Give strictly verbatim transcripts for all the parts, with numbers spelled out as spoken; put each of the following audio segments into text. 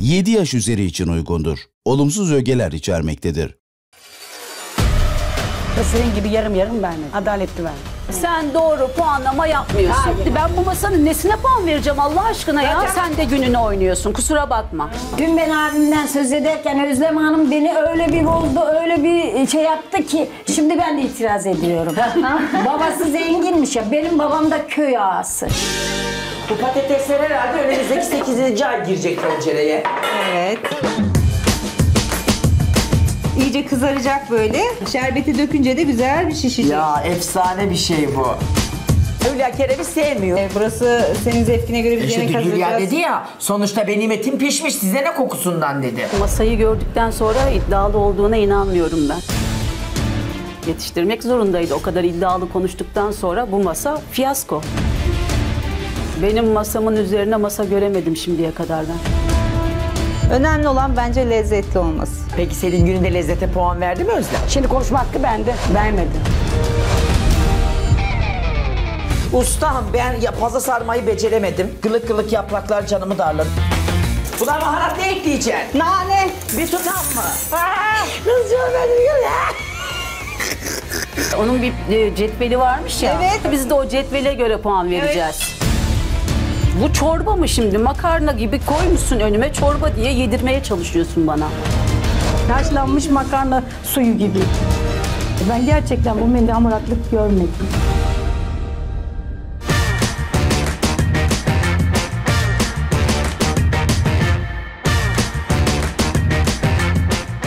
yedi yaş üzeri için uygundur. Olumsuz ögeler içermektedir. Senin gibi yarım yarım vermedi. Adaletli vermedi. Sen doğru puanlama yapmıyorsun. Hayır. Ben bu masanın nesine puan vereceğim Allah aşkına ya? Zaten... Sen de gününü oynuyorsun. Kusura bakma. Dün ben abimden söz ederken Özlem Hanım beni öyle bir bozdu, öyle bir şey yaptı ki şimdi ben de itiraz ediyorum. Babası zenginmiş ya. Benim babam da köy ağası. Bu patatesler herhalde önümüzdeki sekizinci ay girecek tencereye. Evet. İyice kızaracak böyle. Şerbeti dökünce de güzel bir şişecek. Ya efsane bir şey bu. Hülya Kerem'i sevmiyor. E, burası senin zevkine göre bir yemek işte hazırlayacağız. Hülya dedi ya, sonuçta benim etim pişmiş, size ne kokusundan dedi. Masayı gördükten sonra iddialı olduğuna inanmıyorum ben. Yetiştirmek zorundaydı. O kadar iddialı konuştuktan sonra bu masa fiyasko. Benim masamın üzerine masa göremedim şimdiye kadar ben. Önemli olan bence lezzetli olması. Peki senin gününde lezzete puan verdi mi Özlem? Şimdi konuşma hakkı bende. Vermedim. Ustam ben ya, paza sarmayı beceremedim. Gılık gılık yapraklar canımı darladı. Buna baharat ne ekleyeceksin? Nane. Bir tutam mı? Aaa! Kızcığım benim. Onun bir cetveli varmış ya. Evet. Biz de o cetvele göre puan vereceğiz. Evet. Bu çorba mı şimdi? Makarna gibi koymuşsun önüme, çorba diye yedirmeye çalışıyorsun bana. Haşlanmış makarna suyu gibi. Ben gerçekten bu menüde hamaratlık görmedim.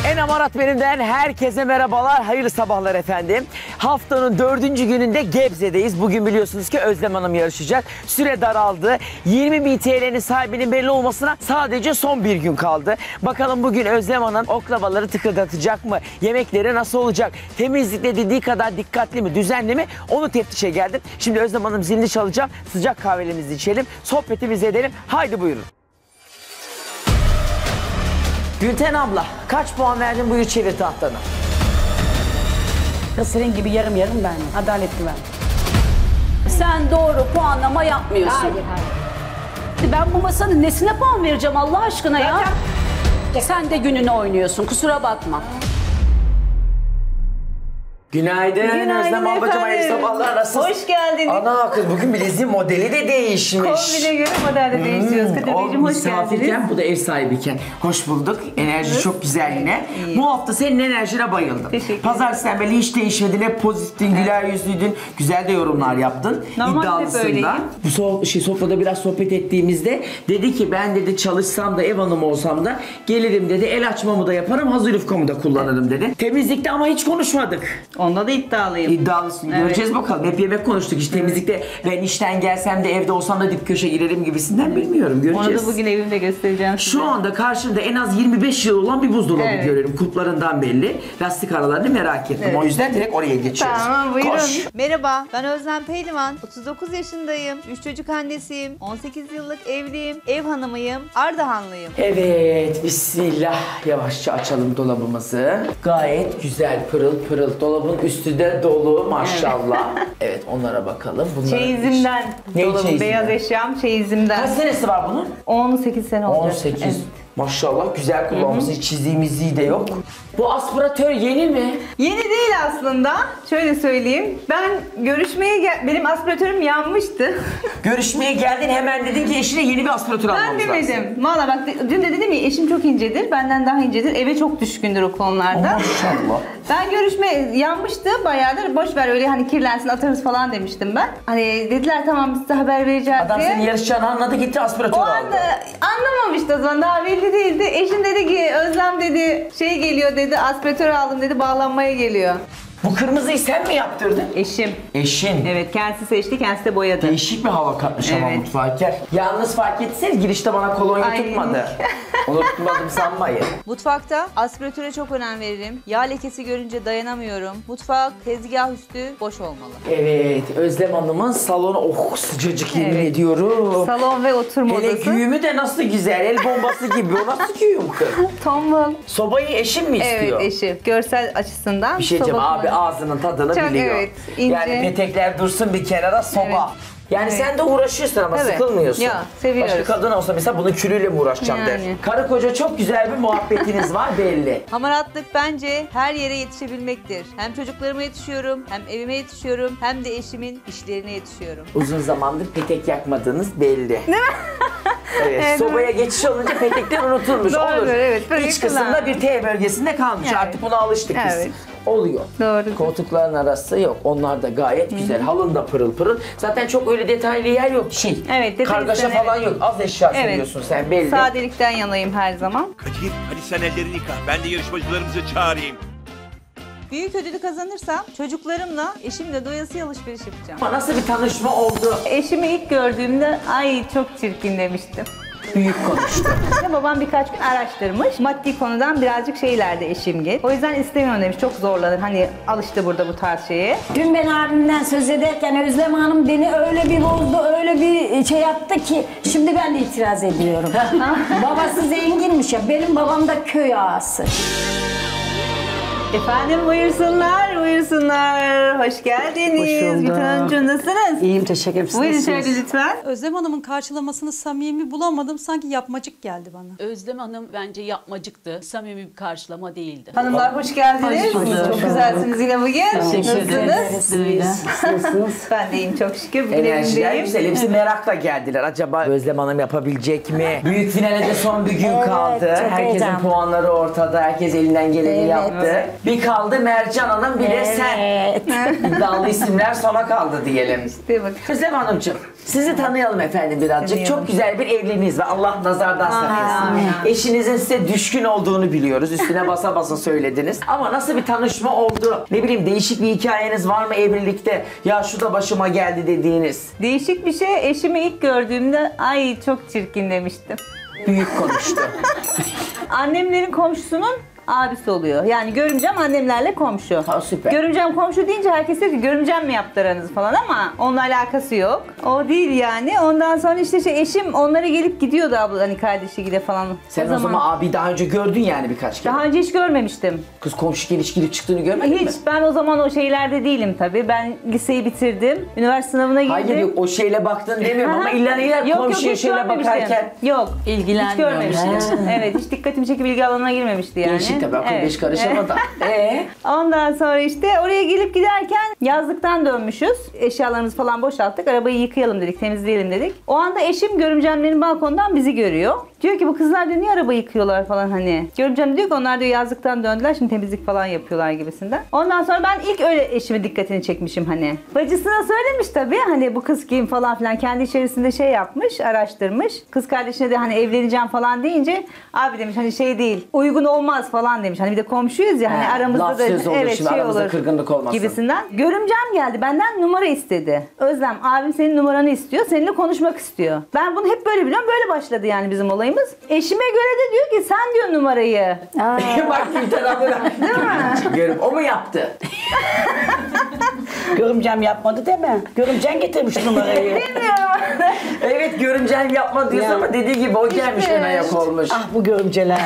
En Hamarat Benim'den herkese merhabalar, hayırlı sabahlar efendim. Haftanın dördüncü gününde Gebze'deyiz. Bugün biliyorsunuz ki Özlem Hanım yarışacak. Süre daraldı. yirmi bin T L'nin sahibinin belli olmasına sadece son bir gün kaldı. Bakalım bugün Özlem Hanım oklavaları tıkırdatacak mı? Yemekleri nasıl olacak? Temizlikle dediği kadar dikkatli mi, düzenli mi? Onu teftişe geldim. Şimdi Özlem Hanım zilini çalacağım. Sıcak kahvelerimizi içelim, sohbetimizi edelim. Haydi buyurun. Gülten abla, kaç puan verdin? Buyur çevir tahtanı. Ya senin gibi yarım yarım vermem. Adaletli vermem. Sen doğru puanlama yapmıyorsun. Hayır, hayır. Ben bu masanın nesine puan vereceğim Allah aşkına ya? Ya sen de gününü oynuyorsun. Kusura bakma. Günaydın, Günaydın Özlem ablacığım, hayırlı sabahlar, nasılsın? Hoş geldiniz. Ana kız bugün bileziğin modeli de değişmiş. Kombine göre model de değişiyoruz. Kadir Beyciğim hoş geldiniz. Bu da ev sahibiyken. Hoş bulduk. Enerji evet. Çok güzel yine. Evet. Bu hafta senin enerjine bayıldım. Teşekkür ederim. Pazartesi'den beri hiç değişmedin, hep pozitiftin, evet. Güler yüzlüydün. Güzel de yorumlar yaptın. İddialısın da. Bu so şey, sofrada biraz sohbet ettiğimizde dedi ki ben dedi çalışsam da ev hanımı olsam da gelirim dedi. El açmamı da yaparım, hazır yufkamı da kullanırım dedi. Temizlikte ama hiç konuşmadık. Onda da iddialıyım. İddialısın. Evet. Göreceğiz bakalım. Hep yemek konuştuk. İşte temizlikte ben işten gelsem de evde olsam da dip köşe girerim gibisinden bilmiyorum. Göreceğiz. Onu da bugün evimde göstereceğim size. Şu anda karşımda en az yirmi beş yıl olan bir buzdolabı evet. Görüyorum. Kulplarından belli. Lastik aralarını merak ettim. Evet. O yüzden direkt oraya geçiyoruz. Tamam buyurun. Koş. Merhaba ben Özlem Pehlivan. otuz dokuz yaşındayım. üç çocuk annesiyim. on sekiz yıllık evliyim. Ev hanımıyım. Ardahanlıyım. Evet. Bismillah. Yavaşça açalım dolabımızı. Gayet güzel pırıl pırıl dolabı. Bunun üstü de dolu maşallah. Evet, evet onlara bakalım. Bunlara çeyizimden. Ne dolabı, çeyizimden? Beyaz eşyam çeyizimden. Kaç senesi var bunun? on sekiz sene oldu. on sekiz. Evet. Maşallah güzel kullanmışsın. Hiç çizdiğimiz de yok. Bu aspiratör yeni mi? Yeni değil aslında. Şöyle söyleyeyim. Ben görüşmeye gel... Benim aspiratörüm yanmıştı. Görüşmeye geldin hemen dedin ki eşine yeni bir aspiratör almamız lazım. Ben demedim. Valla bak dün de dedim ya eşim çok incedir. Benden daha incedir. Eve çok düşkündür o konularda. Maşallah. Ben görüşme yanmıştı. Bayağıdır boş ver öyle hani kirlensin atarız falan demiştim ben. Hani dediler tamam size haber vereceğiz diye. Adam seni yarışacağını anladı gitti aspiratör aldı. O anda anlamamıştı o zaman daha belli değildi. Eşim dedi ki Özlem dedi şey geliyor dedi aspiratör aldım dedi bağlanmaya geliyor. Bu kırmızıyı sen mi yaptırdın? Eşim. Eşin. Evet kendisi seçti kendisi de boyadı. Değişik bir hava katmış evet. Ama mutfakta. Yalnız fark etseniz girişte bana kolonya ay. Tutmadı. Onu tutmadım sanmayın. Mutfakta aspiratöre çok önem veririm. Yağ lekesi görünce dayanamıyorum. Mutfak tezgah üstü boş olmalı. Evet Özlem Hanım'ın salonu oh sıcacık yemin evet. Ediyorum. Salon ve oturma hele odası. Hele güğümü de nasıl güzel el bombası gibi o nasıl güğüm kız? Tombul. Sobayı eşim mi istiyor? Evet eşim. Görsel açısından. Bir şey diyeceğim abi. Ağzının tadını çok biliyor. Evet, yani petekler dursun bir kenara soba. Evet. Yani evet. Sen de uğraşıyorsun ama evet. Sıkılmıyorsun. Ya, seviyoruz. Başka kadın olsa mesela bunun külüyle mi uğraşacağım yani. Der. Karı koca çok güzel bir muhabbetiniz var belli. Hamaratlık bence her yere yetişebilmektir. Hem çocuklarıma yetişiyorum, hem evime yetişiyorum, hem de eşimin işlerine yetişiyorum. Uzun zamandır petek yakmadığınız belli. Değil mi? Evet, evet. Sobaya geçiş olunca petekler unutulmuş. Doğru, olur. Evet, İç kısımda bir T bölgesinde kalmış. Evet. Artık buna alıştık biz. Evet. Oluyor. Doğru. Koltukların arası yok. Onlar da gayet Hı -hı. güzel. Halın da pırıl pırıl. Zaten çok öyle detaylı yer yok. Şey, evet, kargaşa falan evet. Yok. Az eşya evet. Seviyorsun sen belli. Sadelikten yanayım her zaman. Kadir, hadi sen ellerini yıka. Ben de yarışmacılarımızı çağırayım. Büyük ödülü kazanırsam çocuklarımla, eşimle doyasıya alışveriş yapacağım. Ama nasıl bir tanışma oldu? Eşimi ilk gördüğümde ay çok çirkin demiştim. Büyük konuştu. Babam birkaç gün araştırmış. Maddi konudan birazcık şeylerde eşim geç. O yüzden istemiyorum demiş. Çok zorlanır. Hani alıştı burada bu tarz şeye. Dün ben abimden söz ederken Özlem Hanım beni öyle bir bozdu, öyle bir şey yaptı ki şimdi ben de itiraz ediyorum. Babası zenginmiş ya. Benim babam da köy ağası. Efendim buyursunlar, buyursunlar. Hoş geldiniz. Hoş Gülten, nasılsınız? İyiyim, teşekkür ederim. Buyurun içeride lütfen. Özlem Hanım'ın karşılamasını samimi bulamadım. Sanki yapmacık geldi bana. Özlem Hanım bence yapmacıktı. Samimi bir karşılama değildi. Hanımlar hoş geldiniz. Hoş bulduk. Çok güzelsiniz yine bugün. Teşekkür ederiz. Nasılsınız? Ben de iyiyim çok şükür. Bugün evimdeyim. Hepsi merakla geldiler. Acaba Özlem Hanım yapabilecek mi? Büyük finale de son bir gün evet, kaldı. Herkesin puanları ortada. Herkes elinden geleni evet. Yaptı. Bir kaldı Mercan Hanım, bir de sen. İddialı isimler sona kaldı diyelim. Özlem Hanımcığım, sizi tanıyalım efendim birazcık. Tanıyalım. Çok güzel bir evliliğiniz var. Allah nazardan saklasın. Eşinizin size düşkün olduğunu biliyoruz. Üstüne basa basa söylediniz. Ama nasıl bir tanışma oldu? Ne bileyim değişik bir hikayeniz var mı evlilikte? Ya şu da başıma geldi dediğiniz. Değişik bir şey. Eşimi ilk gördüğümde ay çok çirkin demiştim. Büyük konuştu. Annemlerin komşusunun abisi oluyor. Yani görümcem annemlerle komşu. Ha, süper. Görümcem komşu deyince herkes diyor ki görümcem mi yaptı aranızı falan ama onunla alakası yok. O değil yani. Ondan sonra işte şey, eşim onlara gelip gidiyordu abla hani kardeşiyle falan. Sen o zaman, o zaman abi daha önce gördün yani birkaç kere. Daha önce hiç görmemiştim. Kız komşu gelip gelip çıktığını görmedin hiç, mi? Hiç. Ben o zaman o şeylerde değilim tabii. Ben liseyi bitirdim. Üniversite sınavına girdim. Hayır yok o şeyle baktın demiyorum ama illa illa komşuya şeyle bakarken. Yok. İlgilenmiyorum. Hiç görmemiştim. Evet hiç dikkatimi çekip ilgi alanına girmemişti yani. Gençlik tabii akıl evet. Beş karışamadan. ee? Ondan sonra işte oraya gelip giderken yazlıktan dönmüşüz. Eşyalarımızı falan boşalttık. Arabayı yıkayalım dedik, temizleyelim dedik. O anda eşim görümcemlerin balkondan bizi görüyor. Diyor ki bu kızlar diyor, niye araba yıkıyorlar falan hani. Görümcem diyor ki onlar diyor yazlıktan döndüler şimdi temizlik falan yapıyorlar gibisinden. Ondan sonra ben ilk öyle eşime dikkatini çekmişim hani. Bacısına söylemiş tabii hani bu kız kim falan filan kendi içerisinde şey yapmış, araştırmış. Kız kardeşine de hani evleneceğim falan deyince abi demiş hani şey değil, uygun olmaz falan demiş. Hani bir de komşuyuz ya hani He, aramızda da olur, evet şey aramızda olur kırgınlık olmasın. Gibisinden. Görümcem geldi benden numara istedi. Özlem abim senin numaranı istiyor, seninle konuşmak istiyor. Ben bunu hep böyle biliyorum. Böyle başladı yani bizim olayım. Eşime göre de diyor ki sen diyor numarayı. Bak bir tarafına. Değil mi? O mu yaptı? Görümcem yapmadı deme. Görümcem getirmiş numarayı. Bilmiyorum. Evet görümcem yapma diyorsun ya. Ama dediği gibi o gelmiş ona yak olmuş. Ah bu görümceler.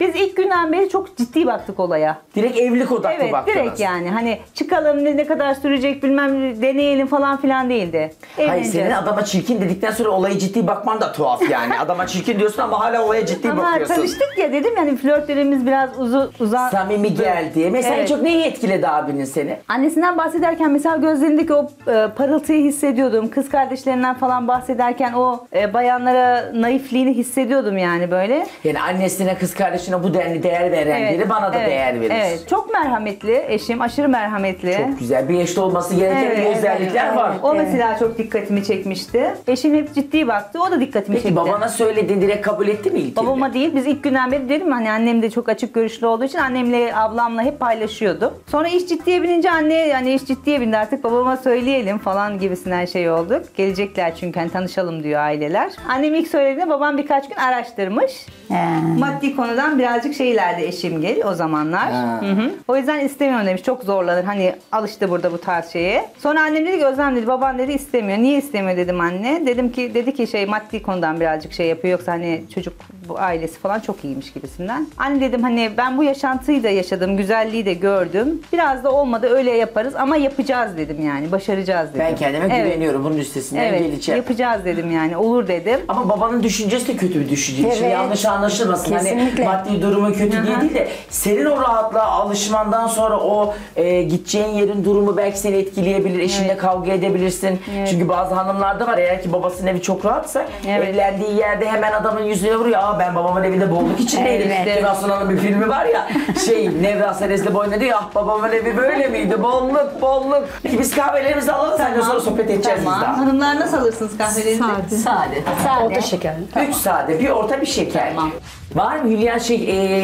Biz ilk günden beri çok ciddi baktık olaya. Direkt evlilik odaklı evet, baktınız. Evet direkt yani hani çıkalım ne kadar sürecek bilmem deneyelim falan filan değildi. Hayır senin adama çirkin dedikten sonra olaya ciddi bakman da tuhaf yani. Adama çirkin diyorsun ama hala olaya ciddi ama bakıyorsun. Ama tanıştık ya dedim yani flörtlerimiz biraz uzun uzak. Samimi geldi. Mesela evet. Çok neyi etkiledi abinin seni? Annesinden bahsederken mesela gözlerindeki o e, parıltıyı hissediyordum. Kız kardeşlerinden falan bahsederken o e, bayanlara naifliğini hissediyordum yani böyle. Yani annesine kız kardeşine bu denli değer veren evet. Biri bana da evet. Değer verir. Evet. Çok merhametli eşim. Aşırı merhametli. Çok güzel. Bir eşte olması gereken evet. Özellikler evet. Var. O mesela çok dikkatimi çekmişti. Eşim hep ciddi baktı. O da dikkatimi Peki, çekti. Peki babana söyledi direkt kabul etti mi ilk Babama evde? Değil. Biz ilk günden beri dedim hani annem de çok açık görüşlü olduğu için annemle ablamla hep paylaşıyordum. Sonra iş ciddiye binince anne yani iş ciddiye bindi artık babama söyleyelim falan gibisinden şey olduk. Gelecekler çünkü hani tanışalım diyor aileler. Annem ilk söylediğinde babam birkaç gün araştırmış. He. Maddi konudan birazcık şeylerde eşim gel o zamanlar. Hı hı. O yüzden istemiyorum demiş. Çok zorlanır. Hani alıştı burada bu tarz şeye. Sonra annem dedi ki Özlem dedi baban dedi istemiyor. Niye istemiyor dedim anne. Dedim ki dedi ki şey maddi konudan birazcık şey yapıyor. Yoksa hani çocuk bu ailesi falan çok iyiymiş gibisinden. Anne dedim hani ben bu yaşantıyı da yaşadım. Güzelliği de gördüm. Biraz da olmadı öyle yaparız ama yapacağız dedim yani. Başaracağız dedim. Ben kendime evet. güveniyorum. Bunun üstesinden evet. geleceğim. Yapacağız dedim yani. Olur dedim. Ama babanın düşüncesi de kötü bir düşünce. Evet. Şimdi yanlış anlaşılmasın. Kesinlikle. Hani maddi durumu kötü Hı-hı. değil, değil de senin o rahatlığa alışmandan sonra o e, gideceğin yerin durumu belki seni etkileyebilir. Eşinle evet. kavga edebilirsin. Evet. Çünkü bazı hanımlarda var eğer ki babasının evi çok rahatsa evet. evlendiği yerde hemen adamın yüzüne vuruyor. Aa ben babamın evinde boğulduk içindeydim. Evet. Kemal Sunal'ın bir filmi var ya şey Nevra Senes'le boyuna diyor ah babamın evi böyle miydi? Bolluk bolluk. Biz kahvelerimizi alalım senden sonra sohbet edeceğiz tamam. biz daha. Hanımlar nasıl alırsınız kahvelerinizi? Sade. Sade. Sade. Orta şeker. Tamam. Üç sade. Bir orta bir şeker. Tamam. Var mı Hülya şey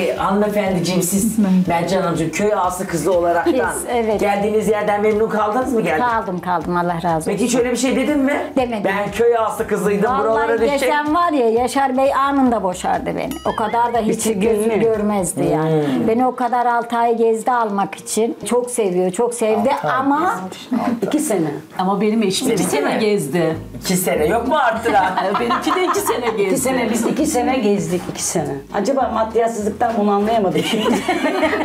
e, hanımefendiciğim siz Mercan Hanımcığım köy ağası kızı olaraktan Biz, evet. geldiğiniz yerden memnun kaldınız mı? Geldin? Kaldım kaldım Allah razı olsun. Peki hiç öyle bir şey dedin mi? Demedim. Ben köy ağası kızıydım. Vallahi buralara düşecek. Geçen var ya Yaşar Bey anında boşardı beni. O kadar da hiç gözü görmezdi yani. Hmm. Beni o kadar altı ay gezdi almak için. Çok seviyor çok sevdi altı ama iki sene. Ama benim eşim iki sene mi? Gezdi. İki sene yok mu arttıran? Benimki de iki sene gezdi. İki sene biz iki sene gezdik iki sene. Acaba maddiyatsızlıktan bunu anlayamadık.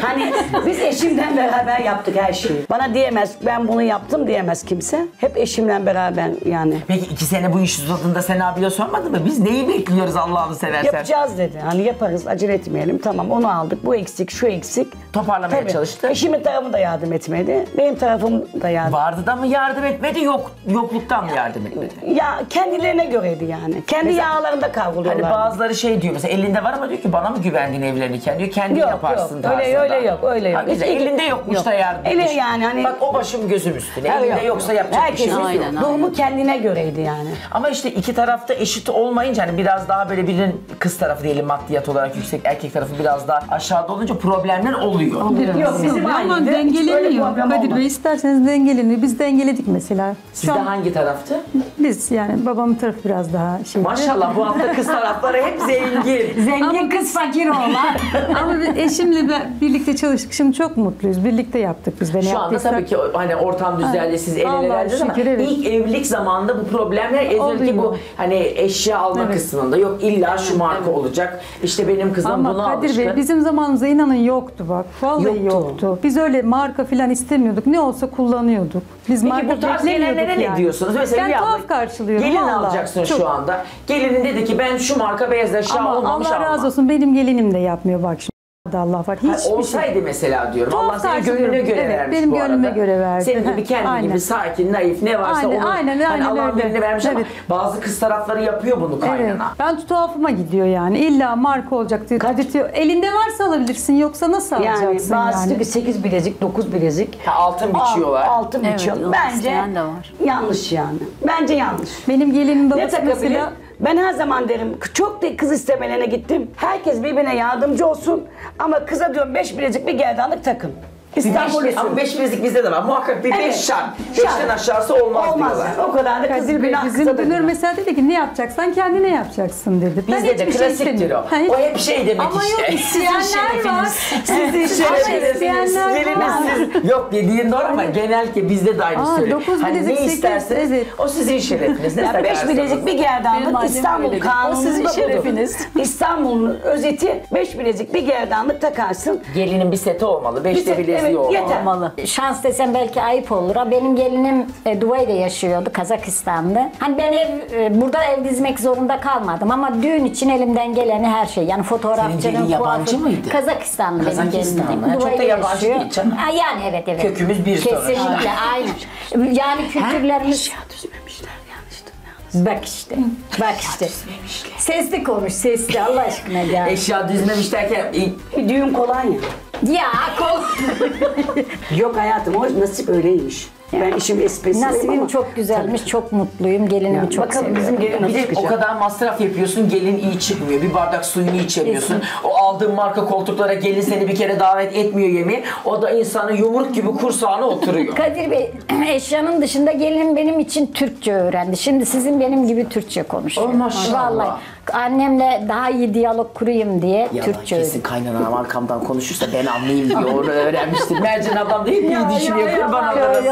Hani biz eşimden beraber yaptık her şeyi. Bana diyemez, ben bunu yaptım diyemez kimse. Hep eşimle beraber yani. Peki iki sene bu iş uzadığında sen abiye sormadın mı? Biz neyi bekliyoruz Allah'ını seversen? Yapacağız dedi. Hani yaparız, acele etmeyelim. Tamam onu aldık, bu eksik, şu eksik. Toparlamaya Tabii. çalıştı. Eşimin tarafı da yardım etmedi. Benim tarafım da yardım Vardı da mı yardım etmedi, yok yokluktan mı yardım etmedi? Ya kendilerine göreydi yani. Kendi mesela, yağlarında kavruluyorlar. Hani bazıları şey diyor mesela elinde var ama diyor ki bana mı güvendin evlenirken diyor kendi yok, yaparsın yok. Öyle öyle yok öyle yok. Ha, güzel. Elinde yokmuş yok. Da yardım Ele yani hani bak o başım gözüm üstüne. Elinde yok, yoksa yapacak herkes bir şey aynen, yok. Durumu kendine göreydi yani. Ama işte iki tarafta eşit olmayınca hani biraz daha böyle birinin kız tarafı diyelim maddiyat olarak yüksek erkek tarafı biraz daha aşağıda olunca problemler oluyor. Biraz. Yok bizim ama dengeleniyor. Kadir Bey isterseniz dengeleniyor. Biz dengeledik mesela. Sizde hangi taraftı? Biz yani babamın tarafı biraz daha şey. Maşallah bu hafta kız tarafları hep zengin. Zengin. Ama kız fakir oğlan. Ama eşimle ben birlikte çalıştık. Şimdi çok mutluyuz. Birlikte yaptık biz. Ben Şu anda tabii ki hani ortam düzeldi. Siz el ele verdiniz ama evet. ilk evlilik zamanında bu problemler özellikle bu hani eşya alma evet. kısmında yok illa şu marka evet. olacak. İşte benim kızım ama bunu Kadir almıştı. Bey bizim zamanımızda inanın yoktu bak. Vallahi yoktu. yoktu. Biz öyle marka falan istemiyorduk. Ne olsa kullanıyorduk. Biz Peki bu tarz gelenlere yani. Ne diyorsunuz? Mesela ben tuhaf karşılıyorum. Gelin vallahi. Alacaksın çok. Şu anda. Gelinin dedi ki ben şu marka beyaz eşya olmamış Allah razı olsun. Benim gelinim de yapmıyor bak şimdi. Allah var. Hiç olsaydı şey. Mesela diyorum. Çok Allah senin gönlüne göre evet, vermiş benim bu gönlüme arada. Göre verdi. Senin gibi kendi aynen. gibi sakin, naif ne varsa aynen, onu aynen, hani Allah'ın gönlüne vermiş evet. ama bazı kız tarafları yapıyor bunu kaynana. Evet. Ben tuhafıma gidiyor yani. İlla marka olacak diyor. Kadir elinde varsa alabilirsin yoksa nasıl yani, alacaksın yani? Bazısı bir sekiz bilezik, dokuz bilezik. Ha, altın biçiyorlar. Altın evet, biçiyorlar. Bence var. Yanlış yani. Bence yanlış. Benim gelinim babası mesela... Ben her zaman derim, çok da kız istemelerine gittim. Herkes birbirine yardımcı olsun ama kıza diyorum beş bilezik bir gerdanlık takın. İstanbul beş, ama beş bilezik bizde de var. Muhakkak bir evet. beş şart. Beşten aşağısı olmaz, olmaz diyorlar. O kadar da kızıl günah kısa da. Bizim dönür mesela dedi ki ne yapacaksan kendine yapacaksın dedi. Ben bizde de klasiktir şey o. Ha, o hep şey demek ama işte. Ama yok isteyenler var. Sizin şerefiniz. Sizin Yok dediğin doğru ama genel ki bizde de aynı söylüyor. dokuz bilezik sekiz. Ne isterseniz o sizin şerefiniz. beş bilezik bir gerdanlık İstanbul kanunu. O sizin şerefiniz. İstanbul'un özeti beş bilezik bir gerdanlık takarsın. Gelinin bir seti olmalı. beş bilezik. Evet, yetermalı. Şans desem belki ayıp olur. Benim gelinim e, Duvay'da yaşıyordu, Kazakistan'da. Hani ben ev, e, burada ev dizmek zorunda kalmadım ama düğün için elimden geleni her şey. Yani fotoğrafçının... Senin gelin yabancı mıydı? Kazakistanlı benim gelinim. Yani çok da yabancı değil canım. Yani evet evet. Kökümüz bir sonra. Kesinlikle aynı. Yani kültürlerimiz... Bak işte, bak işte. Sesli konuş, sesli Allah aşkına ya. Eşya düzmemiş derken düğün kolay ya. Ya kol. Yok hayatım o nasip öyleymiş. Yani. Ben işim esprisi Nasibim ama. Çok güzelmiş, tabii. Çok mutluyum, gelinimi yani, çok bakalım seviyorum. Bakalım bizim gelin bir o kadar masraf yapıyorsun, gelin iyi çıkmıyor. Bir bardak suyunu içemiyorsun. Kesin. O aldığın marka koltuklara gelin seni bir kere davet etmiyor yemeği. O da insanın yumruk gibi kursağına oturuyor. Kadir Bey, eşyanın dışında gelin benim için Türkçe öğrendi. Şimdi sizin benim gibi Türkçe konuşuyor. Oh, maşallah. Vallahi. annemle daha iyi diyalog kurayım diye ya Türkçe. Yalan kesin kaynanam arkamdan konuşursa ben anlayayım diye onu öğrenmiştim. Mercan ablam da hep iyi düşünüyor, kurban alırız.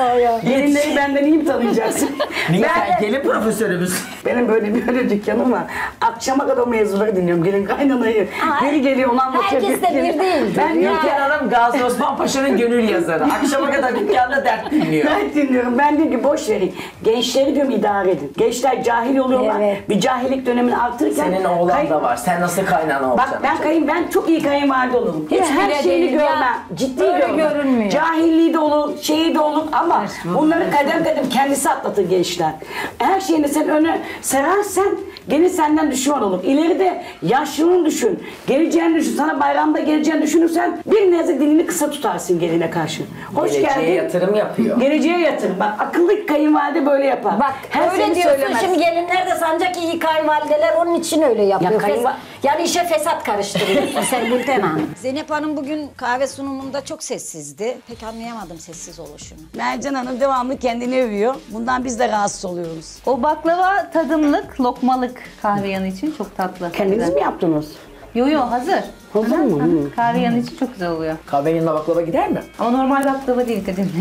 Gelinleri benden iyi mi tanıyacaksın? Niye sen gelin profesörümüz? Benim böyle bir öyle dükkanım var. Akşama kadar mezunları dinliyorum. Gelin kaynanayı. Biri geliyor onu anlatıyor. Herkes de bir değil. Ben Ülker Hanım Gazi Osman Paşa'nın gönül yazarı. Akşama kadar dükkanda dert dinliyor. Dert dinliyorum. Ben diyorum ki boş verin. Gençleri diyorum idare edin. Gençler cahil oluyorlar. Evet. Bir cahillik dönemini artırırken. Senin oğlan kay... da var. Sen nasıl kaynana olacaksın? Bak ben kayın, ben çok iyi kayınvalide olurum. Hiç her şeyini görmem. Ciddi görünmüyor. Cahilliği de olur, şeyi de olur ama bunları kadem kadem kendisi atlatır gençler. Her şeyini sen öne serersen gene senden düşman olur. İleride yaşlılığını düşün. Geleceğini düşün. Sana bayramda geleceğini düşünürsen bir nezle dilini kısa tutarsın geline karşı. Hoş geleceğe geldin. Geleceğe yatırım yapıyor. Geleceğe yatırım. Bak akıllı kayınvalide böyle yapar. Bak her öyle diyorsun söylemez. Şimdi gelinler de sanacak iyi kayınvalideler onun için öyle yapıyor. Ya kayınval... Yani işe fesat karıştırıyorsun sen Gülten Hanım. Zeynep Hanım bugün kahve sunumunda çok sessizdi. Pek anlayamadım sessiz oluşunu. Mercan Hanım devamlı kendini övüyor. Bundan biz de rahatsız oluyoruz. O baklava tadımlık, lokmalık kahve yanı için çok tatlı. Kendiniz hazır mi yaptınız? Yo yo hazır. Hazır Aha, mı? Kahve yanı için çok güzel oluyor. Kahvenin yanına baklava gider mi? Ama normal baklava değil dedim.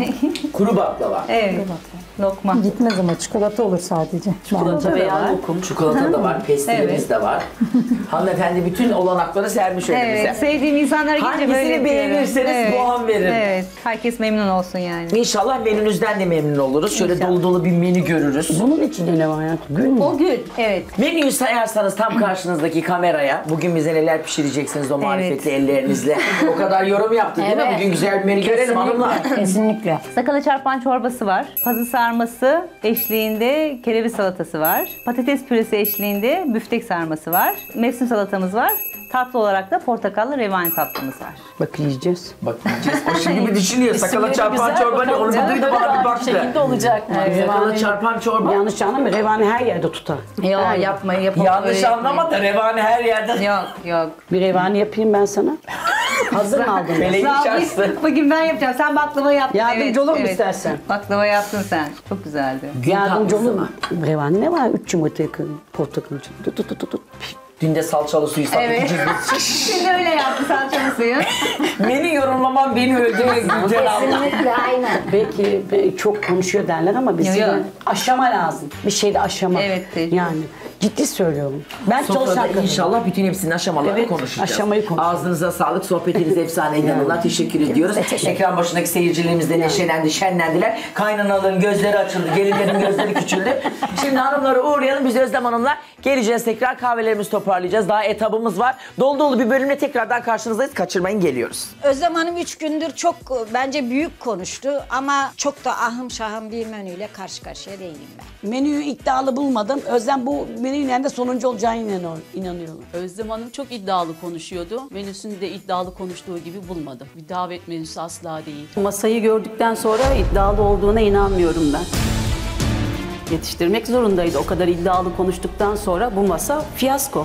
Kuru baklava. Evet. Kuru baklava. Lokma. Gitmez ama çikolata olur sadece. Çikolata veya lokum. Çikolata da var, pestilimiz evet. de var. Hanımefendi bütün olanakları sermiş önümüze. Evet, sevdiğim insanlara gelince hangisini böyle hangisini beğenirseniz evet. puan verin. Evet, herkes memnun olsun yani. İnşallah menünüzden de memnun oluruz. Şöyle İnşallah. dolu dolu bir menü görürüz. Bunun içinde ne var ya? Gül mü? O gül, evet. Menüyü sayarsanız tam karşınızdaki kameraya, bugün bize neler pişireceksiniz o marifetli evet. ellerinizle. O kadar yorum yaptın evet. değil mi? Bugün güzel bir menü kesinlikle. Görelim hanımlar. Kesinlikle. Sakala çarpan çorbası var. Pazı sarması eşliğinde kereviz salatası var. Patates püresi eşliğinde büftek sarması var. Mevsim salatamız var. Tatlı olarak da portakallı revani tatlımız var. Bak yiyeceğiz. Bak yiyeceğiz. O şimdi bir düşünüyor. Sakala çarpan çorba ne? Onu bir duydu bana bir baktı. Şekilde olacak. Evet. Sakala çarpan çorba. Yanlış anlama. Revani her yerde tutar. Yok yapmayı yapalım. Yanlış anlama da revani her yerde. Yok yok. Bir revani yapayım ben sana. Hazır mı aldın? Meleğin şanslı. Bugün ben yapacağım. Sen baklava yaptın. Yardımcı olur mu istersen? Baklava yaptın sen. Çok güzeldi. Yardımcı olur mu? Revani ne var? Üç yumurta yakın. Portakal tut tut tut tut. Dün de salçalı suyu sattık. Evet. Şimdi öyle yaptı salçalı suyu. Beni yorumlamam beni öldürmez Gülten abla. Kesinlikle aynen. Belki çok konuşuyor derler ama bizim aşama lazım. Bir şeyde aşama. Evet. Yani ciddi söylüyorum. Ben çalışan inşallah bütün hepsinin aşamalarını evet, konuşacağız. Aşamayı konuşacağız. Ağzınıza sağlık. Sohbetiniz efsaneydi. Allah teşekkür ediyoruz. Ekran başındaki seyircilerimizle yani. Neşelendi, şenlendiler. Kaynanaların gözleri açıldı. Gelinlerin gözleri küçüldü. Şimdi hanımlara uğrayalım. Biz Özlem Hanım'la geleceğiz tekrar. Kahvelerimizi toparlayacağız. Daha etabımız var. Dolu dolu bir bölümle tekrardan karşınızdayız. Kaçırmayın geliyoruz. Özlem Hanım üç gündür çok bence büyük konuştu. Ama çok da ahım şahım bir menüyle karşı karşıya değilim ben. Menüyü iddialı bulmadım. Özlem bu menüyle de sonuncu olacağına inanıyorum. Özlem Hanım çok iddialı konuşuyordu. Menüsünü de iddialı konuştuğu gibi bulmadım. Bir davet menüsü asla değil. Masayı gördükten sonra iddialı olduğuna inanmıyorum ben. Yetiştirmek zorundaydı. O kadar iddialı konuştuktan sonra bu masa fiyasko.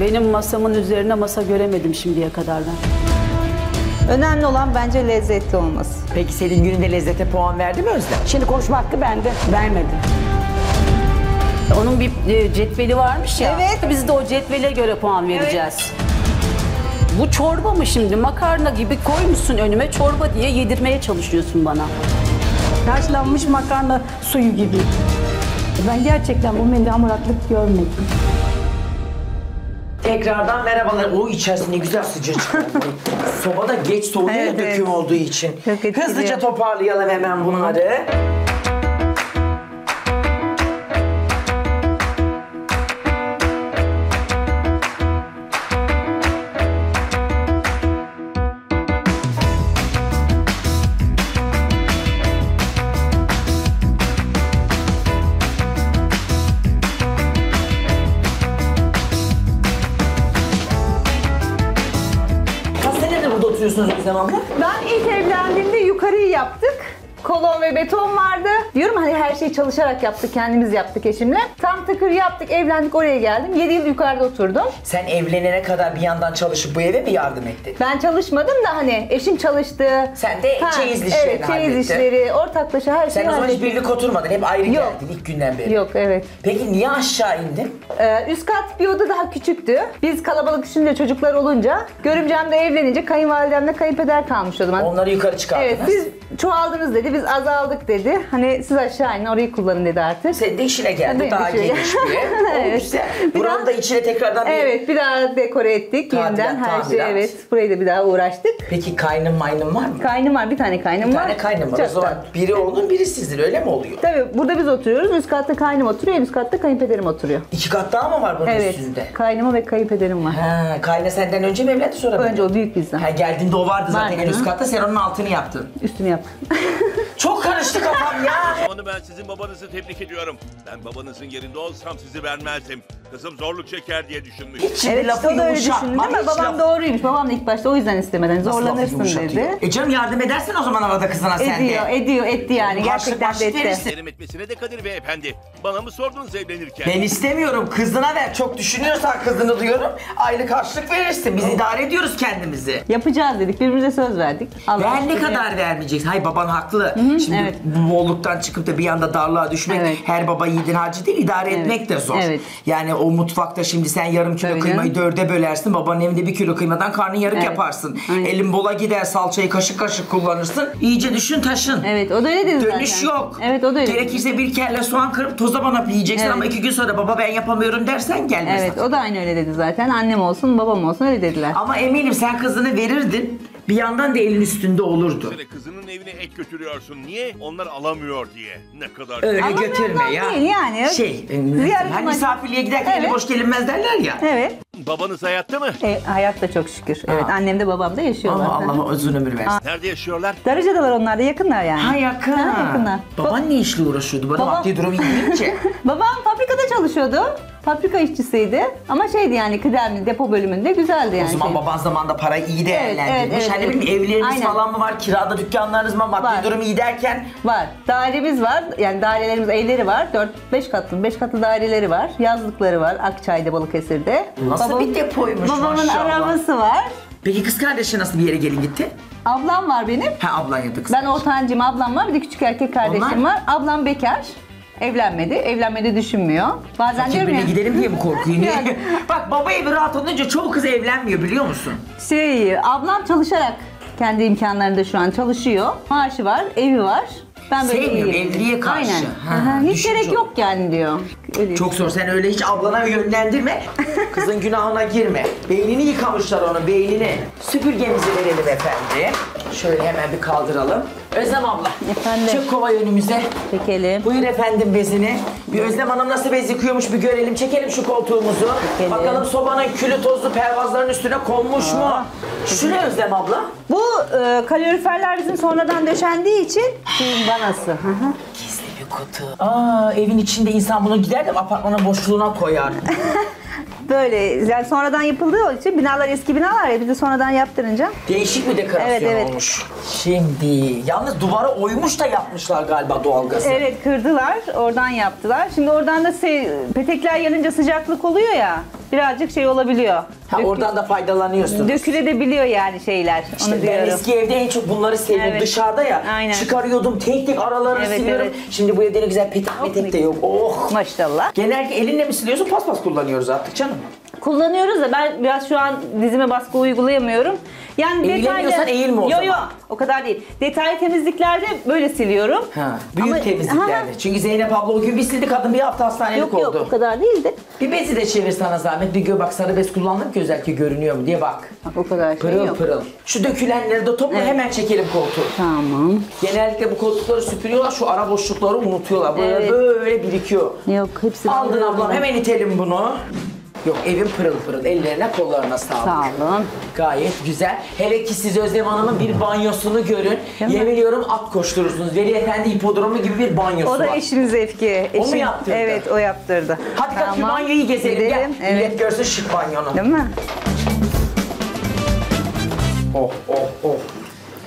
Benim masamın üzerine masa göremedim şimdiye kadar ben. Önemli olan bence lezzetli olması. Peki senin gününde lezzete puan verdi mi Özlem? Şimdi konuşma hakkı bende. Vermedim. Onun bir cetveli varmış ya. Evet. Biz de o cetvele göre puan vereceğiz. Evet. Bu çorba mı şimdi? Makarna gibi koymuşsun önüme çorba diye yedirmeye çalışıyorsun bana. Haşlanmış makarna suyu gibi. Ben gerçekten bu menüde hamaratlık görmedim. Tekrardan merhabalar. O içerisinde güzel sıcacık oldu. Sobada geç soğuyor evet, döküm evet. olduğu için. Hızlıca toparlayalım hemen bunları. Ben ilk evlendiğimde yukarıyı yaptık. kolon ve beton vardı. Diyorum hani her şeyi çalışarak yaptık, kendimiz yaptık eşimle. Tam tıkır yaptık, evlendik, oraya geldim. yedi yıl yukarıda oturdum. Sen evlenene kadar bir yandan çalışıp bu eve mi yardım ettin? Ben çalışmadım da hani eşim çalıştı. Sen de ha, çeyiz işlerini evet, hallettin. Çeyiz işleri, ortaklaşa her şeyi hallettin. Sen o zaman hiç birlik oturmadın, hep ayrı Yok. geldin ilk günden beri. Yok, evet. Peki niye aşağı indin? Ee, üst kat bir oda daha küçüktü. Biz kalabalık içinde çocuklar olunca, görümcem de evlenince kayınvalidemle kayınpeder kalmış o zaman. Onları yukarı çıkarttınız. Evet, siz çoğaldınız dedi, biz azaldık dedi. Hani siz aşağı inin, orayı kullanın dedi artık. Sen de işine geldi, daha geniş diye. Evet. Güzel. Buranın daha, da içine tekrardan bir... Evet, bir daha dekore ettik tadilat, yeniden her tadilat. Şey. Evet, burayı da bir daha uğraştık. Peki kaynım maynım var mı? Kaynım var, bir tane kaynım bir var. Bir tane kaynım var. Çok o zaman da. Biri oğlun, biri sizdir, öyle mi oluyor? Tabii, burada biz oturuyoruz. Üst katta kaynım oturuyor, üst katta kayınpederim oturuyor. İki kat daha mı var bunun evet, üstünde? Evet, kaynımı ve kayınpederim var. Ha, kayna senden önce mi evlendi, sonra mı? Önce o büyük bizden. Ha, geldiğinde o vardı zaten var, en üst katta, sen onun altını yaptın. Üstünü yaptım. Çok karıştı kafam ya. Onu ben sizin babanızı tebrik ediyorum. Ben babanızın yerinde olsam sizi vermezdim. Kızım zorluk çeker diye düşünmüş. Hiç evet, lafı işte yumuşatma. Değil mi? Babam laf... doğruymuş. Babam da ilk başta o yüzden istemeden zorlanırsın dedi. E canım yardım edersen o zaman arada kızına ediyor, sen de. Ediyor, ediyor, etti yani. Başlık gerçekten de etti. Yardım etmesine de Kadir Bey efendi. Bana mı sordunuz evlenirken? Ben istemiyorum. Kızına ver. Çok düşünüyorsan kızını diyorum. Aylık harçlık verirsin. Biz idare ediyoruz kendimizi. Yapacağız dedik. Birbirimize söz verdik. Allah ben ne kadar vermeyeceksin? Hayır baban haklı. Hı -hı. Şimdi evet. bolluktan çıkıp da bir anda darlığa düşmek evet. her baba yiğidin harcı değil. İdare evet. etmek de zor. Evet. Yani o mutfakta şimdi sen yarım kilo evet. kıymayı dörde bölersin. Babanın evinde bir kilo kıymadan karnın yarık evet. yaparsın. Evet. Elin bola gider, salçayı kaşık kaşık kullanırsın. İyice düşün taşın. Evet o da öyle dedi. Dönüş zaten. Yok. Evet o da öyle. Gerekirse bir kelle soğan kırıp toza banıp yiyeceksin evet. ama iki gün sonra baba ben yapamıyorum dersen gelmez. Evet zaten. O da aynı öyle dedi zaten. Annem olsun babam olsun öyle dediler. Ama eminim sen kızını verirdin. Bir yandan da elin üstünde olurdu. Kızının evine ek götürüyorsun. Niye? Onlar alamıyor diye. Ne kadar... Öyle alamıyor götürme ya. Değil yani. Şey, hani misafirliğe giderken evet. eli boş gelinmez derler ya. Evet. Babanız hayatta mı? E, hayatta çok şükür. Ha. Evet, annem de babam da yaşıyorlar. Allah Allah uzun ömür versin. Aa. Nerede yaşıyorlar? Darıca'dalar, onlar da yakınlar yani. Ha yakın. Ha, yakınlar. Baban ba ne işle uğraşıyordu? Bana babam... maddi durum iyiydi ki. Babam fabrikada çalışıyordu. Fabrika işçisiydi ama şeydi yani kıdemli depo bölümünde güzeldi yani. O zaman şey. Baban zamanında parayı iyi değerlendirmiş. Evet, evet, hani evet, evet. evleriniz aynen. falan mı var, kirada dükkanlarınız mı, maddi var. Durum iyi derken? Var. Dairemiz var. Yani dairelerimiz, evleri var. dört beş katlı, beş katlı daireleri var. Yazlıkları var Akçay'da, Balıkesir'de. Nasıl babam, bir depoymuş babamın maşallah. Babamın arabası var. Peki kız kardeşi nasıl bir yere gelin gitti? Ablam var benim. Ha ablan ya da kız. Ben ortancım, ablam var. Bir de küçük erkek kardeşim Onlar... var. Ablam bekar. Evlenmedi. Evlenmedi düşünmüyor. Bazen Fakir diyorum ya. Gidelim diye mi korkuyor? Yani. Bak baba evi rahat olunca çoğu kız evlenmiyor biliyor musun? Şey, ablam çalışarak kendi imkanlarında şu an çalışıyor. Maaşı var, evi var. Ben böyle sevmiyorum evliliğe karşı. Aynen. Ha, hiç gerek çok. Yok yani diyor. Öyle çok zor. Sen öyle hiç ablana yönlendirme. Kızın günahına girme. Beynini yıkamışlar onu, beynini. Süpürgemizi verelim efendim. Şöyle hemen bir kaldıralım. Özlem abla, efendim. Çık kovayı önümüze. Çekelim. Buyur efendim bezini. Bir Özlem Hanım nasıl bez yıkıyormuş bir görelim. Çekelim şu koltuğumuzu. Çekelim. Bakalım sobanın külü tozlu pervazların üstüne konmuş Aa, mu? Şu ne Özlem abla? Bu e, kaloriferler bizim sonradan döşendiği için suyun banası. Hı hı. Gizli bir kutu. Aa, evin içinde insan bunu gider de apartmanın boşluğuna koyar. Böyle yani sonradan yapıldığı için binalar eski binalar ya, biz de sonradan yaptırınca. Değişik bir dekorasyon evet, evet. olmuş. Şimdi yalnız duvara oymuş da yapmışlar galiba doğalgazı. Evet kırdılar oradan yaptılar. Şimdi oradan da şey, petekler yanınca sıcaklık oluyor ya. Birazcık şey olabiliyor. Ha, Dökü... Oradan da faydalanıyorsunuz. Dökülebiliyor yani şeyler. İşte onu ben eski evde en çok bunları sevdim. Evet. Dışarıda ya aynen. çıkarıyordum tek tek aralarını evet, siliyorum. Evet. Şimdi bu evde ne güzel petek oh, petek de yok. Oh. Maşallah. Genelde elinle mi siliyorsun paspas kullanıyoruz artık canım. Kullanıyoruz da ben biraz şu an dizime baskı uygulayamıyorum. Yani detaylı eğilme o yo, zaman. Yo, o kadar değil. Detaylı temizliklerde böyle siliyorum. Ha, büyük ama, temizliklerde. Ha. Çünkü Zeynep abla o gün bir sildi kadın bir hafta hastanelik yok, oldu. Yok yok o kadar değildi. Bir bezi de çevir sana zahmet. Bir gö bak sarı bez kullandım ki özellikle görünüyor mu diye bak. Bak o kadar pırıl, şey yok. Pırıl pırıl. Şu dökülenleri de topla evet. hemen çekelim koltuğu. Tamam. Genellikle bu koltukları süpürüyorlar şu ara boşlukları unutuyorlar. Böyle, evet. böyle birikiyor. Yok hepsi. Aldın ablam var. Hemen itelim bunu. Yok evin pırıl pırıl ellerine kollarına sağlık. Sağ olun. Gayet güzel. Hele ki siz Özlem Hanım'ın bir banyosunu görün. Yemin ediyorum at koşturursunuz. Veli Efendi hipodromu gibi bir banyosu var. O da var. Eşim Zevki. Eşim, o mu yaptırdı? Evet o yaptırdı. Hadi tamam. Kalk banyoyu gezelim gidelim. Gel. Evet. Millet görsün şık banyonu. Değil mi? Oh oh oh.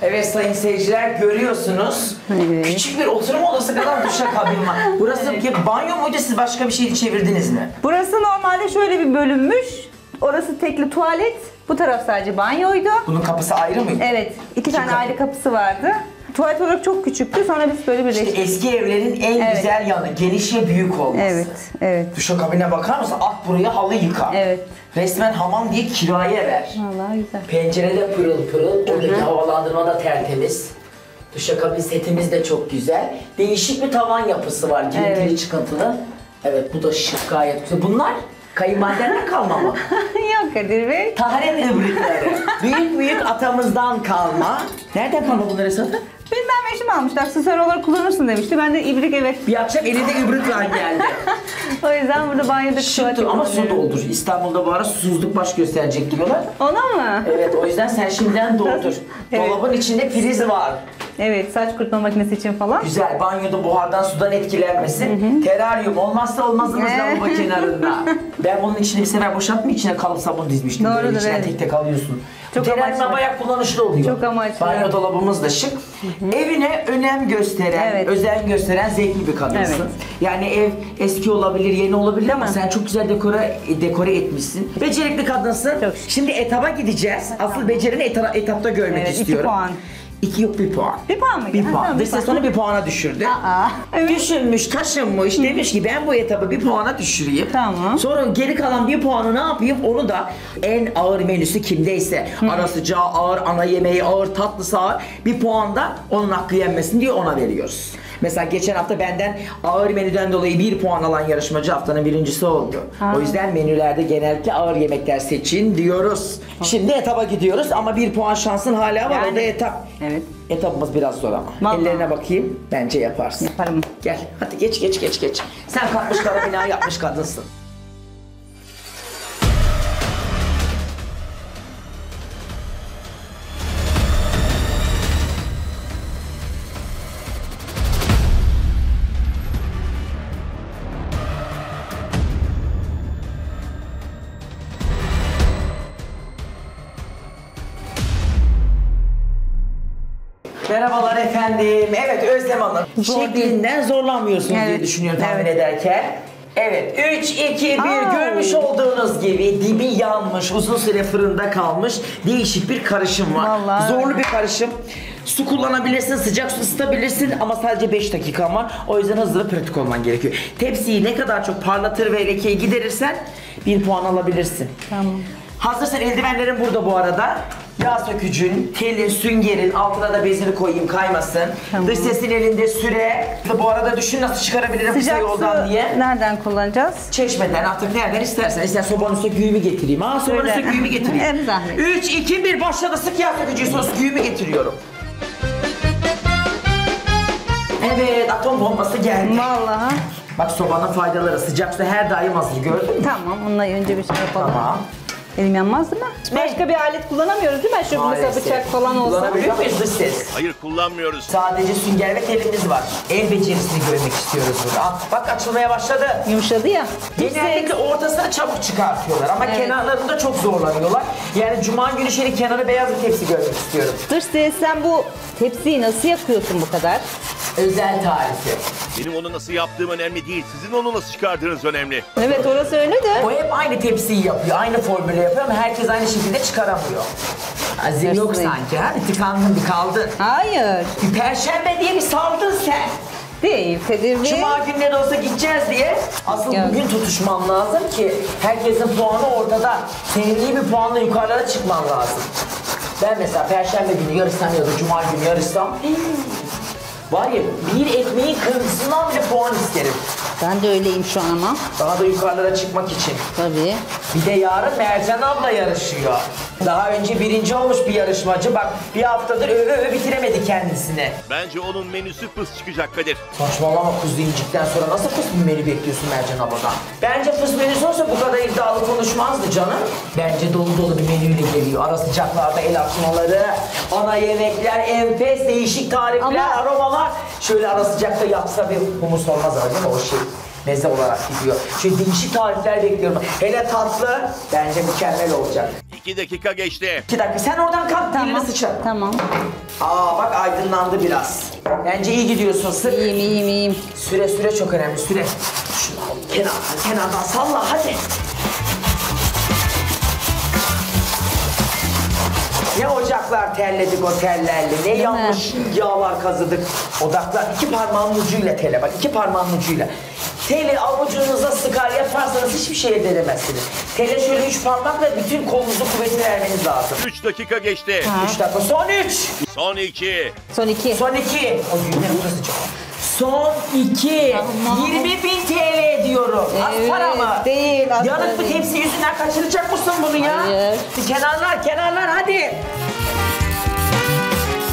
Evet sayın seyirciler, görüyorsunuz. Evet. Küçük bir oturma odası kadar duşakabin var. Burası evet. ki banyo muydu, siz başka bir şey çevirdiniz mi? Burası normalde şöyle bir bölünmüş. Orası tekli tuvalet. Bu taraf sadece banyoydu. Bunun kapısı ayrı mıydı? Evet. İki Şu tane kapı. ayrı kapısı vardı. Tuvalet olarak çok küçüktü. Sonra biz böyle birleştik. İşte eski evlerin en evet. güzel yanı genişe büyük olması. Evet, evet. Duşakabine bakar mısın? At buraya halı yıka. Evet. Resmen hamam diye kiraya ver. Vallahi güzel. Pencerede pırıl pırıl. Oradaki Hı -hı. havalandırma da tertemiz. Duşakabin setimiz de çok güzel. Değişik bir tavan yapısı var. Girintili evet. çıkıntılı. Evet, bu da şık, gayet güzel. Bunlar kayınvalidenden kalma mı? Yok Kadir Bey. Taharet ibretleri. Büyük büyük atamızdan kalma. Nereden kalma bunları satın? Bilmem, eşim almıştı. Aksesuar olarak kullanırsın demişti. Ben de ibrik evet. Bir akşam elinde ibrik var geldi. O yüzden burada banyoda tuvalet ama su doldur. İstanbul'da bu ara susuzluk baş gösterecek diyorlar. Ona mı? Evet, o yüzden sen şimdiden doldur. Evet. Dolabın içinde priz var. Evet, saç kurutma makinesi için falan. Güzel, banyoda buhardan sudan etkilenmesin. Hı hı. Teraryum olmazsa olmazımız lavabo kenarında. Ben bunun içine bir sefer boşaltma, içine kalıp sabun dizmiştim. Doğrudur, böyle içine evet. tek tek alıyorsun. Teraryum bayağı kullanışlı oluyor. Çok amaçlı. Banyo dolabımız da şık. Hı hı. Evine önem gösteren, evet. özen gösteren zevkli bir kadınsın. Evet. Yani ev eski olabilir, yeni olabilir ama hı. sen çok güzel dekore, dekore etmişsin. Becerikli kadınsın. Çok. Şimdi etaba gideceğiz. Asıl becerini etara, etapta görmek evet, istiyorum. iki puan. İki yok bir puan. Bir puan mı? Bir ha, puan. Dış ses onu bir puana düşürdü. Aa, evet. Düşünmüş, taşınmış, demiş ki ben bu etabı bir puana düşüreyim. Tamam. Sonra geri kalan bir puanı ne yapayım? Onu da en ağır menüsü kimdeyse, Hı. ara sıcağı ağır, ana yemeği ağır, tatlısı ağır, bir puan da onun hakkı yenmesin diye ona veriyoruz. Mesela geçen hafta benden ağır menüden dolayı bir puan alan yarışmacı haftanın birincisi oldu. Ha. O yüzden menülerde genellikle ağır yemekler seçin diyoruz. Ha. Şimdi etaba gidiyoruz ama bir puan şansın hala var. Yani, o da etap. Evet. Etabımız biraz zor ama. Vallahi. Ellerine bakayım, bence yaparsın. Yaparım. Gel, hadi geç geç geç geç. Sen kalkmış kara bina yapmış kadınsın. Merhabalar efendim. Evet Özlem Hanım. Zor şeklinden değil. Zorlanmıyorsunuz evet. diye düşünüyorum tahmin evet. ederken. Evet üç, iki, bir görmüş olduğunuz gibi dibi yanmış, uzun süre fırında kalmış değişik bir karışım var. Vallahi zorlu öyle. Bir karışım. Su kullanabilirsin, sıcak su ısıtabilirsin ama sadece beş dakikan var. O yüzden hızlı ve pratik olman gerekiyor. Tepsiyi ne kadar çok parlatır ve lekeyi giderirsen bir puan alabilirsin. Tamam. Hazırsan eldivenlerin burada bu arada. Yağ sökücün, telin, süngerin, altına da bezini koyayım kaymasın. Tamam. Dış sesin elinde süre. Bu arada düşün nasıl çıkarabilirim kısa yoldan diye. Sıcak su nereden kullanacağız? Çeşmeden artık nereden istersen. İster sobanın üstüne güğümü getireyim. Aa sobanın üstüne güğümü getireyim. En zahmet. üç, iki, bir başladı. Sık yağ sökücüyü sos güğümü getiriyorum. Evet atom bombası geldi. Vallahi. Bak sobanın faydaları. Sıcak su her daim hazır gördün mü? Tamam onunla önce bir şey yapalım. Tamam. Elim yanmaz mı? Başka ne? Bir alet kullanamıyoruz değil mi? Şu mesela bıçak falan olsa. Kullanabiliyor muyuz dış ses? Hayır kullanmıyoruz. Sadece sünger ve telimiz var. El becerisini görmek istiyoruz burada. Bak açılmaya başladı. Yumuşadı ya. Genellikle ortasına çabuk çıkartıyorlar ama evet. kenarlarında çok zorlanıyorlar. Yani cuma günü şöyle kenarı beyaz bir tepsi görmek istiyorum. Dış ses sen bu tepsiyi nasıl yakıyorsun bu kadar? Özel tarifi. Benim onu nasıl yaptığım önemli değil. Sizin onu nasıl çıkardığınız önemli. Evet orası öyle de. O hep aynı tepsiyi yapıyor. Aynı formülü yapıyor ama herkes aynı şekilde çıkaramıyor. Azim yok sanki ha. Tıkandın bir kaldın. Hayır. Bir perşembe diye bir saldın sen. Değil Kadir Bey. Cuma günleri olsa gideceğiz diye. Asıl yok. Bugün tutuşmam lazım ki herkesin puanı ortada. Senin iyi bir puanla yukarılara çıkman lazım. Ben mesela perşembe günü yarışsam ya da cuma günü yarışsam. Var ya bir ekmeğin kırmızısından bile puan isterim. Ben de öyleyim şu an ama. Daha da yukarılara çıkmak için. Tabii. Bir de yarın Mercan abla yarışıyor. Daha önce birinci olmuş bir yarışmacı. Bak bir haftadır öve öve bitiremedi kendisini. Bence onun menüsü fıs çıkacak Kadir. Saçmalama kuzu incikten sonra nasıl fıs bir menü bekliyorsun Mercan abladan? Bence fıs menüsü olsa bu kadar iddialı konuşmazdı canım. Bence dolu dolu bir menüyle geliyor. Ara sıcaklarda el atmaları, ana yemekler, enfes, değişik tarifler, ama... aromalar. Şöyle ara sıcakta yapsa bir humus olmaz ama değil mi o şey? Meze olarak gidiyor. Çünkü değişik tarifler bekliyorum. Hele tatlı bence mükemmel olacak. iki dakika geçti. iki dakika. Sen oradan kalk, tamam. Dilini sıçra. Tamam. Aa bak aydınlandı biraz. Bence iyi gidiyorsun. Sık. İyiyim, iyiyim, iyiyim. Süre süre çok önemli. Süre. Şunu al. Kenardan, kenardan salla hadi. Ne ocaklar terledik o tellerle, ne değil yanmış mi? Yağlar kazıdık. Odaklar iki parmağın ucuyla tele, bak iki parmağın ucuyla. Teli avucunuza sıkar yaparsanız hiçbir şey elde edemezsiniz. Tele şöyle üç parmakla bütün kolunuzu kuvvetini vermeniz lazım. Üç dakika geçti. Ha. Üç dakika, son üç. Son iki. Son iki. Son iki. O günler burası çok. Son iki. Tamam. yirmi bin T L diyorum. Evet, az para mı? Değil. Yanık bir tepsi yüzünden kaçıracak mısın bunu ya? Hayır. Kenarlar, kenarlar hadi.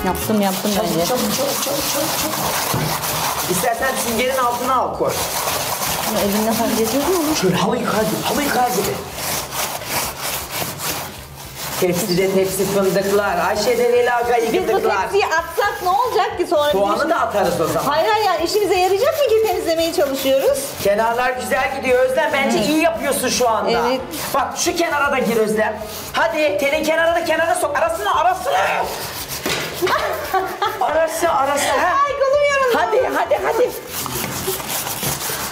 Yaptım, yaptım çabuk, bence. Çabuk, çabuk, çabuk, çabuk, çabuk. İstersen süngerin altına al koy. Ama elimle fark ediyor mu? Şöyle halı yıkar gibi, halı yıkar gibi. Tepside tepsi fındıklar, Ayşe'de Leyla Aga'yı gıdıklar. Biz bu tepsiyi atsak ne olacak ki sonra? Soğanı da atarız o zaman. Hayır hayır yani işimize yarayacak mı ki temizlemeye çalışıyoruz? Kenarlar güzel gidiyor Özlem, bence evet. iyi yapıyorsun şu anda. Evet. Bak şu kenara da gir Özlem. Hadi telin kenara da kenara sok, arasına arasına. Arası arası. Ha. Ay kılıyorum. Hadi hadi hadi.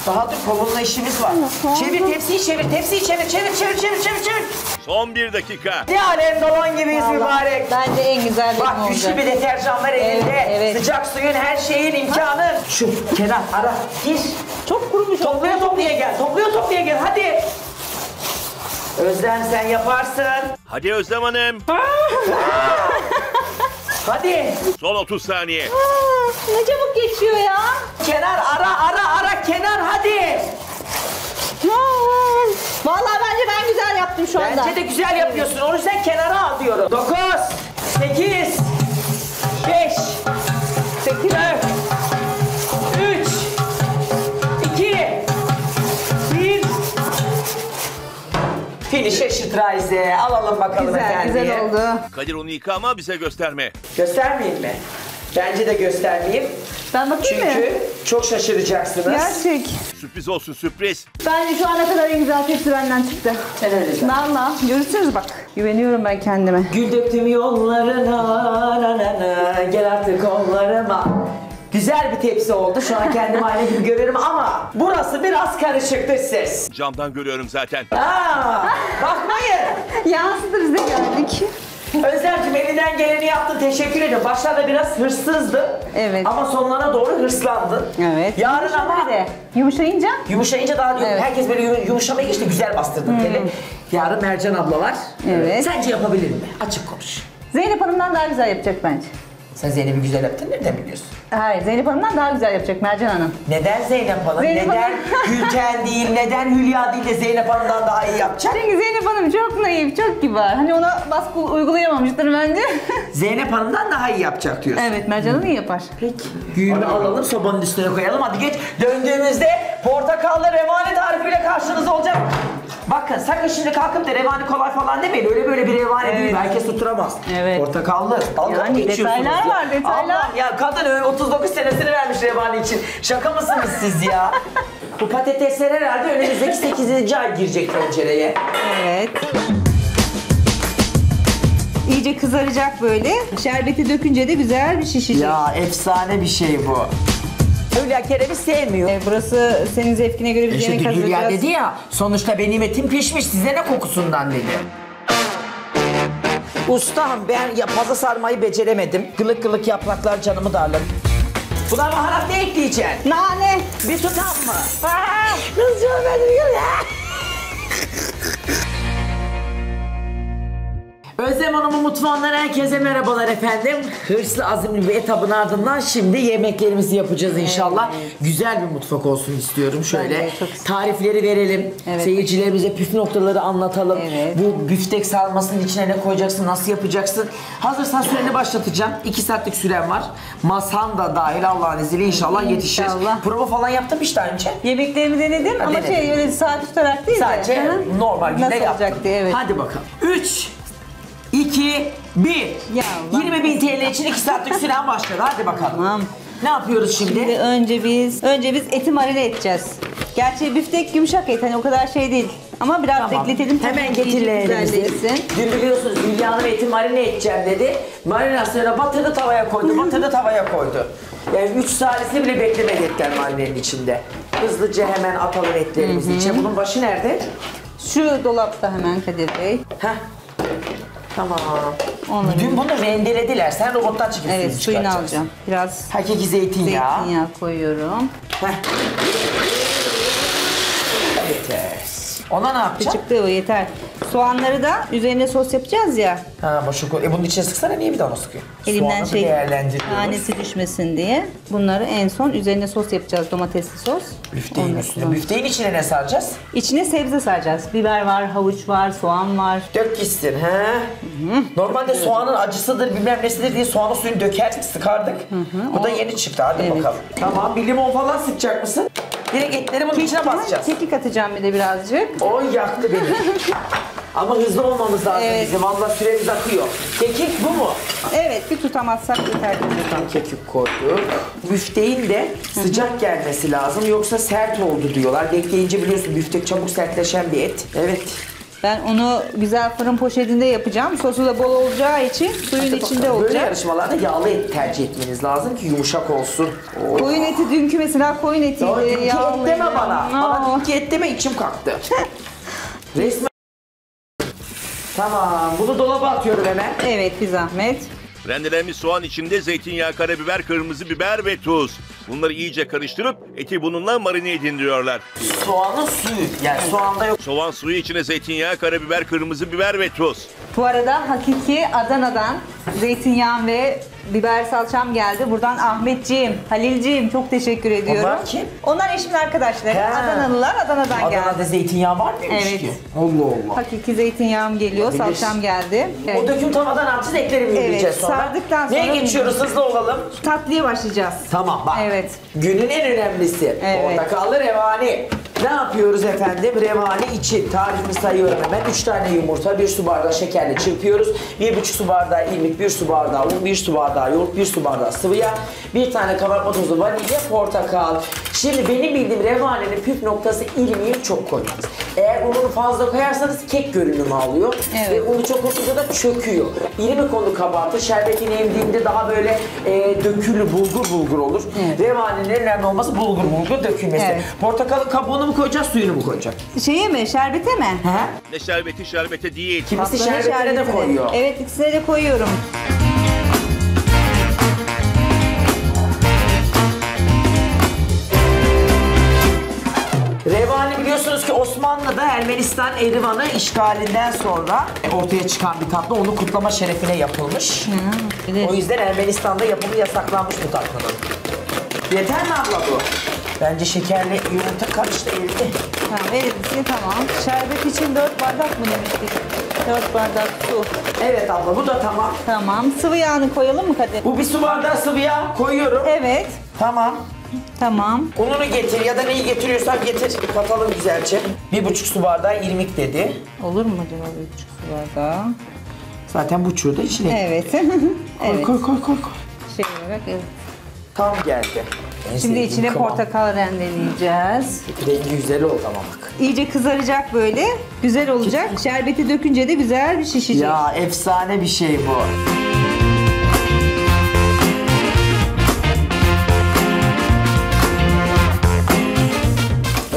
Daha dur, kolunla işimiz var. Çevir tepsiyi, çevir tepsiyi, çevir çevir çevir çevir çevir çevir. Son bir dakika. Ne alem dolan gibiyiz vallahi, mübarek. Bence en güzel bak, olacak. Bak güçlü bir deterjan var elinde. Evet. Sıcak suyun her şeyin imkanı. Ha. Şu kenar ara gir. Çok kurumuş. Topluya topluya gel. Topluya topluya gel hadi. Özlem sen yaparsın. Hadi Özlem Hanım. Hadi. Son otuz saniye. Aa, ne çabuk geçiyor ya. Kenar ara ara ara kenar hadi. Vay. Vallahi bence ben güzel yaptım şu anda. Bence de güzel yapıyorsun. Onu sen kenara al diyorum. dokuz, sekiz, beş, dört, üç, iki, bir. Finish eşitraize. Alalım bakalım efendim. Güzel, güzel oldu. Kadir onu yıka ama bize gösterme. Göstermeyeyim mi? Bence de göstermeyeyim. Ben bakayım mı? Çünkü mi? Çok şaşıracaksınız. Gerçek. Sürpriz olsun sürpriz. Bence şu ana kadar en güzel tepsi benden çıktı. Sen öyle zaten. Valla görürsünüz bak. Güveniyorum ben kendime. Gül döktüm yollarına na, na, na. Gel artık kollarıma. Güzel bir tepsi oldu. Şu an kendimi aynı gibi görüyorum ama burası biraz karışıktı ses. Camdan görüyorum zaten. Aa, bakmayın. Yansıdır bize geldik. Özlemciğim elinden geleni yaptın, teşekkür ederim. Başlarda biraz hırssızdın. Evet. Ama sonlara doğru hırslandın. Evet. Yarın ama yumuşayınca? Yumuşayınca daha diyorum. Evet. Herkes böyle yumuşamaya geçti, güzel bastırdın hmm. teli. Yarın Mercan ablalar. Evet. Sence yapabilir mi? Açık konuş. Zeynep Hanım'dan daha güzel yapacak bence. Sen Zeynep'i güzel yaptın, nereden biliyorsun? Hayır, Zeynep Hanım'dan daha güzel yapacak Mercan Hanım. Neden Zeynep Hanım? Zeynep neden Gülten değil, neden Hülya değil de Zeynep Hanım'dan daha iyi yapacak? Çünkü Zeynep Hanım çok naif, çok kibar. Hani ona baskı uygulayamamıştır bence. Zeynep Hanım'dan daha iyi yapacak diyorsun. Evet, Mercan Hanım iyi yapar. Peki. Güğümü alalım, sobanın üstüne koyalım. Hadi geç. Döndüğümüzde portakallı revani tarifiyle karşınızda olacak. Bakın sakın şimdi kalkıp da revani kolay falan demeyin. Öyle böyle bir revani evet. değil. Herkes tutturamaz. Evet. Portakallı. Dalga yani geçiyorsunuz. Detaylar ya. Var detaylar. Allah, ya kadın otuz dokuz senesini vermiş revani için. Şaka mısınız siz ya? Bu patatesler herhalde önümüzdeki sekizinci ay girecek tencereye. Evet. İyice kızaracak böyle. Şerbeti dökünce de güzel bir şişecek. Ya efsane bir şey bu. Hülya Kerem'i sevmiyor. E, burası senin zevkine göre bir e yemek hazırlayacağız. Hülya dedi ya, sonuçta benim etim pişmiş, size ne kokusundan dedi. Ustam ben ya, paza sarmayı beceremedim. Gılık gılık yapraklar canımı darladı. Buna baharat ne ekleyeceksin? Nane. Bir tutam mı? Aaa! Kızcığım benim gibi. Özlem Hanım'ın mutfağından herkese merhabalar efendim. Hırslı, azimli bir etabın ardından şimdi yemeklerimizi yapacağız inşallah. Evet. Güzel bir mutfak olsun istiyorum şöyle. Evet, tarifleri verelim, evet. seyircilerimize püf noktaları anlatalım. Evet. Bu büftek sarmasının içine ne koyacaksın, nasıl yapacaksın? Hazırsan süreni başlatacağım. iki saatlik süren var. Masam da dahil Allah'ın izniyle inşallah evet, yetişir. İnşallah. Prova falan yaptım işte önce. Yemeklerimi denedim ama denedim. Şey öyle saat tutarak değil de. Sadece Hı-hı. normal günde yapacaktı. Evet. Hadi bakalım. üç, iki, bir. yirmi bin T L için iki saatlik süren başladı. Hadi bakalım. Tamam. Ne yapıyoruz şimdi? Şimdi önce biz önce biz eti marine edeceğiz. Gerçi biftek yumuşak et, hani o kadar şey değil. Ama biraz tamam. bekletelim. Hemen getirleyelim. Dün biliyorsunuz Hülya Hanım eti marine edeceğim dedi. Marinasyona batırdı, tavaya koydu, batırdı, tavaya koydu. Yani üç salisini bile beklemedi etken marinenin içinde. Hızlıca hemen atalım etlerimizi içe. Bunun başı nerede? Şu dolapta hemen Kadir Bey. Heh. Tamam. Onları dün bunu rendelediler. Sen robottan çekip evet, suyunu alacağım. Biraz hakiki zeytinyağı. Zeytinyağı koyuyorum. Heh. Evet. Ona ne yapacağız? Çıktı o yeter. Soğanları da üzerine sos yapacağız ya. Ha boşu koy. E bunun içine sıksana, niye bir daha onu sıkıyor? Elimden şey, tanesi düşmesin diye. Bunları en son üzerine sos yapacağız, domatesli sos. Büfteğin üstüne. Büfteğin içine ne saracağız? İçine sebze saracağız. Biber var, havuç var, soğan var. Dök gitsin he. Hı-hı. Normalde evet. soğanın acısıdır, bilmem nesidir diye soğanın suyunu dökerdik, sıkardık. Hı-hı. Bu da yeni çıktı, hadi evet. bakalım. Tamam, bir limon falan sıkacak mısın? Direkt etleri bunun içine basacağız. Kekik atacağım bir de birazcık. O yaktı beni. Ama hızlı olmamız lazım evet. bizim. Valla süremiz akıyor. Kekik bu mu? Evet, bir tutamazsak yeterli. Tam kekik koyduk. Büfteğin de sıcak gelmesi lazım. Yoksa sert oldu diyorlar. Bekleyince biliyorsun büftek çabuk sertleşen bir et. Evet. Ben onu güzel fırın poşetinde yapacağım. Sosu da bol olacağı için suyun Hadi içinde bakalım. olacak. Böyle yarışmalarda yağlı et tercih etmeniz lazım ki yumuşak olsun. Oh. Koyun eti dünkü mesela koyun etiydi. Yağlı et deme bana. No. Bana dünkü et deme, içim kalktı. Resmen. Tamam, bunu dolaba atıyorum hemen. Evet, bir zahmet. Rendelenmiş soğan içinde zeytinyağı, karabiber, kırmızı biber ve tuz. Bunları iyice karıştırıp eti bununla marine edin diyorlar. Soğanın suyu, yani soğanda yok. Soğan suyu içine zeytinyağı, karabiber, kırmızı biber ve tuz. Bu arada hakiki Adana'dan zeytinyağım ve biber salçam geldi. Buradan Ahmetciğim, Halilciğim çok teşekkür ediyorum. Onlar kim? Onlar eşimin arkadaşları. He. Adanalılar Adana'dan Adana'da geldi. Adana'da zeytinyağı var mıymış evet. ki? Allah Allah. Hakiki zeytinyağım geliyor, olabilir. Salçam geldi. Evet. O döküm tamadan artık eklerimi evet. yiyeceğiz sonra. Sardıktan sonra. Neye geçiyoruz? Hızlı olalım. Tatlıya başlayacağız. Tamam bak. Evet. Günün en önemlisi. Evet. Portakallı revani. Ne yapıyoruz efendim? Revani için tarifimi sayıyorum hemen. Üç tane yumurta, bir su bardağı şekerle çırpıyoruz. Bir buçuk su bardağı irmik, bir su bardağı un, bir su bardağı yoğurt, bir su bardağı sıvı yağ, bir tane kabartma tozu, vanilya, portakal. Şimdi benim bildiğim revaninin püf noktası irmiği çok koymanız. Eğer ununu fazla koyarsanız kek görünümü alıyor evet. ve unu çok olunca da çöküyor. İrmik onu kabartır, şerbetini emdiğinde daha böyle e, dökülü, bulgur bulgur olur. Evet. Revaninin önemli olması bulgur bulgur dökülmesi. Evet. Portakalın kabuğunu mu koyacağız, suyunu mu koyacak? Şeye mi, şerbete mi? Ha? Ne şerbeti, şerbete değil. Kimisi şerbetine şerbetine de koyuyor. Evet, ikisine de koyuyorum. Revani biliyorsunuz ki Osmanlı'da Ermenistan Erivan'ı işgalinden sonra ortaya çıkan bir tatlı, onu kutlama şerefine yapılmış. Hı, evet. O yüzden Ermenistan'da yapımı yasaklanmış bu tatlının. Yeter mi abla bu? Bence şekerle yumurta karıştı, eridi. Ha, eridi, tamam. Şerbet için dört bardak mı demiştik? Dört bardak su. Evet abla, bu da tamam. Tamam. Sıvı yağını koyalım mı Kadir? Bu bir su bardağı sıvı yağ koyuyorum. Evet. Tamam. Tamam. Ununu getir ya da neyi getiriyorsan getir. Katalım güzelce. Bir buçuk su bardağı irmik dedi. Olur mu acaba bir buçuk su bardağı? Zaten buçuğu da içine. Evet. Koy, evet. koy koy koy koy. Şey olarak evet. Tam geldi. En Şimdi içine kıvam. portakal rendeleyeceğiz. Rengi güzel oldu ama bak. İyice kızaracak böyle. Güzel olacak. Şerbeti dökünce de güzel bir şişecek. Ya efsane bir şey bu.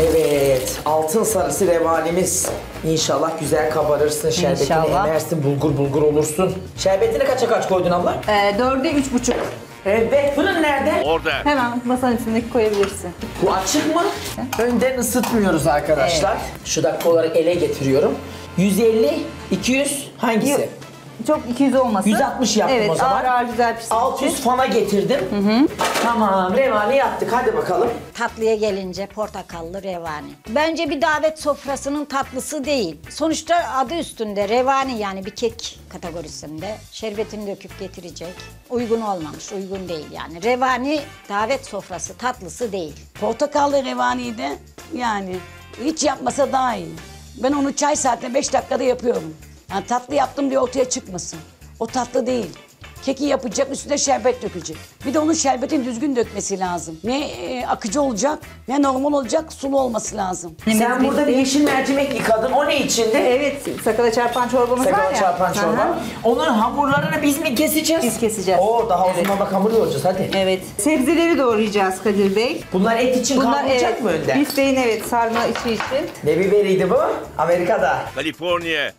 Evet. Altın sarısı revanimiz. İnşallah güzel kabarırsın. Şerbetini İnşallah. emersin. Bulgur bulgur olursun. Şerbetini kaça kaç koydun abla? Ee, dörde üç buçuk. Evet, fırın nerede? Orada. Hemen masanın üstündeki koyabilirsin. Bu açık mı? Önden ısıtmıyoruz arkadaşlar. Evet. Şu dakika olarak ele getiriyorum. yüz elli, iki yüz hangisi? Çok iki yüz olmasın. yüz altmış yaptım evet, o zaman. Evet, ağır ağır güzel pişsin. altı yüz fana getirdim. Hı hı. Tamam, revani yaptık. Hadi bakalım. Tatlıya gelince portakallı revani. Bence bir davet sofrasının tatlısı değil. Sonuçta adı üstünde revani, yani bir kek kategorisinde. Şerbetini döküp getirecek. Uygun olmamış, uygun değil yani. Revani davet sofrası tatlısı değil. Portakallı revaniyi de yani hiç yapmasa daha iyi. Ben onu çay saatine beş dakikada yapıyorum. Yani tatlı yaptım diye ortaya çıkmasın. O tatlı değil. Keki yapacak, üstüne şerbet dökecek. Bir de onun şerbetin düzgün dökmesi lazım. Ne e, akıcı olacak, ne normal olacak, sulu olması lazım. Sen, Sen burada bir yeşil mercimek yıkadın, o ne içinde? Evet, sakala çarpan çorbamız sakala var ya. Sakala çarpan çorba. Aha. Onun hamurlarını biz mi keseceğiz? Biz keseceğiz. Oo, daha evet. O zaman bak hamur yoğuracağız, hadi. Evet. Sebzeleri doğrayacağız Kadir Bey. Bunlar et için kavrulacak evet, mı önden? Bifteğin evet, sarma içi için. Ne biberiydi bu? Amerika'da. California.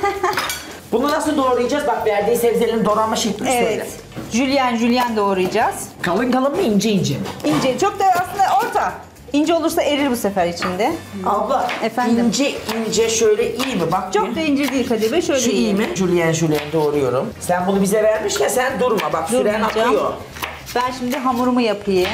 Bunu nasıl doğrayacağız? Bak verdiği sebzelerin doğranma şeklini evet. Söyle. Julienne julienne doğrayacağız. Kalın kalın mı, ince ince mi? İnce. Çok da aslında orta. İnce olursa erir bu sefer içinde. Abla, efendim. ince ince şöyle iyi mi? Bak çok ya. Da ince değil Kadir Bey, şöyle şu iyi mi? Julienne julienne doğruyorum. Sen bunu bize vermişken sen durma. Bak süren akıyor. Ben şimdi hamurumu yapayım.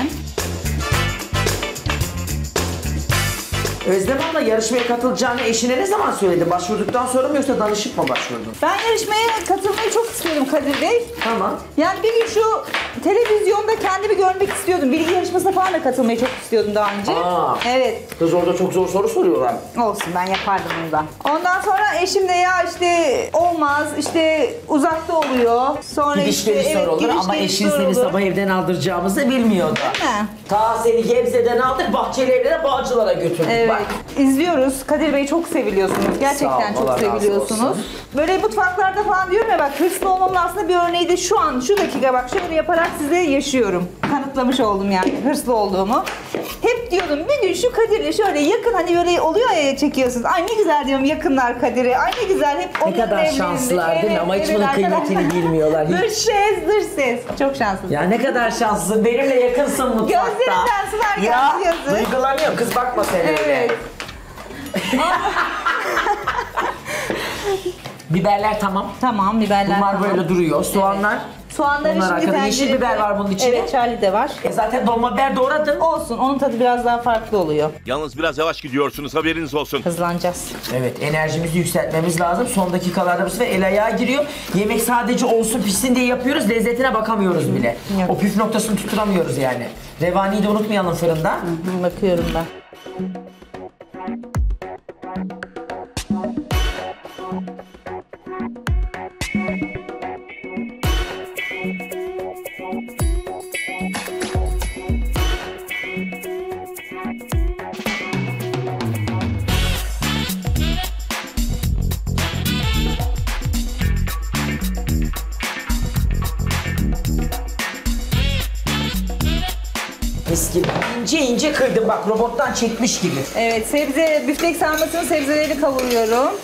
Özlem abla yarışmaya katılacağını eşine ne zaman söyledi? Başvurduktan sonra mı yoksa danışıp mı başvurdun? Ben yarışmaya katılmayı çok istiyorum Kadir Bey. Tamam. Yani bir gün şu televizyonda kendimi görmek istiyordum. Bilgi yarışmasına falan da katılmayı çok istiyordum daha önce. Aa, evet. Kız orada çok zor soru soruyorlar. Olsun, ben yapardım bundan. Ondan sonra eşim de ya işte olmaz, işte uzakta oluyor. Sonra gidiş işte, evet, olur ama eşin seni olur. Sabah evden aldıracağımızı bilmiyordu. Değil mi? Ta seni Gebze'den aldık, bahçeli evlere, Bağcılar'a götürdük. Evet. Bak. İzliyoruz. Kadir Bey çok seviliyorsunuz. Gerçekten ol, çok seviliyorsunuz. Böyle mutfaklarda falan diyorum ya bak hırslı olmamın aslında bir örneği de şu an şu dakika bak şöyle yaparak size yaşıyorum. Kanıtlamış oldum yani hırslı olduğumu. Hep diyordum bir gün şu Kadir'le şöyle yakın hani böyle oluyor ya çekiyorsunuz. Ay ne güzel diyorum yakınlar Kadir'e. Ay ne güzel hep onun ne kadar şanslılar evet, değil mi? Ama hiç bunun kıymetini bilmiyorlar. Dış ses, dış ses. Çok şanslısın. Ya ne kadar şanslısın. Benimle yakınsın mutfakta. Gözlerinden sular gözlüyorsun. Duygulanıyor kız bakma sen öyle. Evet. Biberler tamam. Tamam, biberler bunlar tamam. Böyle duruyor. Soğanlar. Evet. Soğanları bunlar şimdi arkada. Yeşil biber var bunun içinde. Evet, charlie de var. E zaten dolma biber doğradın. Olsun, onun tadı biraz daha farklı oluyor. Yalnız biraz yavaş gidiyorsunuz, haberiniz olsun. Hızlanacağız. Evet, enerjimizi yükseltmemiz lazım. Son dakikalarda bu sefer el ayağa giriyor. Yemek sadece olsun pişsin diye yapıyoruz, lezzetine bakamıyoruz bile. Yok. O püf noktasını tutturamıyoruz yani. Revaniyi de unutmayalım fırında. Hı hı, bakıyorum ben. Gibi. İnce ince kırdım bak robottan çekmiş gibi. Evet sebze, biftek sarmasının sebzelerini kavuruyorum.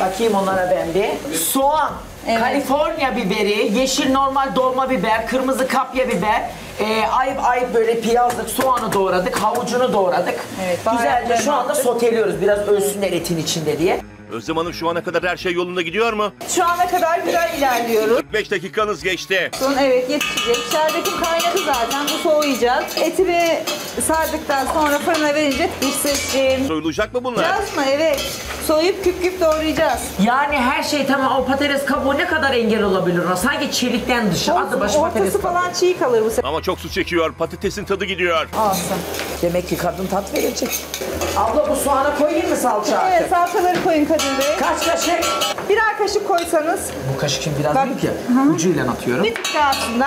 Bakayım onlara ben bir. Soğan, evet. Kaliforniya biberi, yeşil normal dolma biber, kırmızı kapya biber. E, ayıp ayıp böyle piyazlık, soğanı doğradık, havucunu doğradık. Evet, güzelce şu anda soteliyoruz biraz ölsünler etin içinde diye. Özlem Hanım şu ana kadar her şey yolunda gidiyor mu? Şu ana kadar güzel ilerliyoruz. kırk beş dakikanız geçti. Son evet yetişecek. Şerbetin kaynadı zaten. Bu soğuyacağız. Eti ve sardıktan sonra fırına verince pişsin. Soyulacak mı bunlar? Biraz mı? Evet. Soyup küp küp doğrayacağız. Yani her şey tamam. O patates kabuğu ne kadar engel olabilir ona? Sanki çelikten dışı. Olsun, adı başı patates kabuğu. Ortası falan çiğ kalır bu sefer. Ama çok su çekiyor. Patatesin tadı gidiyor. Olsun. Demek ki kadın tat verecek. Abla bu soğana koyayım mı salça artık? Evet salçaları koyun Kadir Bey. Kaç kaşık? Birer kaşık koysanız. Bu kaşık şimdi biraz büyük ya. Hı. Ucuyla atıyorum. Bir tık daha aslında.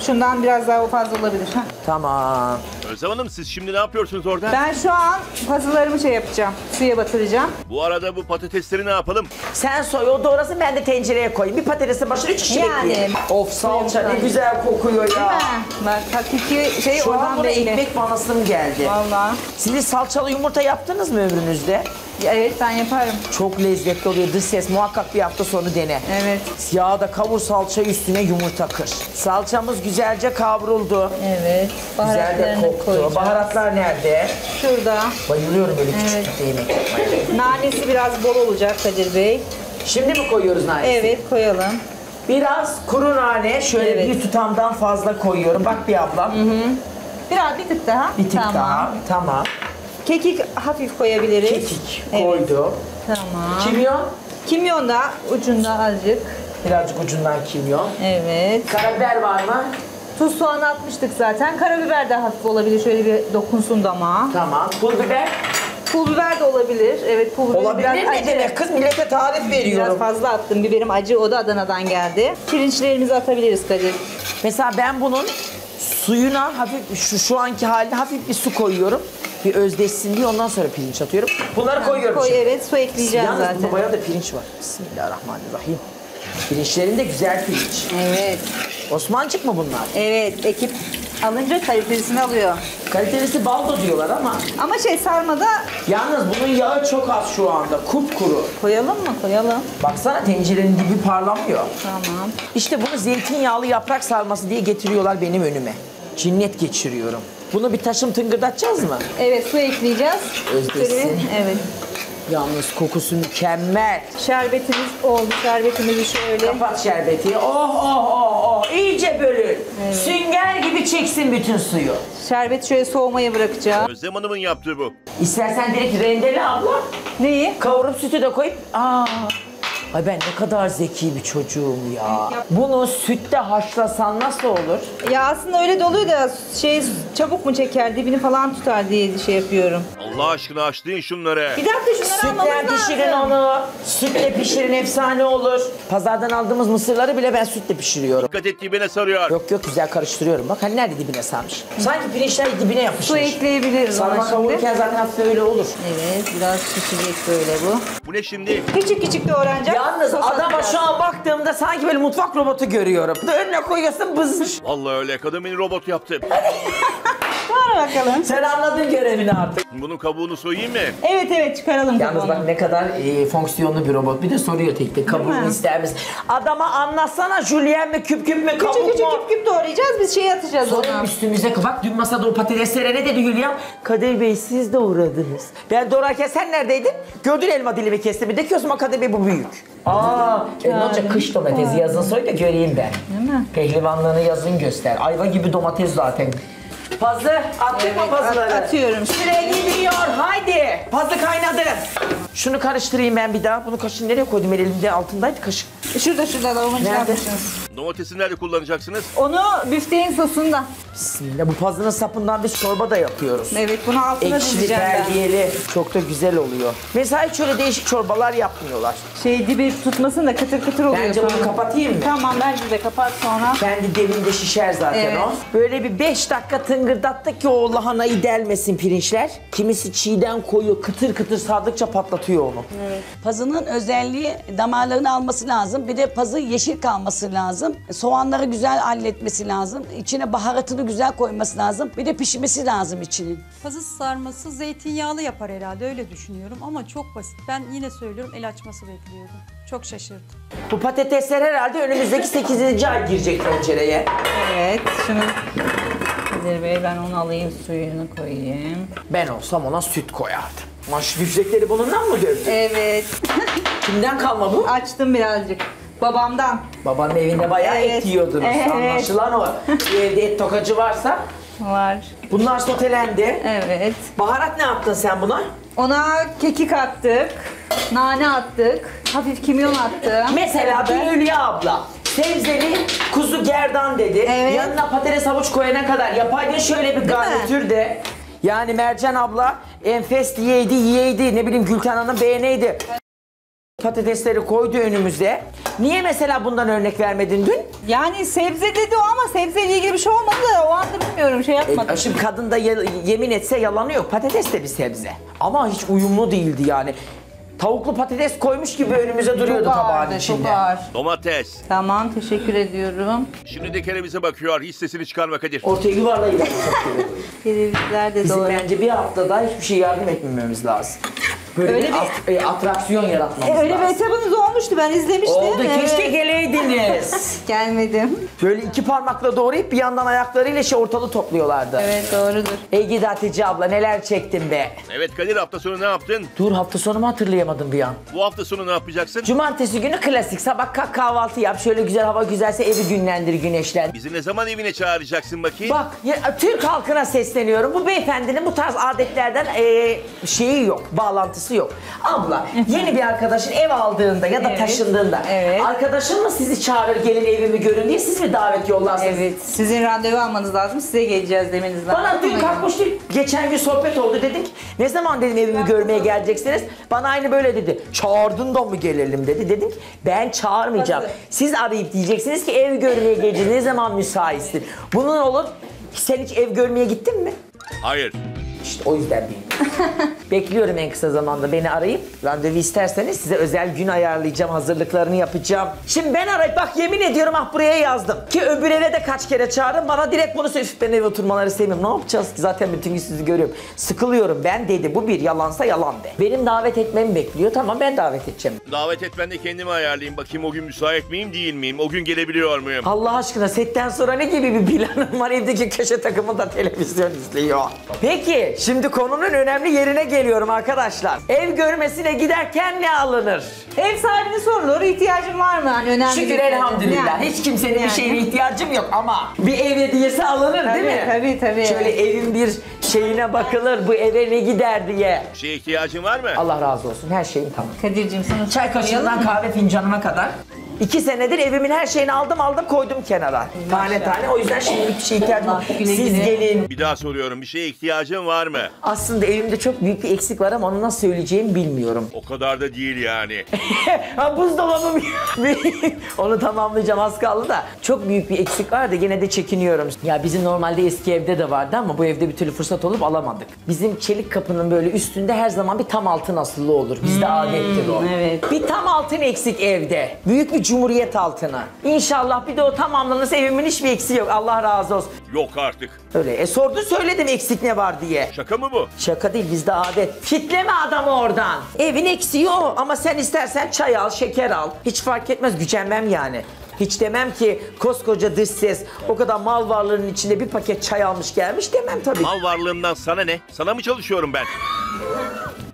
Şundan biraz daha fazla olabilir. Heh. Tamam. Özlem Hanım siz şimdi ne yapıyorsunuz orada? Ben şu an pazılarımı şey yapacağım. Suya batıracağım. Bu arada bu patatesleri ne yapalım? Sen soy o doğrasın ben de tencereye koyayım. Bir patatesin başına üç kişi yani. Bekleyin. Of salça ne güzel kokuyor ya. Bak hakiki şey şu oradan da ekmek banasım geldi. Vallahi. Siz salçalı yumurta yaptınız mı ömrünüzde? Evet ben yaparım. Çok lezzetli oluyor dış ses muhakkak bir hafta sonu dene. Evet. Yağda kavur salça üstüne yumurta kır. Salçamız güzelce kavruldu. Evet. Güzel de koktu. Koyacağız. Baharatlar nerede? Şurada. Bayılıyorum böyle evet. Küçük yemek yapmaya. Nanesi biraz bol olacak Kadir Bey. Şimdi mi koyuyoruz nanesi? Evet koyalım. Biraz kuru nane şöyle evet. Bir tutamdan fazla koyuyorum. Bak bir ablam. Hı hı. Biraz bir tık daha. Bir tık tamam. Daha. Tamam. Kekik hafif koyabiliriz. Kekik koydum. Evet. Tamam. Kimyon? Kimyon da ucunda azıcık. Birazcık ucundan kimyon. Evet. Karabiber var mı? Tuz soğan atmıştık zaten. Karabiber de hafif olabilir. Şöyle bir dokunsun damağa. Tamam. Pul biber? Pul biber de olabilir. Evet, pul biber. Olabilir ne acı demek? Kız millete tarif veriyorum. Biraz fazla attım. Biberim acı, o da Adana'dan geldi. Pirinçlerimizi atabiliriz Kadir. Mesela ben bunun suyuna hafif, şu, şu anki haline hafif bir su koyuyorum. Bir özdeşsin diye ondan sonra pirinç atıyorum. Bunları koyuyorum. Koy, evet, su ekleyeceğim yalnız zaten. Yalnız bayağı da pirinç var. Bismillahirrahmanirrahim. Pirinçlerinde güzel pirinç. Evet. Osmancık mı bunlar? Evet, ekip alınca kalitelisini alıyor. Kalitelisi baldo diyorlar ama. Ama şey sarmada... Yalnız bunun yağı çok az şu anda, kupkuru. Koyalım mı? Koyalım. Baksana tencerenin dibi parlamıyor. Tamam. İşte bunu zeytinyağlı yaprak sarması diye getiriyorlar benim önüme. Cinnet geçiriyorum. Bunu bir taşım tıngırdatacağız mı? Evet, su ekleyeceğiz. Özdesin. Evet. Yalnız kokusu mükemmel. Şerbetimiz oldu. Şerbetimizi şöyle. Kapat şerbeti. Oh oh oh oh. İyice bölün. Evet. Sünger gibi çeksin bütün suyu. Şerbeti şöyle soğumaya bırakacağım. Özlem Hanım'ın yaptığı bu. İstersen direkt rendeli abla. Neyi? Kavurup sütü de koyup. Aa. Ay ben ne kadar zeki bir çocuğum ya. Bunu sütte haşlasan nasıl olur? Ya aslında öyle de oluyor da şey çabuk mu çeker, dibini falan tutar diye şey yapıyorum. Allah aşkına açtın şunları. Bir dakika şunları almamız lazım. Sütle pişirin onu. Sütle pişirin efsane olur. Pazardan aldığımız mısırları bile ben sütle pişiriyorum. Dikkat et dibine sarıyor. Yok yok güzel karıştırıyorum. Bak hani nerede dibine sarmış. Sanki pirinçler dibine yapışmış. Su ekleyebiliriz. Sarma kavururken zaten böyle olur. Evet biraz pişecek böyle bu. Bu ne şimdi? Küçük küçük doğranacak. Yalnız sos adama şu an baktığımda sanki böyle mutfak robotu görüyorum. Önüne koyuyorsun bızmış. Vallahi öyle kadın beni robot yaptı. Var bakalım. Sen anladın görevini artık. Bunun kabuğunu soyayım mı? Evet evet çıkaralım. Yalnız kabuğunu. Bak ne kadar e, fonksiyonlu bir robot. Bir de soruyor tek tek kabuğunu ister misin? Adama anlatsana jülyen mi küp küp mü kabuk küçük, mu? Küçük küp küp doğrayacağız biz şeyi atacağız. Sonra üstümüze bak dün masada o patateslere ne dedi Hülya? Kadir Bey siz doğradınız. Ben doğrarken sen neredeydin? Gördün elma dilimi kestim. De ki o Kadir Bey bu büyük. Aa, e, ne olacak kış domatesi yazın soy da göreyim ben. Değil mi? Pehlivanlığını yazın göster. Ayva gibi domates zaten. Pazı, attık mı pazıları? Atıyorum. Şuraya gidiyor, haydi. Pazı kaynadı. Şunu karıştırayım ben bir daha. Bunu kaşığı nereye koydum? Elimde altındaydı kaşık. Şurada şurada da olunca yapmışsınız. Domatesi nerede kullanacaksınız? Onu büfteğin sosunda. Bismillah, bu pazının sapından biz çorba da yapıyoruz. Evet, bunu altına dizeceğim ben. Ekşili, terbiyeli. Çok da güzel oluyor. Mesela hiç öyle değişik çorbalar yapmıyorlar. Şey dibi tutmasın da kıtır kıtır oluyor. Bence bunu kapatayım mı? Tamam, bence de kapat sonra. Kendi dibinde şişer zaten evet. O. Böyle bir beş dakika tıngırdattı ki o lahanayı delmesin pirinçler. Kimisi çiğden koyuyor, kıtır kıtır sardıkça patlatıyor onu. Evet. Pazının özelliği damarlarını alması lazım. Bir de pazı yeşil kalması lazım. Soğanları güzel halletmesi lazım. İçine baharatını güzel koyması lazım. Bir de pişmesi lazım içinin. Pazı sarması zeytinyağlı yapar herhalde öyle düşünüyorum ama çok basit. Ben yine söylüyorum el açması bekliyorum. Çok şaşırdım. Bu patatesler herhalde önümüzdeki sekizinci ay girecek tencereye. Evet şunu Kadir Bey ben onu alayım suyunu koyayım. Ben olsam ona süt koyardım. Maş yüzekleri bunundan mı gördün? Evet. Kimden kalma bu? Açtım birazcık. Babamdan. Babanın evinde bayağı evet. Et yiyordunuz. Evet. Anlaşılan o. Evde et tokacı varsa. Var. Bunlar sotelendi. Evet. Baharat ne yaptın sen buna? Ona kekik attık, nane attık, hafif kimyon attı. Mesela bir Hülya abla. Sebzeli kuzu gerdan dedi. Evet. Yanına patates havuç koyana kadar yapaydın şöyle bir garnitür de. Yani Mercan abla enfes yiyeydi yiyeydi. Ne bileyim Gülten Hanım beğeneydi. Evet. Patatesleri koydu önümüze. Niye mesela bundan örnek vermedin dün? Yani sebze dedi o ama sebzeyle ilgili bir şey olmadı da o anda bilmiyorum şey yapmadım. E, şimdi kadın da yemin etse yalanı yok. Patates de bir sebze. Ama hiç uyumlu değildi yani. Tavuklu patates koymuş gibi önümüze duruyordu çok tabağın ağırdı, içinde. Domates. Tamam teşekkür ediyorum. Şimdi de kerevize bakıyor. Hiç sesini çıkarma Kadir. Ortaya yuvarlayın. Kerevizler de bizim doğru. Bence bir haftada hiçbir şey yardım etmememiz lazım. Böyle öyle bir, bir atraksiyon yaratmamız e, öyle lazım. Öyle bir etabınız olmuştu ben izlemiştim. Oldu evet. Keşke geleydiniz. Gelmedim. Böyle iki parmakla doğrayıp bir yandan ayaklarıyla şey ortalığı topluyorlardı. Evet doğrudur. Ege Hatice abla neler çektin be. Evet Kadir hafta sonu ne yaptın? Dur hafta sonumu hatırlayamadım bir an. Bu hafta sonu ne yapacaksın? Cumartesi günü klasik sabah kalk kahvaltı yap. Şöyle güzel hava güzelse evi günlendir güneşlen. Bizi ne zaman evine çağıracaksın bakayım? Bak ya, Türk halkına sesleniyorum. Bu beyefendinin bu tarz adetlerden ee, şeyi yok bağlantısı yok. Abla yeni bir arkadaşın ev aldığında ya da evet, taşındığında evet. Arkadaşın mı sizi çağırır gelin evimi görün diye siz mi davet yollarsınız? Evet, sizin randevu almanız lazım, size geleceğiz demeniz lazım. Bana dün kalkmıştı, geçen gün sohbet oldu dedik. Ne zaman dedim evimi görmeye geleceksiniz? Bana aynı böyle dedi. Çağırdın da mı gelelim dedi. Dedik ben çağırmayacağım. Siz arayıp diyeceksiniz ki ev görmeye geleceğiz, ne zaman müsaitsin? Bunun olur. Sen hiç ev görmeye gittin mi? Hayır. İşte o yüzden bilmiyorum. Bekliyorum en kısa zamanda beni arayıp randevu isterseniz size özel gün ayarlayacağım, hazırlıklarını yapacağım. Şimdi ben arayıp bak yemin ediyorum ah buraya yazdım ki öbür eve de kaç kere çağırdım, bana direkt bunu söylüyor. Ben eve oturmaları sevmiyorum, ne yapacağız ki zaten bütün gün sizi görüyorum. Sıkılıyorum ben dedi, bu bir yalansa yalan de. Benim davet etmemi bekliyor, tamam ben davet edeceğim. Davet etmen de kendimi ayarlayayım bakayım o gün müsait miyim değil miyim, o gün gelebiliyor muyum? Allah aşkına setten sonra ne gibi bir planım var, evdeki köşe takımı da televizyon izliyor. Peki şimdi konunun önemli yerine geliyorum arkadaşlar. Ev görmesine giderken ne alınır? Ev sahibine sorulur, ihtiyacın var mı? Yani önemli. Şükür elhamdülillah. Yani. Hiç kimsenin yani. Bir şeye ihtiyacım yok ama bir ev hediyesi alınır tabii, değil mi? Tabii tabii. Şöyle evin bir şeyine bakılır, bu eve ne gider diye. Bir şeye ihtiyacın var mı? Allah razı olsun, her şeyim tamam. Kadir'cim sana çay kaşığından kahve fincanıma kadar. İki senedir evimin her şeyini aldım aldım koydum kenara. Tane tane, o yüzden şimdilik bir şeye ihtiyacım var. Siz gelin. Bir daha soruyorum, bir şeye ihtiyacın var mı? Aslında evimde çok büyük bir eksik var ama onu nasıl söyleyeceğimi bilmiyorum. O kadar da değil yani. Ha buzdolabım onu tamamlayacağım, az kaldı da. Çok büyük bir eksik var da gene de çekiniyorum. Ya bizim normalde eski evde de vardı ama bu evde bir türlü fırsat olup alamadık. Bizim çelik kapının böyle üstünde her zaman bir tam altın asılı olur. Bizde hmm, adettir o. Evet. Bir tam altın eksik evde. Büyük bir Cumhuriyet altına. İnşallah bir de o tamamlanırsa evimin hiçbir eksiği yok. Allah razı olsun. Yok artık. Öyle. E sordu söyledim eksik ne var diye. Şaka mı bu? Şaka değil, bizde adet. Kitleme adamı oradan. Evin eksiği o ama sen istersen çay al, şeker al. Hiç fark etmez, gücenmem yani. Hiç demem ki koskoca dış ses o kadar mal varlığının içinde bir paket çay almış gelmiş demem tabii. Mal varlığından sana ne? Sana mı çalışıyorum ben?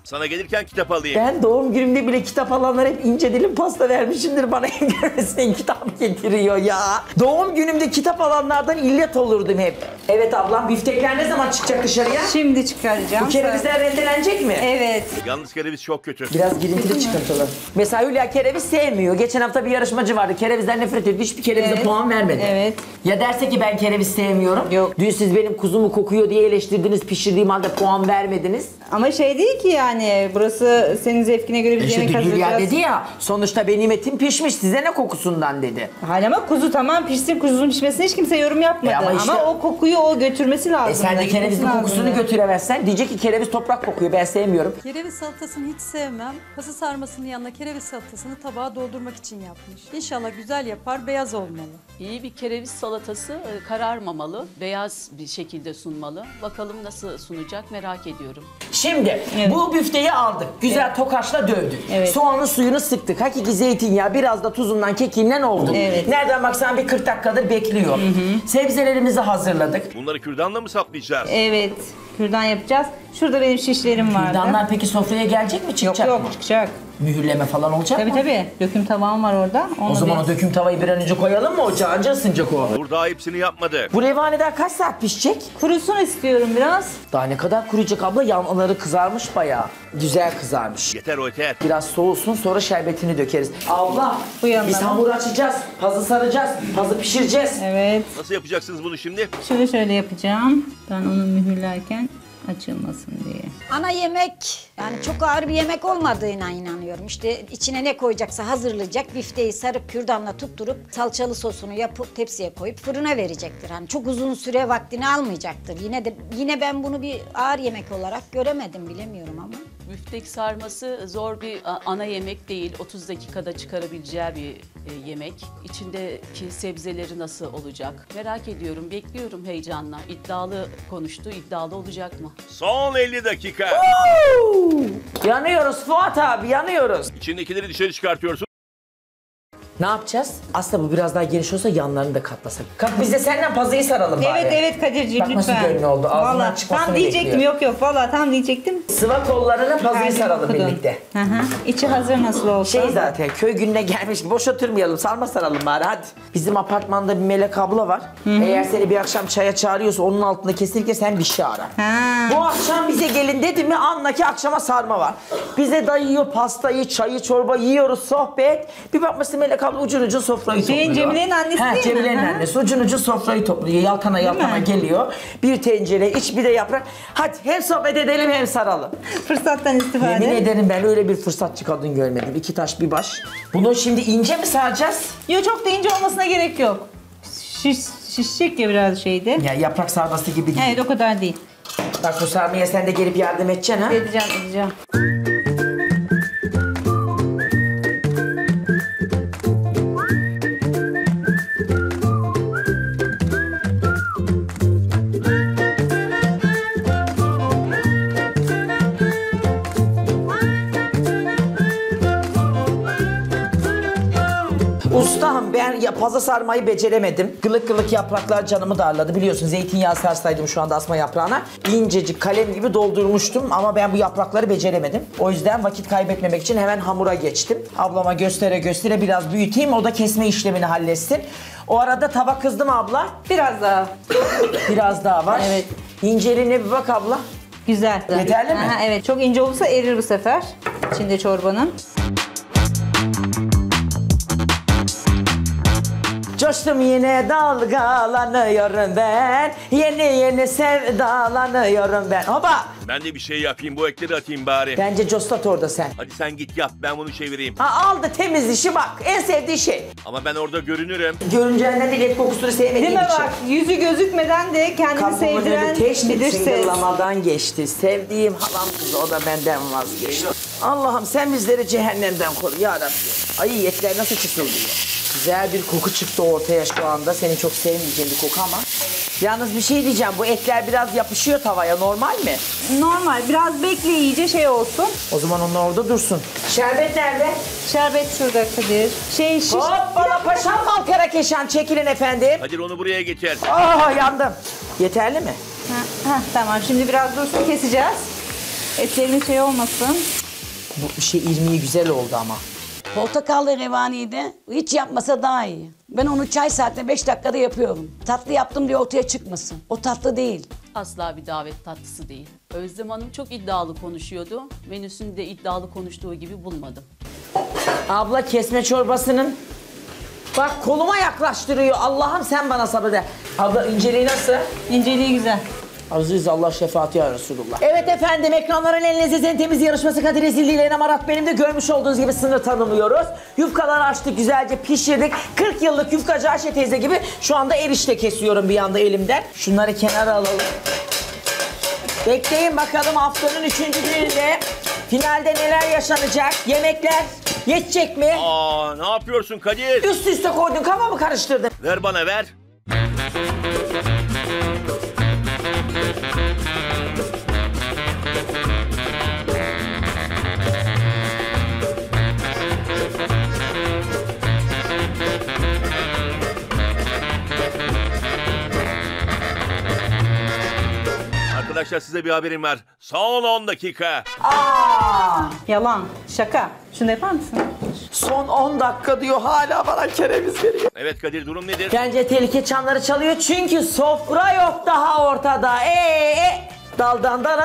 Sana gelirken kitap alayım. Ben doğum günümde bile kitap alanlar hep ince dilim pasta vermişimdir bana, ev görmesine kitap getiriyor ya. Doğum günümde kitap alanlardan illet olurdum hep. Evet ablam, biftekler ne zaman çıkacak dışarıya? Şimdi çıkaracağım. Bu kerevizler rendelenecek mi? Evet. Yalnız kereviz çok kötü. Biraz girintili çıkartalım. Mesela Hülya kereviz sevmiyor. Geçen hafta bir yarışmacı vardı. Kerevizden nefret ediyor. Hiçbir kerevize evet. puan vermedi. Evet. Ya derse ki ben kereviz sevmiyorum. Yok. Dün siz benim kuzumu kokuyor diye eleştirdiniz. Pişirdiğim halde puan vermediniz. Ama şey değil ki yani. Yani burası senin zevkine göre bir e yemek hazırlayacağız. Hülya dedi ya, sonuçta benim etim pişmiş, size ne kokusundan dedi. Hayır ama kuzu tamam pişsin, kuzunun pişmesine hiç kimse yorum yapmadı. E ama, işte, ama o kokuyu o götürmesi lazım. E sen de kerevizin kokusunu yani. Götüremezsen diyecek ki kereviz toprak kokuyor, ben sevmiyorum. Kereviz salatasını hiç sevmem. Pası sarmasının yanına kereviz salatasını tabağa doldurmak için yapmış. İnşallah güzel yapar, beyaz olmalı. İyi bir kereviz salatası kararmamalı, beyaz bir şekilde sunmalı. Bakalım nasıl sunacak, merak ediyorum. Şimdi evet. bu bir Küfteyi aldık. Güzel evet. tokaçla dövdük. Evet. Soğanın suyunu sıktık. Hakiki zeytinyağı biraz da tuzundan kekiğinden oldu. Evet. Nereden baksan bir kırk dakikadır bekliyor. Hı hı. Sebzelerimizi hazırladık. Bunları kürdanla mı saplayacağız? Evet. Kürdan yapacağız. Şurada benim şişlerim vardı. Kürdanlar peki sofraya gelecek mi? Çıkacak yok, yok, mı? Çıkacak. Mühürleme falan olacak tabii, mı? Tabii tabii. Döküm tavağım var orada. Onu o zaman bir... o döküm tavayı bir an önce koyalım mı? Ocağı anca ısınacak o. Burada hepsini yapmadı. Bu revaneden kaç saat pişecek? Kurusun istiyorum biraz. Daha ne kadar kuruyacak abla? Yanları kızarmış bayağı. Güzel kızarmış. Yeter o yeter. Biraz soğusun sonra şerbetini dökeriz. Abla biz hamur açacağız. Pazı saracağız. Pazı pişireceğiz. Evet. Nasıl yapacaksınız bunu şimdi? Şöyle şöyle yapacağım. Ben onu mühürlerken... açılmasın diye. Ana yemek yani çok ağır bir yemek olmadığına inanıyorum. İşte içine ne koyacaksa hazırlayacak. Bifteyi sarıp kürdanla tutturup salçalı sosunu yapıp tepsiye koyup fırına verecektir. Hani çok uzun süre vaktini almayacaktır. Yine de yine ben bunu bir ağır yemek olarak göremedim, bilemiyorum ama. Büftek sarması zor bir ana yemek değil. otuz dakikada çıkarabileceği bir yemek. İçindeki sebzeleri nasıl olacak? Merak ediyorum, bekliyorum heyecanla. İddialı konuştu, iddialı olacak mı? Son elli dakika. Oo! Yanıyoruz Fuat abi, yanıyoruz. İçindekileri dışarı çıkartıyorsun. Ne yapacağız? Aslında bu biraz daha geniş olsa yanlarını da katlasak. Kalk biz de senden pazıyı saralım bari. Evet evet Kadir'ciğim lütfen. Bak nasıl lütfen. Gönlü oldu. Ağzından çıkmasını tam diyecektim bekliyor. Yok yok valla tam diyecektim. Sıva kollarına pazıyı saralım okudum. Birlikte. Hı hı. İçi hazır nasıl olsa. Şey zaten köy gününe gelmiş, boş oturmayalım, sarma saralım bari hadi. Bizim apartmanda bir Melek abla var. Hı hı. Eğer seni bir akşam çaya çağırıyorsa onun altında kesinlikle sen bir şey ara. Ha. Bu akşam bize gelin dedi mi anla ki akşama sarma var. Bize dayıyor pastayı, çayı, çorba yiyoruz, sohbet. Bir bakmışsın Melek kaldı. Ucun ucu sofrayı Hüseyin topluyor. Cemile'nin annesi ha, değil mi? Cemile'nin ha? annesi. Ucun ucu sofrayı topluyor. Yalkana yalkana geliyor. Bir tencere iç, bir de yaprak. Hadi hem sohbet edelim hem saralım. Fırsattan istifade. Yemin ederim ben öyle bir fırsatçı kadın görmedim. İki taş bir baş. Bunu şimdi ince mi saracağız? Yok, çok da ince olmasına gerek yok. Şiş, şişecek ya biraz şeyde. Ya yaprak sarması gibi değil. Evet, o kadar değil. Bak bu sarmaya sen de gelip yardım edeceksin ha? Edeceğim, edeceğim. Ustahım, ben paza sarmayı beceremedim. Gılık gılık yapraklar canımı darladı. Biliyorsun zeytinyağı sarsaydım şu anda asma yaprağına. İncecik kalem gibi doldurmuştum ama ben bu yaprakları beceremedim. O yüzden vakit kaybetmemek için hemen hamura geçtim. Ablama göstere göstere biraz büyüteyim, o da kesme işlemini halletsin. O arada tabak kızdı mı abla? Biraz daha. Biraz daha var. Evet. İnceliğine bir bak abla. Güzel. Yeterli mi? Aha, evet, çok ince olursa erir bu sefer içinde çorbanın. Coştum yine dalgalanıyorum ben, yeni yeni sevdalanıyorum ben. Hopa! Ben de bir şey yapayım, bu ekleri atayım bari. Bence costat orada sen. Hadi sen git yap, ben bunu çevireyim. Ha, aldı temiz işi bak, en sevdiği şey. Ama ben orada görünürüm. Görüneceğinden değil, et kokusunu sevmediğim için. Değil mi bak, yüzü gözükmeden de kendini Kampımı sevdiren bilirsin. Singırlamadan geçti, sevdiğim halam kızı, o da benden vazgeçti. Allah'ım sen bizleri cehennemden koru yarabbim. Ay etler nasıl çıkıldı ya. Güzel bir koku çıktı ortaya şu anda. Senin çok sevmeyeceğin bir koku ama. Yalnız bir şey diyeceğim. Bu etler biraz yapışıyor tavaya. Normal mi? Normal. Biraz bekle iyice şey olsun. O zaman onlar orada dursun. Şerbet nerede? Şerbet şurada Kadir. Şey şiş... Hoppala paşam bal karakeşan. Çekilin efendim. Kadir onu buraya getir. Aa yandım. Yeterli mi? Ha, ha, tamam. Şimdi biraz dursun keseceğiz. Etlerimiz şey olmasın. Bu şey irmiği güzel oldu ama. Portakallı revaniydi. Hiç yapmasa daha iyi. Ben onu çay saatine beş dakikada yapıyorum. Tatlı yaptım diye ortaya çıkmasın. O tatlı değil. Asla bir davet tatlısı değil. Özlem Hanım çok iddialı konuşuyordu. Menüsünü de iddialı konuştuğu gibi bulmadım. Abla kesme çorbasının... Bak koluma yaklaştırıyor. Allah'ım sen bana sabır de. Abla inceliği nasıl? İnceliği güzel. Aziz Allah şefaati ya Resulullah. Evet efendim, ekranların en lezzetli en temiz yarışması Kadir Ezildi ile En Hamarat Benim'de görmüş olduğunuz gibi sınır tanımıyoruz. Yufkaları açtık, güzelce pişirdik. kırk yıllık yufkacı Ayşe teyze gibi şu anda erişte kesiyorum bir yanda elimden. Şunları kenara alalım. Bekleyin bakalım haftanın üçüncü gününde finalde neler yaşanacak? Yemekler yetecek mi? Aa, ne yapıyorsun Kadir? Üst üste koydun, kafamı karıştırdın. Ver bana ver. Arkadaşlar size bir haberim var. Son on dakika. Aa! Yalan, şaka. Şunu yapar mısın? Son on dakika diyor, hala bana kereviz veriyor. Evet Kadir, durum nedir? Bence tehlike çanları çalıyor çünkü sofra yok daha ortada. Eee e. Daldan dala.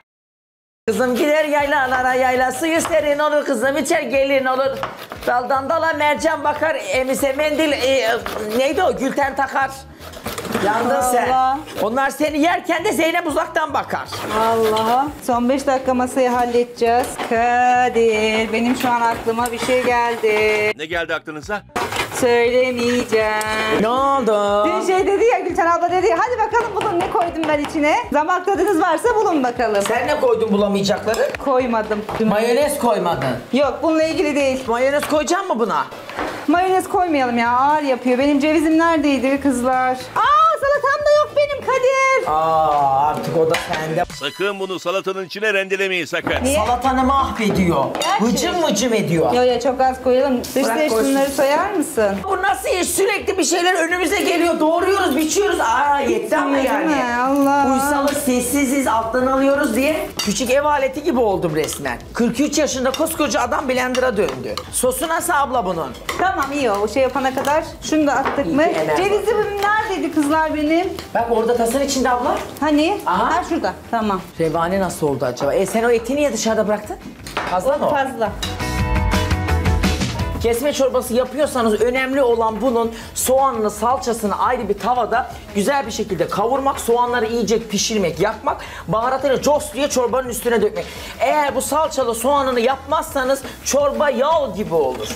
Kızım gider yaylalara, yayla suyu serin olur kızım, içer gelin olur. Daldan dala mercan bakar, emise mendil e, neydi o, gülten takar. Yandın Allah. Sen. Onlar seni yerken de Zeynep uzaktan bakar. Allah. Son beş dakika masayı halledeceğiz. Kadir, benim şu an aklıma bir şey geldi. Ne geldi aklınıza? Söylemeyeceğim. Ne oldu? Bir şey dedi ya, Gülten abla dedi ya, hadi bakalım bulun ne koydum ben içine. Damak tadınız varsa bulun bakalım. Sen ne koydun bulamayacakları? Koymadım. Mayonez koymadın. Yok, bununla ilgili değil. Mayonez koyacağım mı buna? Mayonez koymayalım ya, ağır yapıyor. Benim cevizim neredeydi kızlar? Aa, salatam da yok benim Kadir. Aa, artık o da sende. Sakın bunu salatanın içine rendelemeyin sakın. Niye? Salatanı mahvediyor. Hıcım hıcım ediyor. Yok ya, çok az koyalım. Dışta şunları soyar mısın? Bu nasıl iş? Sürekli bir şeyler önümüze geliyor. Doğruyoruz, biçiyoruz. Aa, yetti ama yani. Allah. Uysalız, sessiziz, alttan alıyoruz diye küçük ev aleti gibi oldum resmen. kırk üç yaşında koskoca adam blender'a döndü. Sosu nasıl abla bunun? Tamam iyi o. O şey yapana kadar şunu da attık mı? Cevizim neredeydi kızlar benim? Bak orada tasın içinde abla. Hani? Aha. Ha, şurada. Tamam. Revani nasıl oldu acaba? E sen o eti niye dışarıda bıraktın? Fazla mı? Fazla. Kesme çorbası yapıyorsanız önemli olan bunun soğanını, salçasını ayrı bir tavada güzel bir şekilde kavurmak, soğanları iyice pişirmek, yakmak, baharatıyla cos diye çorbanın üstüne dökmek. Eğer bu salçalı soğanını yapmazsanız çorba yağ gibi olur.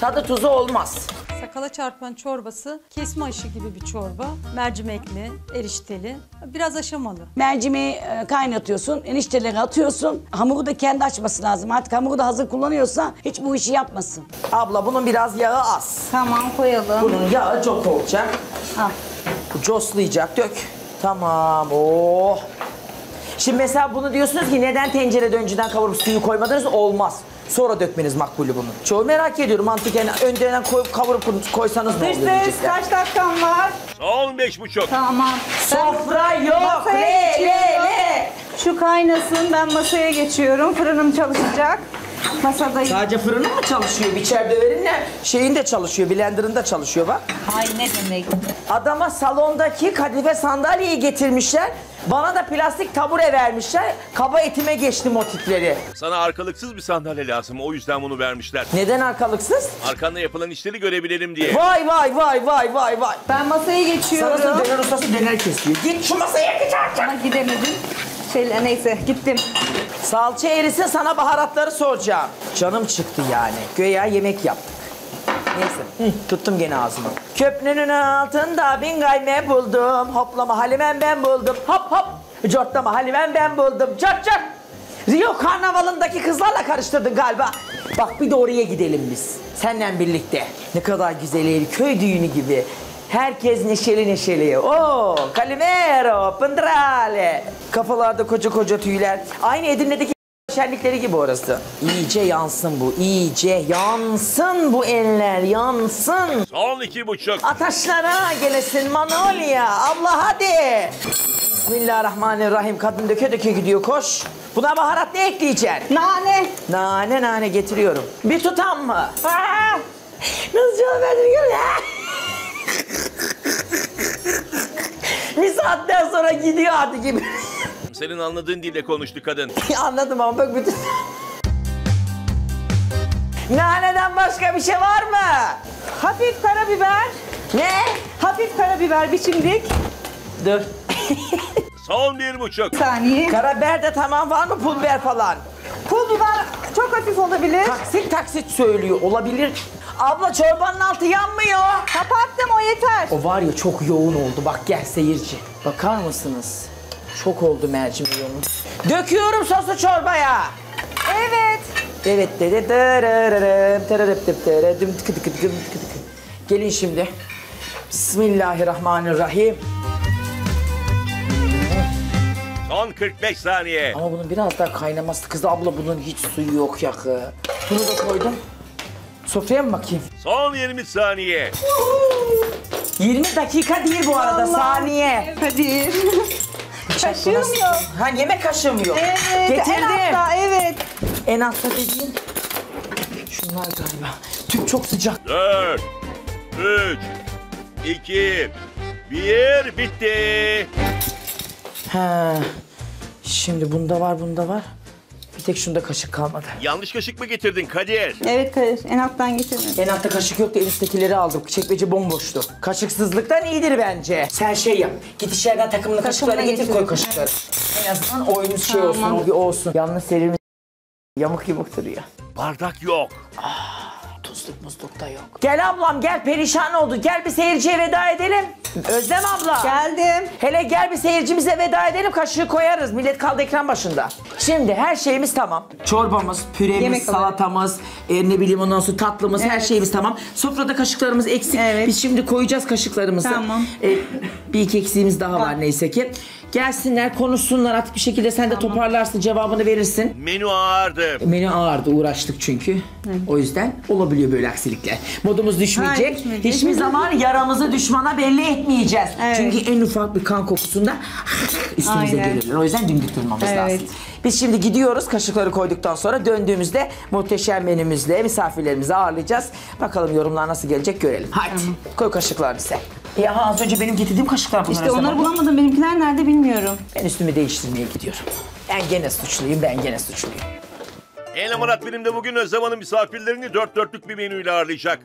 Tadı tuzu olmaz. Sakala çarpan çorbası kesme aşı gibi bir çorba. Mercimekli, erişteli, biraz aşamalı. Mercimeği kaynatıyorsun, erişteleri atıyorsun. Hamuru da kendi açması lazım. Artık hamuru da hazır kullanıyorsa hiç bu işi yapmasın. Abla bunun biraz yağı az. Tamam, koyalım. Bunun yağı çok olacak. Al. Coslayacak, dök. Tamam, oh. Şimdi mesela bunu diyorsunuz ki neden tencerede önceden kavurup suyu koymadınız? Olmaz. Sonra dökmeniz makbulü bunu. Çoğu merak ediyorum mantıken yani önceden koyup kavurup koysanız ne olur diyecekler. Kaç dakikam var? Son beş buçuk. Tamam. Sofra ben yok. Le, le, le. Şu kaynasın, ben masaya geçiyorum. Fırınım çalışacak. Masadayım. Sadece fırını mı çalışıyor? İçer döverinle şeyin de çalışıyor, blender'ın da çalışıyor bak. Ay ne demek? Adama salondaki kadife sandalyeyi getirmişler. Bana da plastik tabure vermişler. Kaba etime geçtim o tipleri. Sana arkalıksız bir sandalye lazım. O yüzden bunu vermişler. Neden arkalıksız? Arkanda yapılan işleri görebilelim diye. Vay vay vay vay vay vay. Ben masaya geçiyorum. Sarısı döner ustası döner kesiyor. Git şu masaya geç artık. Ama gidemedim. Şeyle, neyse gittim. Salça erisin, sana baharatları soracağım. Canım çıktı yani. Göya yemek yaptık. Neyse. Hı, tuttum gene ağzımı. Köprünün altında bin gayme buldum. Hoplama halimem ben buldum. Hop hop. Cortlama halimem ben buldum. Cart cart. Rio karnavalındaki kızlarla karıştırdın galiba. Bak bir de oraya gidelim biz. Seninle birlikte. Ne kadar güzel el. Köy düğünü gibi. Herkes neşeli neşeli. Oo, kalimero, pındrale. Kafalarda koca koca tüyler. Aynı Edirne'deki şenlikleri gibi orası. İyice yansın bu, iyice yansın bu eller, yansın. Son iki buçuk. Ataşlara gelesin Manolya. Abla hadi. Bismillahirrahmanirrahim. Kadın döke döke gidiyor, koş. Buna baharat ne ekleyeceksin? Nane. Nane, nane getiriyorum. Bir tutam mı? Aa, nasıl canım verdim? Bir saatten sonra gidiyor artık gibi. Senin anladığın dille konuştu kadın. Anladım ama bak bütün... Naneden başka bir şey var mı? Hafif karabiber. Ne? Hafif karabiber bir çimdik. Dur. Son bir buçuk. Saniye. Karabiber de tamam, var mı pul biber falan? Pul biber çok hafif olabilir. Taksit taksit söylüyor, olabilir. Abla çorbanın altı yanmıyor. Kapattım, o yeter. O var ya çok yoğun oldu. Bak gel seyirci. Bakar mısınız? Çok oldu mercimeği onun. Döküyorum sosu çorbaya. Evet. Evet dedi. Gelin şimdi. Bismillahirrahmanirrahim. Son kırk beş saniye. Ama bunun biraz daha kaynaması. Kız abla bunun hiç suyu yok yakı. Bunu da koydum. Sofraya mı bakayım? Son yirmi saniye. yirmi dakika değil bu arada, Allah saniye. Kadir. Kaşığım yok. Ha, yemek kaşığım yok. Evet, getirdim. En altta, evet. En altta dediğin şunlar galiba. Tüp çok sıcak. dört, üç, iki, bir, bitti. Ha, şimdi bunda var, bunda var. Bir tek şunda kaşık kalmadı. Yanlış kaşık mı getirdin Kadir? Evet Kadir, en alttan getirdim. En altta kaşık yoktu, en üsttekileri aldım. Çekmece bomboştu. Kaşıksızlıktan iyidir bence. Sen şey yap, git içeriden takımlı kaşıkları getir, getir koy kaşıkları. Evet. En azından oyunuz şey olsun, tamam. O olsun. Yalnız serimiz yamuk yamuk duruyor. Bardak yok. Ah, tuzluk muzluk da yok. Gel ablam gel, perişan oldu. Gel bir seyirciye veda edelim. Özlem abla. Geldim. Hele gel bir seyircimize veda edelim, kaşığı koyarız. Millet kaldı ekran başında. Şimdi her şeyimiz tamam. Çorbamız, püremiz, yemek salatamız, e, ne bileyim ondan sonra tatlımız, evet. Her şeyimiz tamam. Sofrada kaşıklarımız eksik. Evet. Biz şimdi koyacağız kaşıklarımızı. Tamam. E, bir iki eksiğimiz daha var neyse ki. Gelsinler, konuşsunlar artık bir şekilde, sen tamam de toparlarsın, cevabını verirsin. Menü ağırdı. Menü ağırdı, uğraştık çünkü. Evet. O yüzden olabiliyor böyle aksilikler. Modumuz düşmeyecek. Hayır, düşmeyecek. Hiçbir zaman yaramızı düşmana belli etmeyeceğiz. Evet. Çünkü en ufak bir kan kokusunda üstümüze gelirler. O yüzden dimdik durmamız evet lazım. Biz şimdi gidiyoruz, kaşıkları koyduktan sonra döndüğümüzde muhteşem menümüzle misafirlerimizi ağırlayacağız. Bakalım yorumlar nasıl gelecek görelim. Hadi tamam, koy kaşıklarını sen. Ya az önce benim getirdiğim kaşıklar bunlar. İşte onları bulamadım, benimkiler nerede bilmiyorum. Ben üstümü değiştirmeye gidiyorum. Ben gene suçluyum, ben gene suçluyum. En Hamarat Benim de bugün Özlem Hanım misafirlerini dört dörtlük bir menüyle ağırlayacak.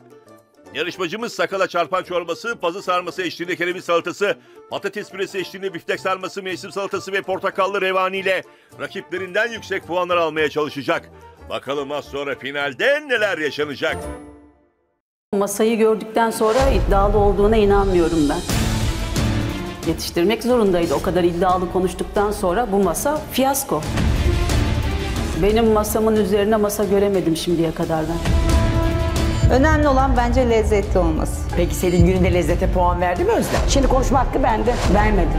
Yarışmacımız sakala çarpan çorbası, pazı sarması eşliğinde kereviz salatası, patates püresi eşliğinde biftek sarması, mevsim salatası ve portakallı revaniyle rakiplerinden yüksek puanlar almaya çalışacak. Bakalım az sonra finalde neler yaşanacak? Masayı gördükten sonra iddialı olduğuna inanmıyorum ben. Yetiştirmek zorundaydı. O kadar iddialı konuştuktan sonra bu masa fiyasko. Benim masamın üzerine masa göremedim şimdiye kadar ben. Önemli olan bence lezzetli olması. Peki senin gününde lezzete puan verdi mi Özlem? Şimdi konuşma hakkı bende. Vermedim.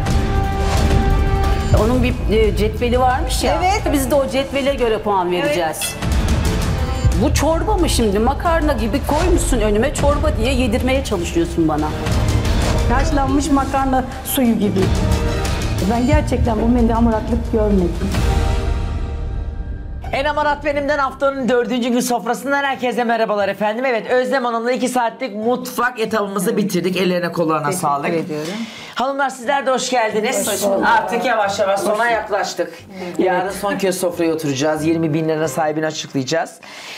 Onun bir cetveli varmış ya. Evet. Biz de o cetvele göre puan vereceğiz. Evet. Bu çorba mı şimdi? Makarna gibi koymuşsun önüme, çorba diye yedirmeye çalışıyorsun bana. Haşlanmış makarna suyu gibi. Ben gerçekten bu menüde hamaratlık görmedim. En Hamarat Benim'den haftanın dördüncü gün sofrasından herkese merhabalar efendim. Evet, Özlem Hanım'la iki saatlik mutfak etabımızı bitirdik. Ellerine kollarına teşekkür sağlık. Teşekkür ediyorum. Hanımlar sizler de hoş geldiniz. Hoş bulduk. Artık yavaş yavaş sona yaklaştık. Evet. Yarın son kez sofraya oturacağız. yirmi bin lira sahibini açıklayacağız.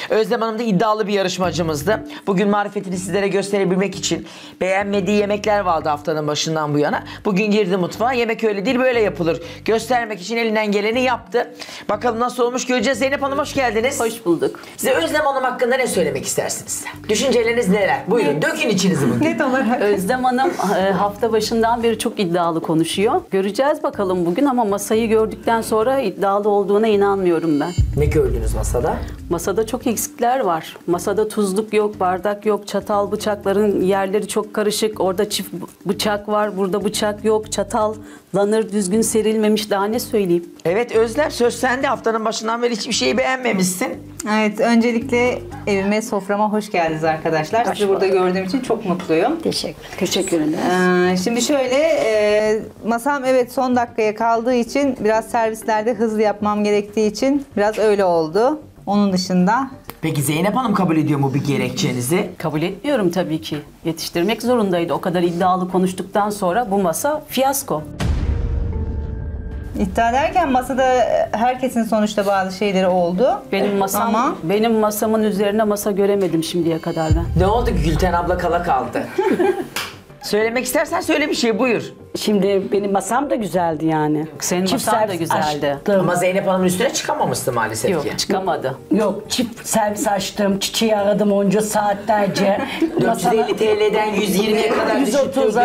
Özlem Hanım da iddialı bir yarışmacımızdı. Bugün marifetini sizlere gösterebilmek için beğenmediği yemekler vardı haftanın başından bu yana. Bugün girdi mutfağa. Yemek öyle değil böyle yapılır. Göstermek için elinden geleni yaptı. Bakalım nasıl olmuş göreceğiz. Zeynep Hanım hoş geldiniz. Hoş bulduk. Size Özlem Hanım hakkında ne söylemek istersiniz? Düşünceleriniz neler? Buyurun ne? Dökün içinizi bugün. Net olarak. Özlem Hanım hafta başından beri çok iddialı konuşuyor. Göreceğiz bakalım bugün ama masayı gördükten sonra iddialı olduğuna inanmıyorum ben. Ne gördünüz masada? Masada çok eksikler var. Masada tuzluk yok, bardak yok, çatal bıçakların yerleri çok karışık. Orada çift bıçak var, burada bıçak yok. Çatal lanır düzgün serilmemiş. Daha ne söyleyeyim? Evet Özlem, söz sende. Haftanın başından beri hiçbir şeyi beğenmemişsin. Evet, öncelikle evime, soframa hoş geldiniz arkadaşlar. Hoş Sizi bulduk. Burada gördüğüm için çok mutluyum. Teşekkür ederiz. Teşekkür ederiz. Ee, şimdi şöyle, e, masam evet son dakikaya kaldığı için biraz servislerde hızlı yapmam gerektiği için biraz öyle oldu. Onun dışında... Peki Zeynep Hanım kabul ediyor mu bir gerekçenizi? Kabul etmiyorum tabii ki. Yetiştirmek zorundaydı. O kadar iddialı konuştuktan sonra bu masa fiyasko. İddia derken masada herkesin sonuçta bazı şeyleri oldu. Benim masam, ama... benim masamın üzerine masa göremedim şimdiye kadar ben. Ne oldu ki Gülten abla kala kaldı? Söylemek istersen söyle bir şey, buyur. Şimdi benim masam da güzeldi yani. Senin çift masan da güzeldi. Açtım. Ama Zeynep Hanım'ın üstüne çıkamamıştı maalesef. Yok ki. Çıkamadı. Yok, çift servis açtım, çiçeği aradım onca saatlerce. dört yüz elli TL'den yüz yirmiye kadar düşürdüm. yüz otuza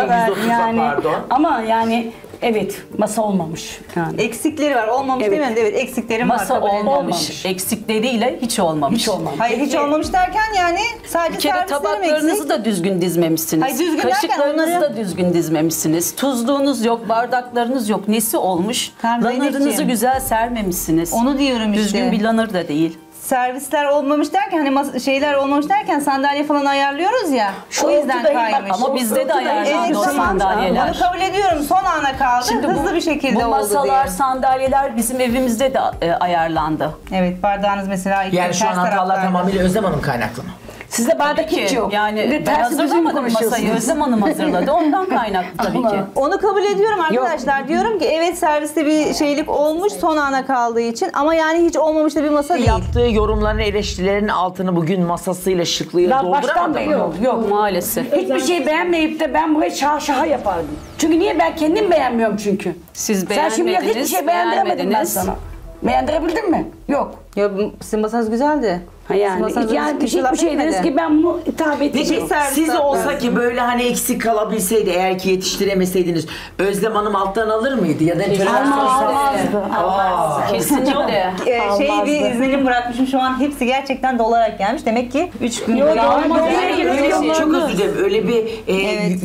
yani, pardon. Ama yani... Evet, masa olmamış. Yani. Eksikleri var, olmamış evet. Değil mi? Evet, eksikleri var. Masa olmamış. olmamış. Eksikleriyle hiç olmamış. Hiç olmamış. Hayır, hiç olmamış derken yani sadece bir kere tabaklarınızı eksik? da düzgün dizmemişsiniz. Hayır, düzgün Kaşıklarınızı derken... da düzgün dizmemişsiniz. Tuzluğunuz yok, bardaklarınız yok. Nesi olmuş? Tamam, lanırınızı güzel sermemişsiniz. Onu diyorum işte. Düzgün bir lanır da değil. Servisler olmamış derken hani şeyler olmamış derken sandalye falan ayarlıyoruz ya. Şu o yüzden kaymış. Ama bizde de ayarlandı o sandalyeler. Bunu kabul ediyorum. Son ana kaldı. Şimdi hızlı bu, bir şekilde oldu diye. Bu masalar, sandalyeler bizim evimizde de e, ayarlandı. Evet, bardağınız mesela iki yani şu an hatalar tamamıyla Özlem Hanım kaynaklı mı? Sizde bardak hiç yok. Yani bir ben hazırlamadım masayı. Özlem Hanım hazırladı. Ondan kaynaklı tabii ki. Onu kabul ediyorum arkadaşlar. Yok. Diyorum ki evet serviste bir şeylik olmuş son ana kaldığı için ama yani hiç olmamış da bir masa değil. Yaptığı yorumların, eleştirilerin altını bugün masasıyla, şıklığıyla dolduramadı mı? Yok, yok maalesef. Hiçbir şey beğenmeyip de ben buraya şaşaha yapardım. Çünkü niye? Ben kendim beğenmiyorum çünkü. Siz beğenmediniz. Sen şimdi hiçbir şey beğendiremedin ben sana. Beğendirebildin mi? Yok. Ya sizin masanız güzeldi. Ha yani hiç yani hiçbir şey dediniz ki ben bu hitap etmiyorum. Siz olsa ki böyle hani eksik kalabilseydi eğer ki yetiştiremeseydiniz Özlem Hanım alttan alır mıydı? Ya da almazdı. Almazdı. Kesinlikle. Şey bir izlenim bırakmışım şu an hepsi gerçekten dolarak gelmiş. Demek ki üç gün çok özür dilerim. Öyle bir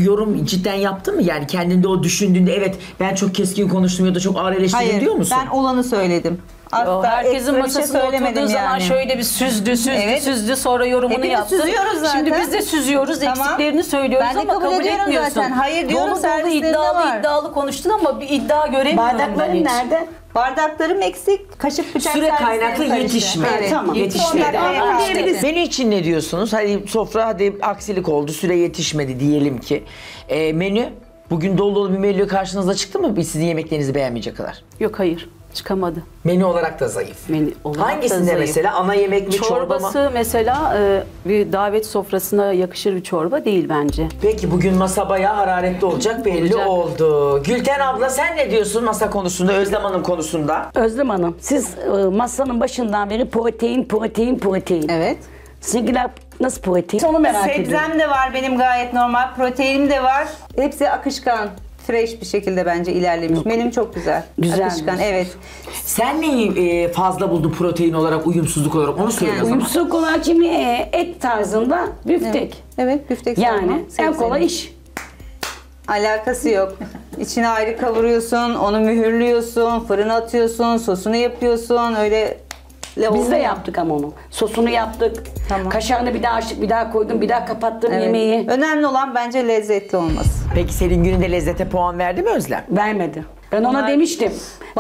yorum cidden yaptın mı? Yani kendinde o düşündüğünde evet ben çok keskin konuştum ya da çok ağır eleştirdim diyor musun? Hayır ben olanı söyledim. Hatta herkesin masasına şey oturduğu zaman yani. Şöyle bir süzdü, süzdü, evet. süzdü sonra yorumunu Hepimiz yaptı. Şimdi biz de süzüyoruz, tamam. Eksiklerini söylüyoruz ama kabul, kabul etmiyorsun. Zaten. Hayır diyorum sen iddialı var. iddialı konuştun ama bir iddia göremiyorum. Bardakların nerede? Bardaklarım eksik, kaşık bıçak Süre kaynaklı yetişme. Evet, tamam. Yetişmedi. Menü için ne diyorsunuz? Hadi sofra hadi aksilik oldu, süre yetişmedi diyelim ki. E, menü, bugün dolu dolu bir menü karşınıza çıktı mı sizin yemeklerinizi beğenmeyecek kadar? Yok hayır. Çıkamadı. Menü olarak da zayıf. Menü olarak hangisinde da zayıf. Mesela ana yemek mi, çorbası, çorba mı? Çorbası mesela e, bir davet sofrasına yakışır bir çorba değil bence. Peki bugün masa bayağı hararetli olacak, belli olacak. Oldu. Gülten abla sen ne diyorsun masa konusunda, Özlem Hanım konusunda? Özlem Hanım siz e, masanın başından beri protein, protein, protein. Evet. Sizinkiler nasıl protein? Onu merak ediyorum. Sebzem de var benim gayet normal, proteinim de var. Hepsi akışkan. Fresh bir şekilde bence ilerlemiş. Menüm çok güzel. Güzel. Akışkan, evet. Sen neyi fazla buldun protein olarak, uyumsuzluk olarak? Onu söyle. Yani, uyumsuzluk olarak şimdi et tarzında büftek. Evet, evet büftek. Yani en kolay iş. Alakası yok. İçine ayrı kavuruyorsun, onu mühürlüyorsun, fırına atıyorsun, sosunu yapıyorsun, öyle... Biz de yaptık ama onu. Sosunu yaptık. Tamam. Kaşarını bir daha açtık, bir daha koydum, bir daha kapattım evet. Yemeği. Önemli olan bence lezzetli olması. Peki senin gününde lezzete puan verdi mi Özlem? Vermedi. Ben ona Ay, demiştim.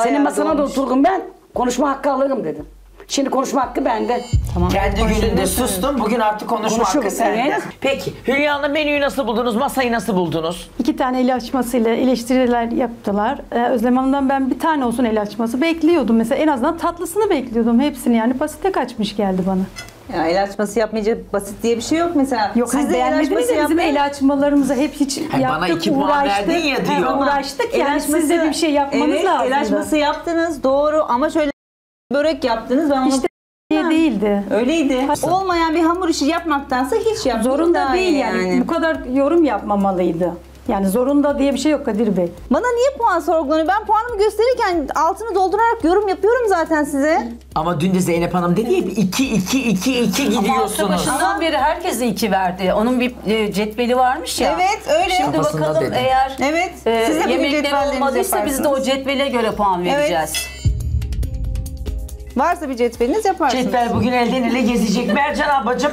Senin masana da otururum ben, konuşma hakkı alırım dedim. Şimdi konuşma hakkı bende. Tamam. Kendi gününde sustum, bugün artık konuşma Konuşur, hakkı sende. Evet. Peki Hülya Hanım menüyü nasıl buldunuz, masayı nasıl buldunuz? İki tane el açmasıyla eleştiriler yaptılar. Ee, Özlem Hanım'dan ben bir tane olsun el açması bekliyordum. Mesela en azından tatlısını bekliyordum hepsini, yani basite kaçmış geldi bana. Ya el açması yapmayınca basit diye bir şey yok mesela. Yok, siz de el açması yapmayın. Bizim el açmalarımızı hep hiç yani yaptık, bana iki uğraştık, verdin ya diyor. Uğraştık yani açması, siz de bir şey yapmanız evet, lazım. El açması yaptınız doğru ama şöyle börek yaptınız. Ben işte onu... değildi. Öyleydi. Olmayan bir hamur işi yapmaktansa hiç yapmadım. Zorunda değil yani. yani. Bu kadar yorum yapmamalıydı. Yani zorunda diye bir şey yok Kadir Bey. Bana niye puan sorgulanıyor? Ben puanımı gösterirken altını doldurarak yorum yapıyorum zaten size. Ama dün de Zeynep Hanım dedi ya iki iki iki iki gidiyorsunuz. Ama başından beri herkese iki verdi. Onun bir cetveli varmış ya. Evet öyle. Şimdi kafasında bakalım dedi. Eğer evet, e, yemekleri olmadıysa biz de o cetvele göre puan vereceğiz. Evet. Varsa bir cetveliniz yaparsınız. Cetvel bugün elden ele gezecek. Mercan ablacığım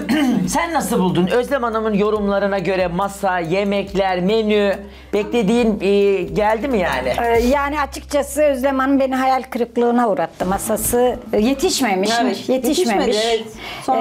sen nasıl buldun? Özlem Hanım'ın yorumlarına göre masa, yemekler, menü beklediğin e, geldi mi yani? Ee, yani açıkçası Özlem Hanım beni hayal kırıklığına uğrattı. Masası yetişmemiş. Evet, yetişmemiş. Yetişmedi, evet.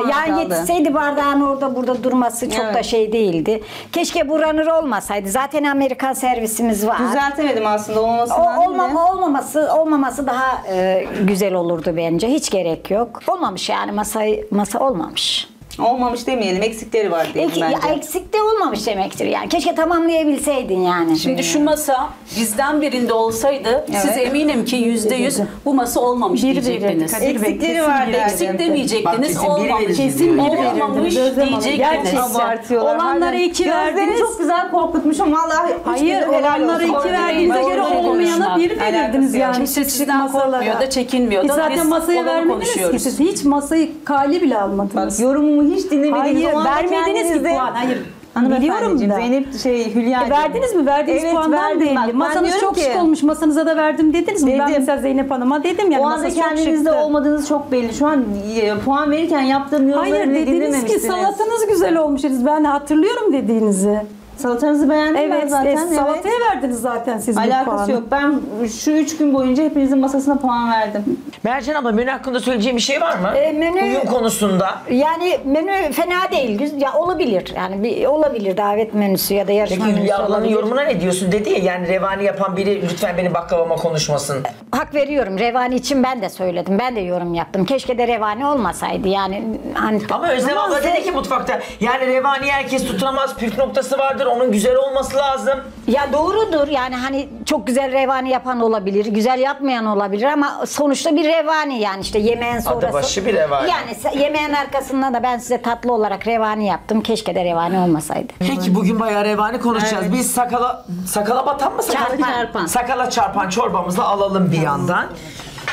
ee, yani yetişseydi bardağın orada burada durması çok evet. da şey değildi. Keşke bu runner olmasaydı. Zaten Amerikan servisimiz var. Düzeltemedim aslında olmasından. O, olmama, olmaması, olmaması daha e, güzel olurdu bence. Hiç gerek yok. Olmamış yani masayı, masa olmamış. Olmamış demeyelim, eksikleri var diyelim Ek, bence. Eksik de olmamış demektir yani. Keşke tamamlayabilseydin yani. Şimdi şu masa bizden birinde olsaydı evet. siz eminim ki yüzde yüz bu masa olmamış bir diyecektiniz. Biri, eksikleri var derdim. Eksik demeyecektiniz. Bak, olmamış. Kesin olmamış diyecektiniz. Olanlara iki verdiniz. Çok güzel korkutmuşum. Vallahi hayır, olanlara iki verdiğinize göre olmayana bir verirdiniz yani. Hiç sizden korkmuyor da çekinmiyor da. Zaten masaya vermediniz ki siz. Hiç masayı kale bile almadınız. Yorumumu hiç dinlemediğiniz hayır, vermediniz ki puan. Hayır. Biliyorum da. Zeynep şey Hülya'cığım. E verdiniz mi? Verdiğiniz evet, puanlar değildi. Masanız çok ki, şık olmuş. Masanıza da verdim dediniz mi? Dedim. Ben mesela Zeynep Hanım'a dedim yani. O anda kendinizde olmadığınız çok belli. Şu an e, puan verirken yaptığım yorumları hayır, bile dinlememişsiniz. Hayır dediniz ki salatanız güzel olmuş. Ben hatırlıyorum dediğinizi. Salatanızı beğendim evet, ben zaten. E, evet, salataya verdiniz zaten siz alakası bu puanı. Yok. Ben şu üç gün boyunca hepinizin masasına puan verdim. Mercan abla menü hakkında söyleyeceğim bir şey var mı? E, menü, uyum konusunda. Yani menü fena değil. Ya, olabilir. Yani bir, olabilir davet menüsü ya da yarışma peki, menüsü olabilir. Peki yorumuna ne diyorsun dedi ya yani revani yapan biri lütfen benim baklavama konuşmasın. Hak veriyorum. Revani için ben de söyledim. Ben de yorum yaptım. Keşke de revani olmasaydı yani. Hani, ama Özlem abla dedi ki mutfakta yani revani herkes tutamaz. Püf noktası vardır. Onun güzel olması lazım. Ya doğrudur yani hani çok güzel revani yapan olabilir, güzel yapmayan olabilir ama sonuçta bir revani yani işte yemeğin sonrası. Adıbaşı bir revani. Yani yemeğin arkasından da ben size tatlı olarak revani yaptım. Keşke de revani olmasaydı. Peki bugün bayağı revani konuşacağız. Evet. Biz sakala sakala batan mı? Sakala çarpan. çarpan. Sakala çarpan çorbamızı alalım bir yandan.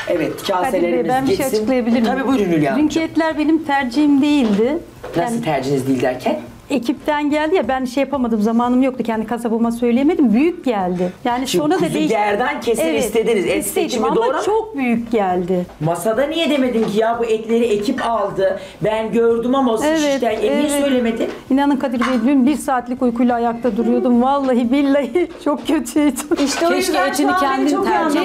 Evet, kaselerimiz ben bir şey açıklayabilirim. Tabii buyurun Hülya Hanım. Dünkü benim tercihim değildi. Nasıl yani... tercihiniz değil derken? Ekipten geldi ya ben şey yapamadım zamanım yoktu kendi kasabıma söyleyemedim büyük geldi. Yani şimdi sonra da değişti. Yerden kesin evet, istediniz et seçimi ama doğru ama çok büyük geldi. Masada niye demedin ki ya bu etleri ekip aldı ben gördüm ama o evet, şişten evet. E, niye söylemedin? İnanın Kadir Bey dün bir saatlik uykuyla ayakta duruyordum vallahi billahi çok kötüydüm. İşte o keşke etini kendin tercih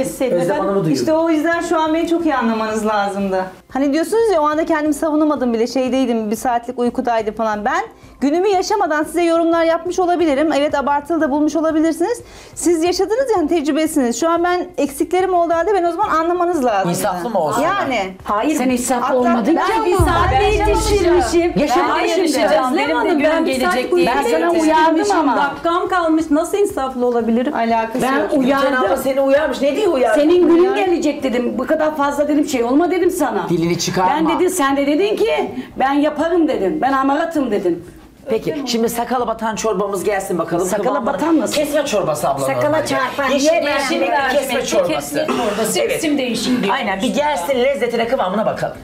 etseydin. Özlem Hanım'ı duyuyorum. İşte o yüzden şu an beni çok iyi anlamanız lazımdı. Hani diyorsunuz ya, o anda kendimi savunamadım bile, şeydeydim, bir saatlik uykudaydım falan. Ben günümü yaşamadan size yorumlar yapmış olabilirim. Evet, abartılı da bulmuş olabilirsiniz. Siz yaşadınız yani, tecrübesiniz. Şu an ben eksiklerim olduğu halde ben o zaman anlamanız lazım. İnsaflı mı olsun? Yani. Hayır. Sen insaflı olmadın. Ben bir saat düşünmüşüm. Yaşamışım. Özlem Hanım, ben bir saat uyuyayım. Ben sana uyardım ama. Dakikam kalmış. Nasıl insaflı olabilirim? Alakası yok. Ben uyardım. Ama seni uyarmış. Ne diye uyardım? Senin günün gelecek dedim. Bu kadar fazla dedim şey olma dedim sana. Dilini çıkarma. Ben dedin, sen de dedin ki ben yaparım dedim. Ben hamaratım dedim. Peki öyle şimdi mi? Sakala batan çorbamız gelsin bakalım. Sakala batan nasıl? Kesme çorbası abla. Sakala çarpan yeşil mercimek kesme çorbası. Simsim değişim diyor. Aynen, bir gelsin ya, lezzetine, kıvamına bakalım.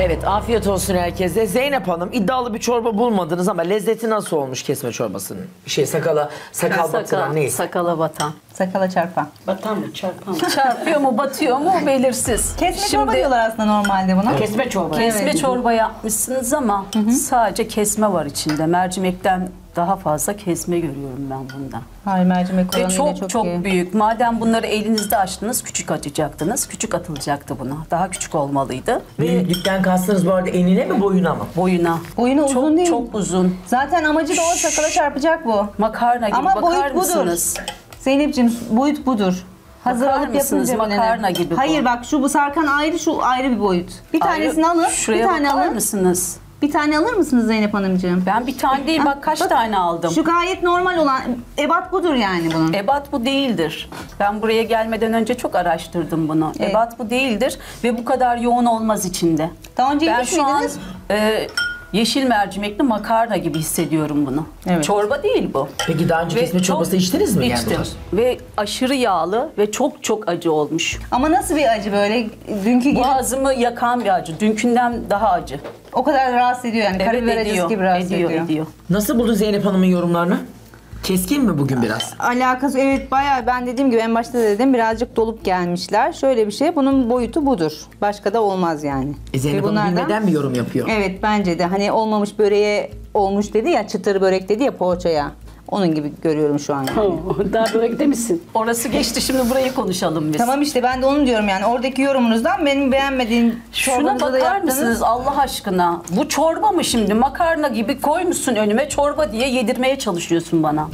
Evet, afiyet olsun herkese. Zeynep Hanım, iddialı bir çorba bulmadınız ama lezzeti nasıl olmuş kesme çorbasının? Şey sakala, sakal Saka, batıran neyse. Sakala batan. Sakala çarpan. Batan mı, çarpan mı? Çarpıyor mu, batıyor mu belirsiz. Kesme Şimdi, çorba diyorlar aslında normalde buna. Kesme çorba. Kesme evet. çorba yapmışsınız ama hı hı. sadece kesme var içinde. Mercimekten daha fazla kesme görüyorum ben bundan. Hayır, mercimek oranı çok, çok çok iyi. Büyük. Madem bunları elinizde açtınız, küçük atacaktınız. Küçük atılacaktı buna. Daha küçük olmalıydı. Ve dikten kastınız bu arada enine mi, boyuna mı? Boyuna. Boyuna uzun çok, değil. Çok uzun. Zaten amacı da o, sakala çarpacak bu. Makarna gibi. Ama bakar mısınız? Budur. Zeynep'ciğim, boyut budur. Hazır alıp yapınca makarna gibi. Hayır bu. Bak, şu bu sarkan ayrı, şu ayrı bir boyut. Bir ayrı, tanesini alın. Şuraya bir tane bakar alın. mısınız? Bir tane alır mısınız Zeynep Hanımcığım? Ben bir tane değil, bak kaç bak, tane aldım. Şu gayet normal olan, ebat budur yani bunun. Ebat bu değildir. Ben buraya gelmeden önce çok araştırdım bunu. Evet. Ebat bu değildir ve bu kadar yoğun olmaz içinde. Daha önce yemiş miydiniz? E, yeşil mercimekli makarna gibi hissediyorum bunu. Evet. Çorba değil bu. Peki daha önce ve kesme çorbası içtiniz mi? İçtim. Yani ve aşırı yağlı ve çok çok acı olmuş. Ama nasıl bir acı böyle? Dünkü gibi... Boğazımı yakan bir acı. Dünkünden daha acı. O kadar rahatsız ediyor yani. Evet, karabiber acısı gibi rahatsız ediyor, ediyor. ediyor. Nasıl buldun Zeynep Hanım'ın yorumlarını? Keskin mi bugün biraz? Alakası evet, bayağı ben dediğim gibi en başta dedim, birazcık dolup gelmişler. Şöyle bir şey, bunun boyutu budur. Başka da olmaz yani. E Zeynep Hanım bunlardan... bilmeden mi yorum yapıyor? Evet, bence de. Hani olmamış böreğe olmuş dedi ya, çıtır börek dedi ya, poğaçaya. Onun gibi görüyorum şu an yani. Daha börek demişsin. Orası geçti, şimdi burayı konuşalım biz. Tamam işte, ben de onu diyorum yani. Oradaki yorumunuzdan benim beğenmediğim şuna bakar yaptığınız... mısınız Allah aşkına? Bu çorba mı şimdi? Makarna gibi koymuşsun önüme, çorba diye yedirmeye çalışıyorsun bana.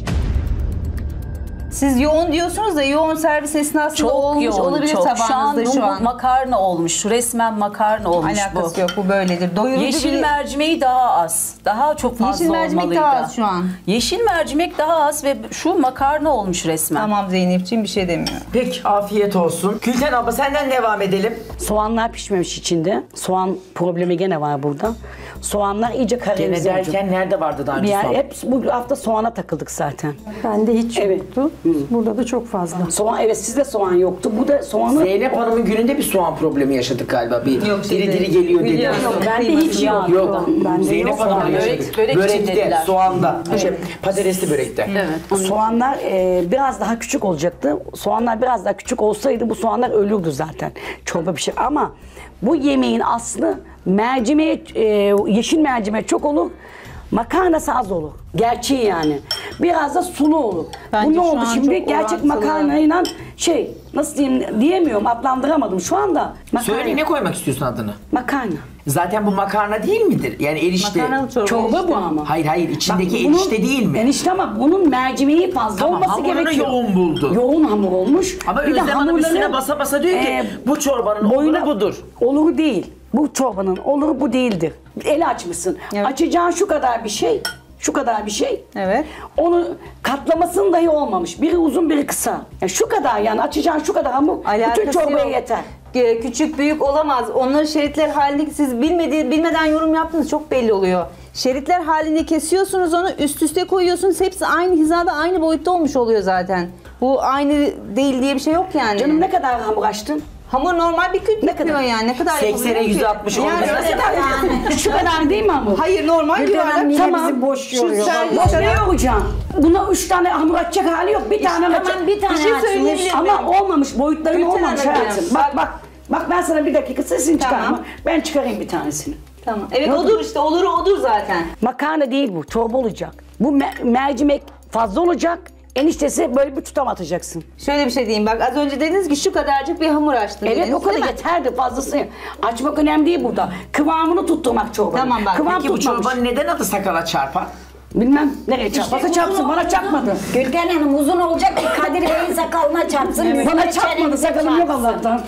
Siz yoğun diyorsunuz da yoğun servis esnasında çok olmuş yoğun, olabilir çok. tabağınızda şu an. Şu an makarna olmuş, resmen makarna olmuş Alakası bu. Alakası yok, bu böyledir. Doyurucu Yeşil bir... mercimeği daha az, daha çok fazla Yeşil olmalıydı. Yeşil mercimek daha az şu an. Yeşil mercimek daha az ve şu makarna olmuş resmen. Tamam Zeynep'ciğim, bir şey demiyorum. Peki, afiyet olsun. Gülten abla, senden devam edelim. Soğanlar pişmemiş içinde. Soğan problemi gene var burada. Soğanlar iyice karamelize olacak. Gene derken nerede vardı daha önce soğan? Yani hep bu hafta soğana takıldık zaten. Bende hiç evet. yoktu. Burada da çok fazla. Soğan, evet sizde soğan yoktu. Bu da soğanı... Zeynep Hanım'ın gününde bir soğan problemi yaşadık galiba. Bir yok, diri diri geliyor dedi. Yok, ben de hiç yok. yok. Ben de Zeynep Hanım'ın yaşadık. Börek, börekte, soğanda, evet. şey, patatesli börekte. Evet. Soğanlar e, biraz daha küçük olacaktı. Soğanlar biraz daha küçük olsaydı bu soğanlar ölürdü zaten. Çorba bir şey. Ama bu yemeğin aslı mercimeğe, e, yeşil mercimeğe çok olur. Makarnası az olur. Gerçeği yani. Biraz da sulu olur. Bence bu ne oldu şimdi? Gerçek makarnayla şey, nasıl diyeyim, diyemiyorum, adlandıramadım şu anda. Makarna. Söyle, ne koymak istiyorsun adını? Makarna. Zaten bu makarna değil midir? Yani erişte. Makarnalı çorba, çorba erişte. Bu ama. Hayır hayır, içindeki bak, bunun, erişte değil mi? Erişte ama bunun mercimeği fazla tamam, olması gerekiyor. Tamam, hamurunu yoğun buldu. Yoğun hamur olmuş. Ama Özlem Hanım üstüne basa basa diyor ki e, bu çorbanın boyuna, oluru budur. Oluru değil. Bu çorbanın oluru bu değildir. El açmışsın. Evet. Açacağın şu kadar bir şey, şu kadar bir şey. Evet. Onu katlamasının dahi olmamış. Biri uzun, biri kısa. Yani şu kadar yani açacağın şu kadar ama alakası bütün çorbaya yok. Yeter. Küçük büyük olamaz. Onları şeritler halinde siz bilmediği, bilmeden yorum yaptınız, çok belli oluyor. Şeritler halinde kesiyorsunuz onu, üst üste koyuyorsunuz. Hepsi aynı hizada, aynı boyutta olmuş oluyor zaten. Bu aynı değil diye bir şey yok yani. Canım ne kadar hamur açtın? Hamur normal bir küt bitmiyor yani. Ne kadar yapabiliyor ki? yüz altmış olmuş. Şu kadar değil mi hamur? Hayır normal yuvarlak. Tamam. Bizi boş yoruyor. Boş ne yoracağım? Buna üç tane hamur atacak hali yok. Bir tane atacak. Bir şey söyleyeyim. Ama olmamış. Boyutların olmamış hayatım. Bak bak. Bak ben sana bir dakika sesini çıkarma. Ben çıkarayım bir tanesini. Tamam. Evet odur işte. Oluru odur zaten. Makarna değil bu. Çorba olacak. Bu mercimek fazla olacak. Eniştesi böyle bir tutam atacaksın. Şöyle bir şey diyeyim bak az önce dediniz ki şu kadarcık bir hamur açtım. Evet dediniz, o kadar yeterdi fazlası. Açmak önemli değil burada. Kıvamını tutturmak çorbanın. Tamam bak. Kıvam peki tutmamış. Bu çorbanı neden adı sakala çarpan? Bilmem nereye işte çarpasa çarpsın bana çarpmadı. Gülten Hanım uzun olacak ki Kadir Bey'in sakalına çarpsın. Evet. Bana çarpmadı sakalım yok Allah'tan.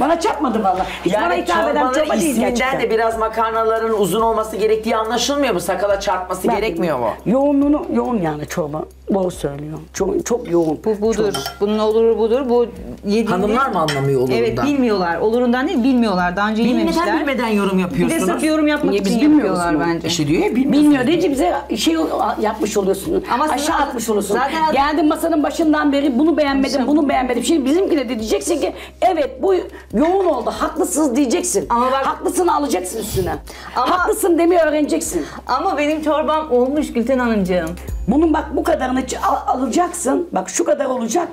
Bana çarpmadı valla. Yani bana hitap eden çorba değil gerçekten. De biraz makarnaların uzun olması gerektiği anlaşılmıyor mu? Sakala çarpması ben, gerekmiyor mu? Yoğunluğunu yoğun yani çorba. Bol söylüyor. Çok, çok yoğun. Bu budur. Çorba. Bunun oluru budur. Bu yediğinde... Hanımlar mı anlamıyor olurundan? Evet bilmiyorlar. Olurundan değil bilmiyorlar. Daha önce bilmeden, yememişler. Bilmeden bilmeden yorum yapıyorsunuz. Bir de sırf yorum yapmak için yapıyorlar bence. İşte diyor ya bilmiyorsunuz. Bilmiyor deyince bize şey yapmış oluyorsun. Ama aşağı atmış oluyorsun. Zaten... Geldim masanın başından beri bunu beğenmedim, Başım. bunu beğenmedim. Şimdi bizimkine de diyeceksin ki evet bu yoğun oldu. Haklısınız diyeceksin. Ama bak... Haklısını alacaksın üstüne. Ama... Haklısın demeyi öğreneceksin. Ama benim çorbam olmuş Gülten Hanımcığım. Bunun bak bu kadarını al alacaksın. Bak şu kadar olacak.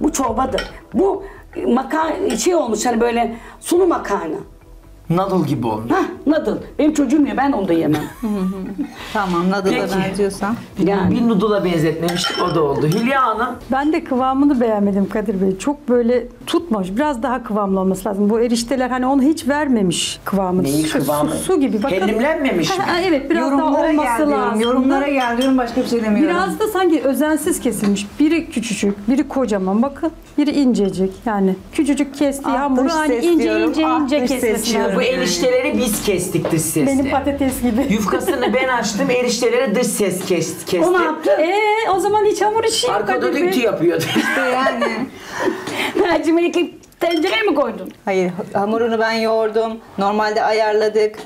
Bu çorbadır. Bu makarna şey olmuş hani böyle sulu makarna. Noodle gibi olmuş. Hah noodle. Benim çocuğum ya ben onu da yemem. Tamam noodle'a benziyorsan. Yani. Bir noodle'a benzetmemiştik o da oldu. Hülya Hanım. Ben de kıvamını beğenmedim Kadir Bey. Çok böyle tutmamış. Biraz daha kıvamlı olması lazım. Bu erişteler hani onu hiç vermemiş kıvamını. Neyi kıvamı? Su, su gibi. Kendimlenmemiş mi? Evet biraz yorumlara daha olması geldim, lazım. Yorumlara geldim başka bir şey demiyorum. Biraz da sanki özensiz kesilmiş. Biri küçücük, biri kocaman. Bakın biri incecik. Yani küçücük kestiği hamuru hani ince diyorum, ince ince kesmesi lazım. Bu erişteleri biz kestik dış sesle. Benim patates gibi. Yufkasını ben açtım, eriştelere dış ses kestim. O ne yaptı? Eee o zaman hiç hamur işi yok. Arkada düktü yapıyordu. İşte yani. Mercimeği tencereye mi koydun? Hayır, hamurunu ben yoğurdum. Normalde ayarladık.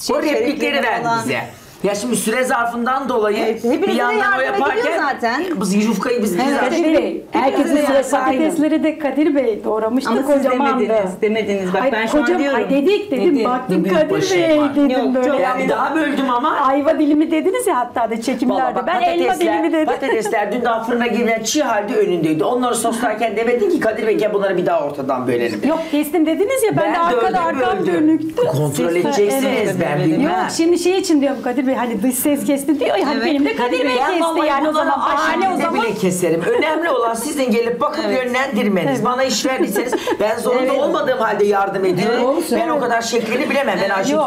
Şey, o replikleri verdi bize. Ya şimdi süre zarfından dolayı evet, bir yandan o yaparken zaten. Biz yufkayı biz evet, Kadir Bey, herkesin sırası aynı. Patatesleri de Kadir Bey doğramıştı kocaman demediniz, da. demediniz. Bak ay, ben kocam, şu an diyorum. Ay dedik dedim baktım Kadir Bey dedim yok, böyle. Çok, yani daha böldüm ama. Ayva dilimi dediniz ya hatta da çekimlerde. Bak, ben elma dilimi dedim. Patatesler dün daha fırına girilen çiğ halde önündeydi. Onları soslarken demedin ki Kadir Bey ya bunları bir daha ortadan bölelim. Yok kestim dediniz ya ben, ben de arkada arkam dönüktü. Kontrol edeceksiniz ben. Yok şimdi şey için diyorum Kadir Bey. Hani dış ses kesti diyor ya, evet, benim de Kadir Bey kesti yani o zaman bahane o zaman. Bile keserim. Önemli olan sizin gelip bakıp evet. yönlendirmeniz. Evet. Bana iş verdiyseniz ben zorunda evet. olmadığım halde yardım ediyorum. Evet, ben o kadar şeklini bilemem. Ben aşık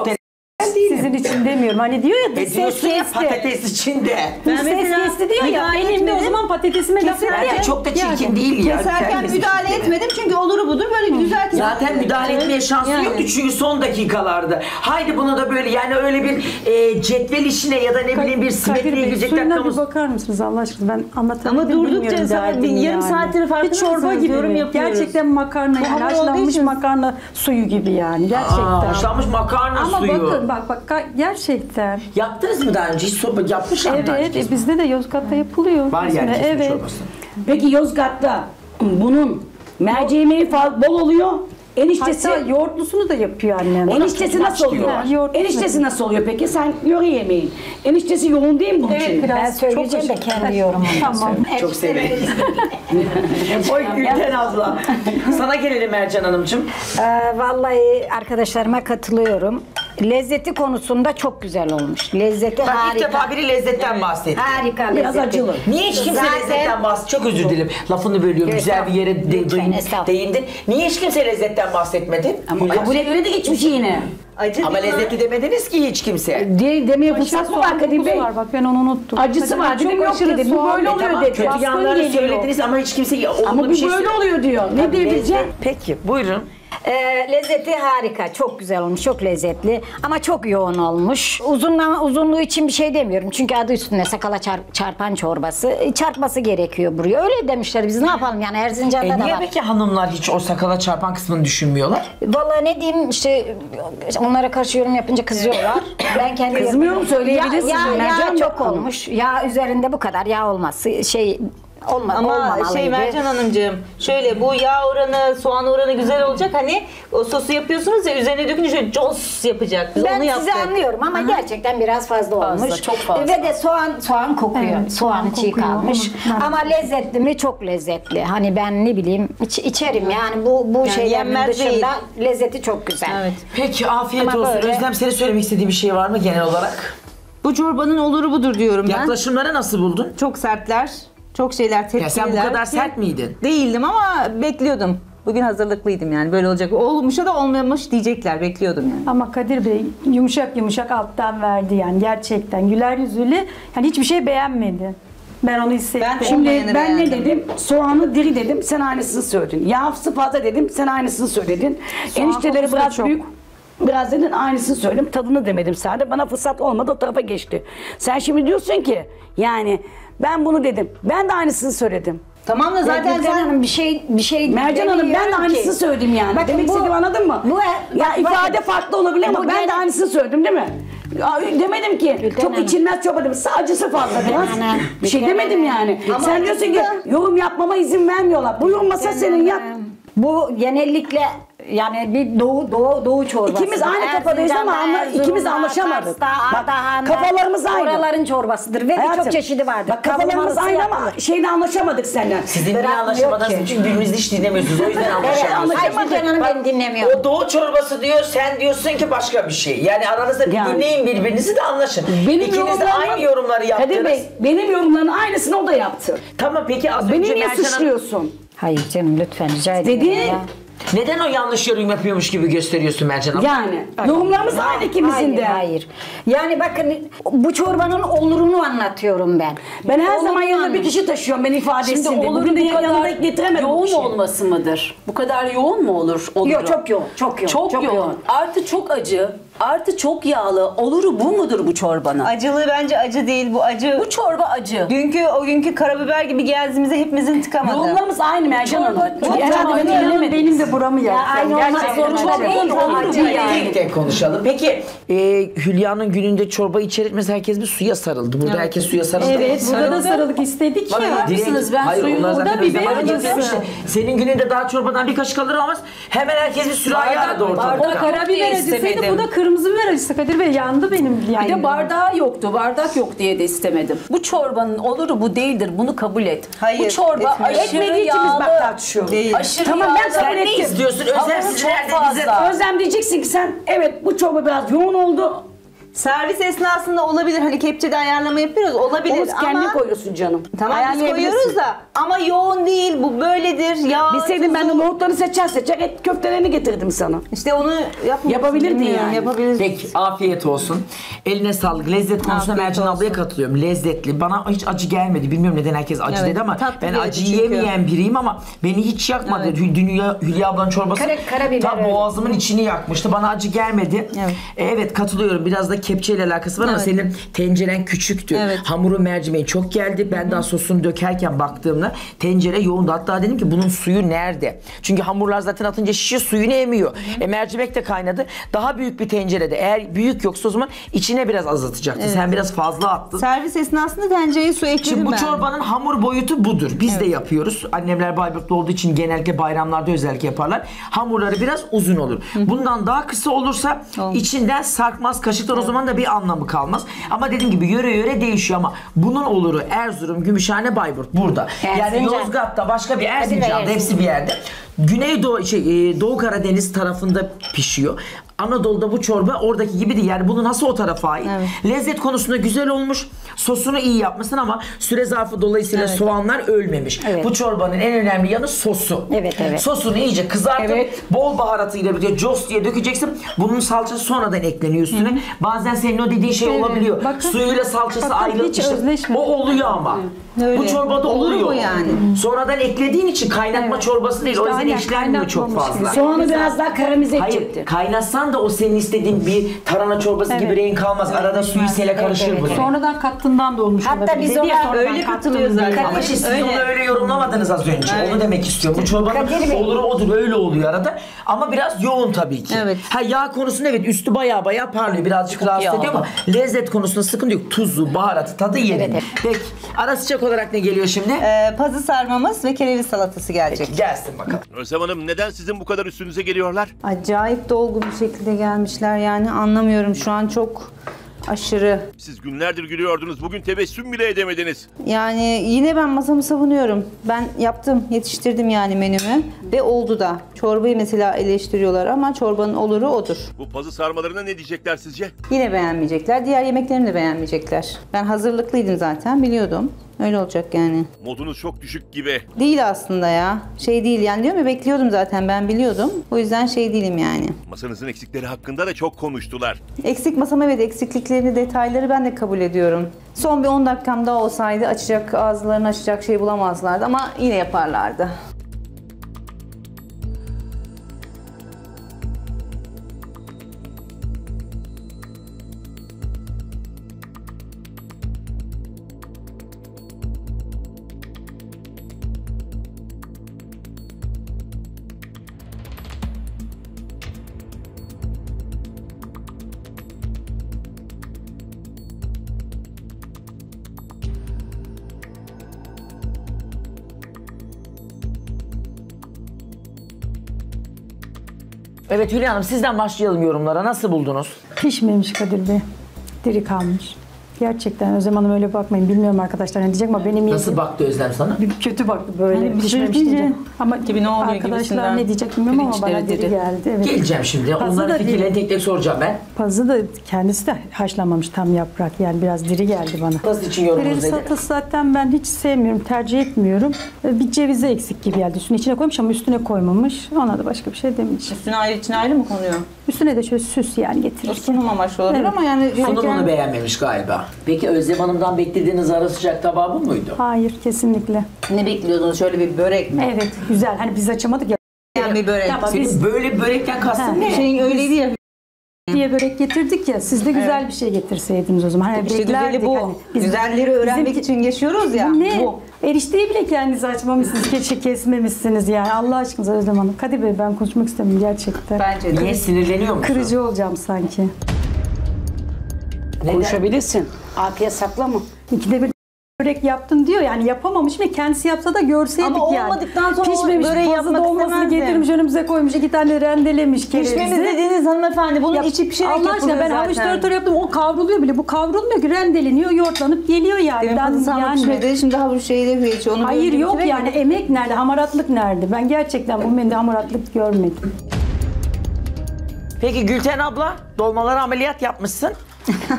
sizin için demiyorum. Hani diyor ya dış ses kesti. Patates için de. Dış ses kesti diyor ya benim de o zaman patatesime laf etti. Bence çok da çirkin yani. Değil ya. Keserken müdahale keserim. etmedim çünkü oluru budur böyle güzel. Zaten müdahale evet. etmeye şansı yani. Yoktu çünkü son dakikalarda. Haydi bunu da böyle yani öyle bir e, cetvel işine ya da ne Ka bileyim bir simetliğe girecek dakikamız. Bir bakar mısınız Allah aşkına ben anlatamadım. Ama durdukça zaten yarım saattir farklı çorba gibi yorum yapıyoruz. Gerçekten makarna yani haşlanmış makarna suyu gibi yani gerçekten. Haşlanmış makarna suyu. Bak bak gerçekten. Yaptınız mı daha önce? Hiç sopa yapmış mı? Evet e, bizde de Yozgat'ta yapılıyor. Var yani evet. çorbası. Peki Yozgat'ta bunun mercimeği bol oluyor. Eniştesi hatta yoğurtlusunu da yapıyor annem. Eniştesi nasıl oluyor? Ha, eniştesi nasıl oluyor peki? Sen yoğurt yemeğin. Eniştesi yoğun değil mi bunun evet, için? Ben söyleyeceğim çok de kendi yorumumu. Tamam. Çok severim. Oy Gülten abla. Sana gelelim Ercan Hanımcığım. Ee, vallahi arkadaşlarıma katılıyorum. Lezzeti konusunda çok güzel olmuş. Lezzeti bak, harika. İlk defa biri lezzetten evet. bahsetti. Harika lezzeti. Biraz acılı. Niye hiç kimse zaten... lezzetten bahsetti? Çok özür dilerim. Lafını bölüyorum. Evet, güzel bir yere değindin. Niye hiç kimse lezzetten bahsetmedin? Ama kabule göre de geçmiş yine. Acı ama lezzetli demediniz ki hiç kimse. De, demeye fırsat mı var Kadir Bey? Var. Bak ben onu unuttum. Acısı Kadir var dedim yok dedi. Bu böyle oluyor tamam, dedi. Kötü yanları söylediniz ama hiç kimse olumlu ama bir şey söylüyor. Ama bu böyle oluyor diyor. Ne diyebileceğim? Peki buyurun. Ee, lezzeti harika. Çok güzel olmuş. Çok lezzetli. Ama çok yoğun olmuş. Uzunluğu, uzunluğu için bir şey demiyorum. Çünkü adı üstünde sakala çarp, çarpan çorbası. Çarpması gerekiyor buraya. Öyle demişler. Biz ne yapalım yani Erzincan'da e, da var. Niye peki hanımlar hiç o sakala çarpan kısmını düşünmüyorlar? Vallahi ne diyeyim işte onlara karşı yorum yapınca kızıyorlar. Ben kendim kızmıyor mu söyleyebilirsiniz? Ya, ya, ya çok olmuş. Yağ üzerinde bu kadar yağ olması şey... Olma, ama şey Mercan Hanımcığım, şöyle bu yağ oranı, soğan oranı güzel olacak. Hani o sosu yapıyorsunuz ya, üzerine dökünce şöyle cos yapacak. Biz ben onu sizi anlıyorum ama Hı. gerçekten biraz fazla olmuş. Fazla, çok fazla. Ve de soğan soğan kokuyor. Evet, soğan çiğ kalmış. Ama lezzetli mi? Çok lezzetli. Hani ben ne bileyim iç, içerim Hı. yani bu bu yani şeylerin dışında değil. Lezzeti çok güzel. Evet. Peki afiyet ama olsun. Böyle... Özlem, seni söylemek istediği bir şey var mı genel olarak? Bu çorbanın oluru budur diyorum ben. Yaklaşımları nasıl buldun? Çok sertler. Çok şeyler, tepkiler. Ya sen bu kadar sert miydin? Değildim ama bekliyordum. Bugün hazırlıklıydım yani, böyle olacak. Olmuşa da olmamış diyecekler, bekliyordum yani. Ama Kadir Bey yumuşak yumuşak alttan verdi yani, gerçekten güler yüzüyle. Yani hiçbir şey beğenmedi. Ben onu hissettim. Ben Şimdi ben beğendim. Ne dedim? Soğanı diri dedim, sen aynısını söyledin. Yağsı fazla dedim, sen aynısını söyledin. Soğan enişteleri biraz çok. büyük. Biraz dedin, aynısını söyledim. Tadını demedim sadece. Bana fırsat olmadı, o tarafa geçti. Sen şimdi diyorsun ki yani ben bunu dedim. Ben de aynısını söyledim. Tamam da zaten Mercan Hanım bir şey bir şey Mercan Hanım ben de aynısını ki. söyledim yani. Bakın, demek istediğimi anladın mı? Bu ya bak, ifade bakın. farklı olabilir ama ben de aynısını söyledim değil mi? Ya, demedim ki Gülten çok Hanım. içilmez çorba dedim. Acısı fazla biraz. Bir şey demedim yani. Ama sen diyorsun ki yorum yapmama izin vermiyorlar. Buyurun masa senin yap. Bu genellikle yani bir doğu doğu doğu çorbası. İkimiz aynı kafadayız ama anla, ikimiz anlaşamadık. Bak, kafalarımız aynı. Oraların çorbasıdır ve birçok çeşidi vardır. Bak, kafalarımız aynı ama şeyini anlaşamadık senden. Sizin niye anlaşamadınız? Çünkü birbirinizi hiç dinlemiyorsunuz. O yüzden anlaşamadık. Hayır, Mercan Hanım beni dinlemiyor. O doğu çorbası diyor, sen diyorsun ki başka bir şey. Yani aranızda bir yani. dinleyin birbirinizi de anlaşın. Benim İkiniz de aynı yorumları yaptınız. Kadir Bey, benim yorumların aynısını o da yaptı. Tamam peki az önce Beni niye suçluyorsun? Hayır canım, lütfen rica ederim. Dedi. Neden o yanlış yorum yapıyormuş gibi gösteriyorsun Mercan Hanım? Yani yorumlarımız aynı ikimizin de. Hayır, hayır. Yani bakın, bu çorbanın olurunu anlatıyorum ben. Ben her zaman yanında bir kişi taşıyorum, ben ifadesinde. Şimdi olurunu yanında getiremedim. Yoğun olması mıdır? Bu kadar yoğun mu olur? Yok, çok yoğun. Çok yoğun. Çok yoğun. Artı çok acı. Artı çok yağlı. Oluru bu mudur bu çorbanın? Acılı bence acı değil bu acı. Bu çorba acı. Dünkü o günkü karabiber gibi gezdiğimize hepimizin tıkamadı. Yorumlarımız aynı Mercan Hanım. Herhalde benim de buramı yaktım. Gerçekten çorba değil, acı yani. Tek tek konuşalım. Peki e, Hülya'nın gününde çorba içeritmesi herkes bir suya sarıldı. Burada evet. herkes suya sarıldı. Evet, sarıldı. Burada da sarılık istedik ya. Haklısınız, ben hayır, suyum burada biber acısı. Senin gününde daha çorbadan bir kaşık alır almaz hemen herkes bir sürahi aradı ortada. O karabiber acısıydı, bu da kırmızı. Kırmızı biber acısı Kadir Bey, yandı benim yani. Bir de bardağı yoktu. Bardak yok diye de istemedim. Bu çorbanın oluru bu değildir. Bunu kabul et. Hayır. Bu çorba etmedi. Etmediği için biz bak tartışıyoruz. Değil. Aşırı tamam, yağlı. Ben kabul ettim. Ne izliyorsun? Özlem, bize... Özlem diyeceksin ki sen evet bu çorba biraz yoğun oldu. Servis esnasında olabilir. Hani kepçede ayarlama yapıyoruz. Olabilir Oğuz, ama... kendi koyuyorsun canım. Tamam biz koyuyoruz da ama yoğun değil. Bu böyledir. Ya, bilseydim ben de nohutlarını seçer seçer et köftelerini getirdim sana. İşte onu yapabilirdin yani. Yapabilirdin. Peki afiyet olsun. Eline sağlık. Lezzet konusunda Mercan ablaya katılıyorum. Lezzetli. Bana hiç acı gelmedi. Bilmiyorum neden herkes acı evet, dedi ama ben acı yemeyen biriyim ama beni hiç yakmadı. Evet. Hülya, Hülya ablanın çorbası Kara, tam boğazımın içini yakmıştı. Bana acı gelmedi. Evet, evet katılıyorum. Biraz da kepçeyle alakası var evet. ama senin tenceren küçüktü. Evet. Hamuru mercimeği çok geldi. Ben Hı. daha sosunu dökerken baktığımda tencere yoğundu. Hatta dedim ki bunun suyu nerede? Çünkü hamurlar zaten atınca şişiyor, suyunu emiyor. Hı. E mercimek de kaynadı. Daha büyük bir tencerede. Eğer büyük yoksa o zaman içine biraz azaltacaktı. Evet. Sen biraz fazla attın. Servis esnasında tencereye su ekledim Şimdi bu ben. çorbanın hamur boyutu budur. Biz evet. de yapıyoruz. Annemler Bayburtlu olduğu için genellikle bayramlarda özellikle yaparlar. Hamurları biraz uzun olur. Hı. Bundan daha kısa olursa Ol. içinden sarkmaz. Kaşıklar o zaman da bir anlamı kalmaz. Ama dediğim gibi yöre yöre değişiyor ama bunun oluru Erzurum, Gümüşhane, Bayburt burada. Erzincan. Yani Yozgat'ta başka bir Erzincan'da hepsi bir yerde. Güneydoğu, şey, Doğu Karadeniz tarafında pişiyor. Anadolu'da bu çorba oradaki gibi değil. Yani bunu nasıl o tarafa ait? Evet. Lezzet konusunda güzel olmuş. Sosunu iyi yapmışsın ama süre zarfı dolayısıyla evet. soğanlar ölmemiş. Evet. Bu çorbanın en önemli yanı sosu. Evet, evet. Sosunu iyice kızartıp evet. bol baharatıyla birlikte cos diye dökeceksin. Bunun salçası sonradan ekleniyor üstüne. Hı hı. Bazen senin o dediğin şey evet. olabiliyor. Bakın, suyuyla salçası ayrılmış. O oluyor ama. Öyle. Bu çorbada Olur oluyor. Yani. Sonradan eklediğin için kaynatma evet. çorbası değil. İşte o yüzden aynen, işlenmiyor çok fazla. Soğanı biraz daha karamize edecektin. Kaynatsan da o senin istediğin bir tarhana çorbası evet. gibi renk kalmaz. Evet. Arada suyu sele karışır evet. bu. Sonradan kattın. katkından da olmuş. Hatta biz ona öyle katılıyoruz zaten. Ama siz onu öyle yorumlamadınız az önce. Öyle. Onu demek istiyorum. Bu çorbanın olur odur öyle oluyor arada. Ama biraz yoğun tabii ki. Evet. Ha, yağ konusunda evet üstü baya baya parlıyor. Birazcık rahatsız ediyor ama lezzet konusunda sıkıntı yok. Tuzu, baharatı, tadı yerinde. Evet, evet. Peki ara sıcak olarak ne geliyor şimdi? Ee, pazı sarmamız ve kereviz salatası gelecek. Peki, gelsin bakalım. Özlem Hanım neden sizin bu kadar üstünüze geliyorlar? Acayip dolgun bir şekilde gelmişler yani anlamıyorum şu an çok aşırı. Siz günlerdir gülüyordunuz. Bugün tebessüm bile edemediniz. Yani yine ben masamı savunuyorum. Ben yaptım, yetiştirdim yani menümü. Ve oldu da. Çorbayı mesela eleştiriyorlar ama çorbanın oluru odur. Bu pazı sarmalarına ne diyecekler sizce? Yine beğenmeyecekler. Diğer yemeklerini de beğenmeyecekler. Ben hazırlıklıydım zaten, biliyordum. Öyle olacak yani. Modunuz çok düşük gibi. Değil aslında ya. Şey değil yani diyorum ya bekliyordum zaten ben biliyordum. O yüzden şey değilim yani. Masanızın eksikleri hakkında da çok konuştular. Eksik masam evet eksikliklerini detayları ben de kabul ediyorum. Son bir on dakikam daha olsaydı açacak ağızlarını açacak şey bulamazlardı ama yine yaparlardı. Evet Hülya Hanım sizden başlayalım yorumlara. Nasıl buldunuz? Pişmemiş Kadir Bey. Diri kalmış. Gerçekten Özlem Hanım öyle bakmayın. Bilmiyorum arkadaşlar ne diyecek ama benim... Nasıl baktı Özlem sana? Bir kötü baktı böyle. Yani pişmemiş diyecek. Ama gibi ne oluyor arkadaşlar ne diyecek bilmiyorum ama bana diri, diri geldi. Evet. Geleceğim şimdi. Pazı onların fikirlerini tek tek soracağım ben. Pazı da kendisi de haşlanmamış tam yaprak. Yani biraz diri geldi bana. Pazı için yorumunuz nedir? Salatası zaten ben hiç sevmiyorum. Tercih etmiyorum. Bir cevize eksik gibi geldi. Üstüne içine koymuş ama üstüne koymamış. Ona da başka bir şey demiş. Üstüne ayrı içine ayrı mı konuyor? Üstüne de şöyle süs yani getirir. Sunum amaçlı olabilir evet. Ama yani... Sunumunu beğenmemiş galiba. Peki Özlem Hanım'dan beklediğiniz ara sıcak tabağı bu muydu? Hayır, kesinlikle. Ne bekliyordunuz? Şöyle bir börek mi? Evet, güzel. Hani biz açamadık ya. Yani bir börek. Tamam, biz böyle börekten kastın ne? Şeyin öyleydi ya. Diye börek getirdik ya. Siz de güzel evet. Bir şey getirseydiniz o zaman. Hani işte güzeli bu. Hani biz güzelleri öğrenmek bizim... için yaşıyoruz ya. Ne? Bu. Erişteyi bile kendiniz açmamışsınız, keçe kesmemişsiniz yani. Allah aşkınıza Özlem Hanım. Kadir Bey ben konuşmak istemiyorum gerçekten. Bence de. Niye sinirleniyor musun? Kırıcı olacağım sanki. Neden? Konuşabilirsin. Afiyet saklama. İkide bir börek yaptın diyor yani yapamamış ve kendisi yapsa da görseydik ama yani. Ama olmadıktan sonra pişmemiş, o böreği yapmak istemezdim. Getirmiş önümüze koymuş iki tane rendelemiş kerevizi. Pişmemiz dediğiniz hanımefendi bunun ya, içi pişerek yapılıyor zaten. Allah aşkına ben havuç dörtörü yaptım o kavruluyor bile bu kavrulmuyor ki rendeleniyor yoğurtlanıp geliyor yani. Demin pazı yani. Pişmedi şimdi havuç şeyi de hiç onu hayır yok yani mi? Emek nerede hamaratlık nerede ben gerçekten bu menüde hamaratlık görmedim. Peki Gülten abla dolmalara ameliyat yapmışsın.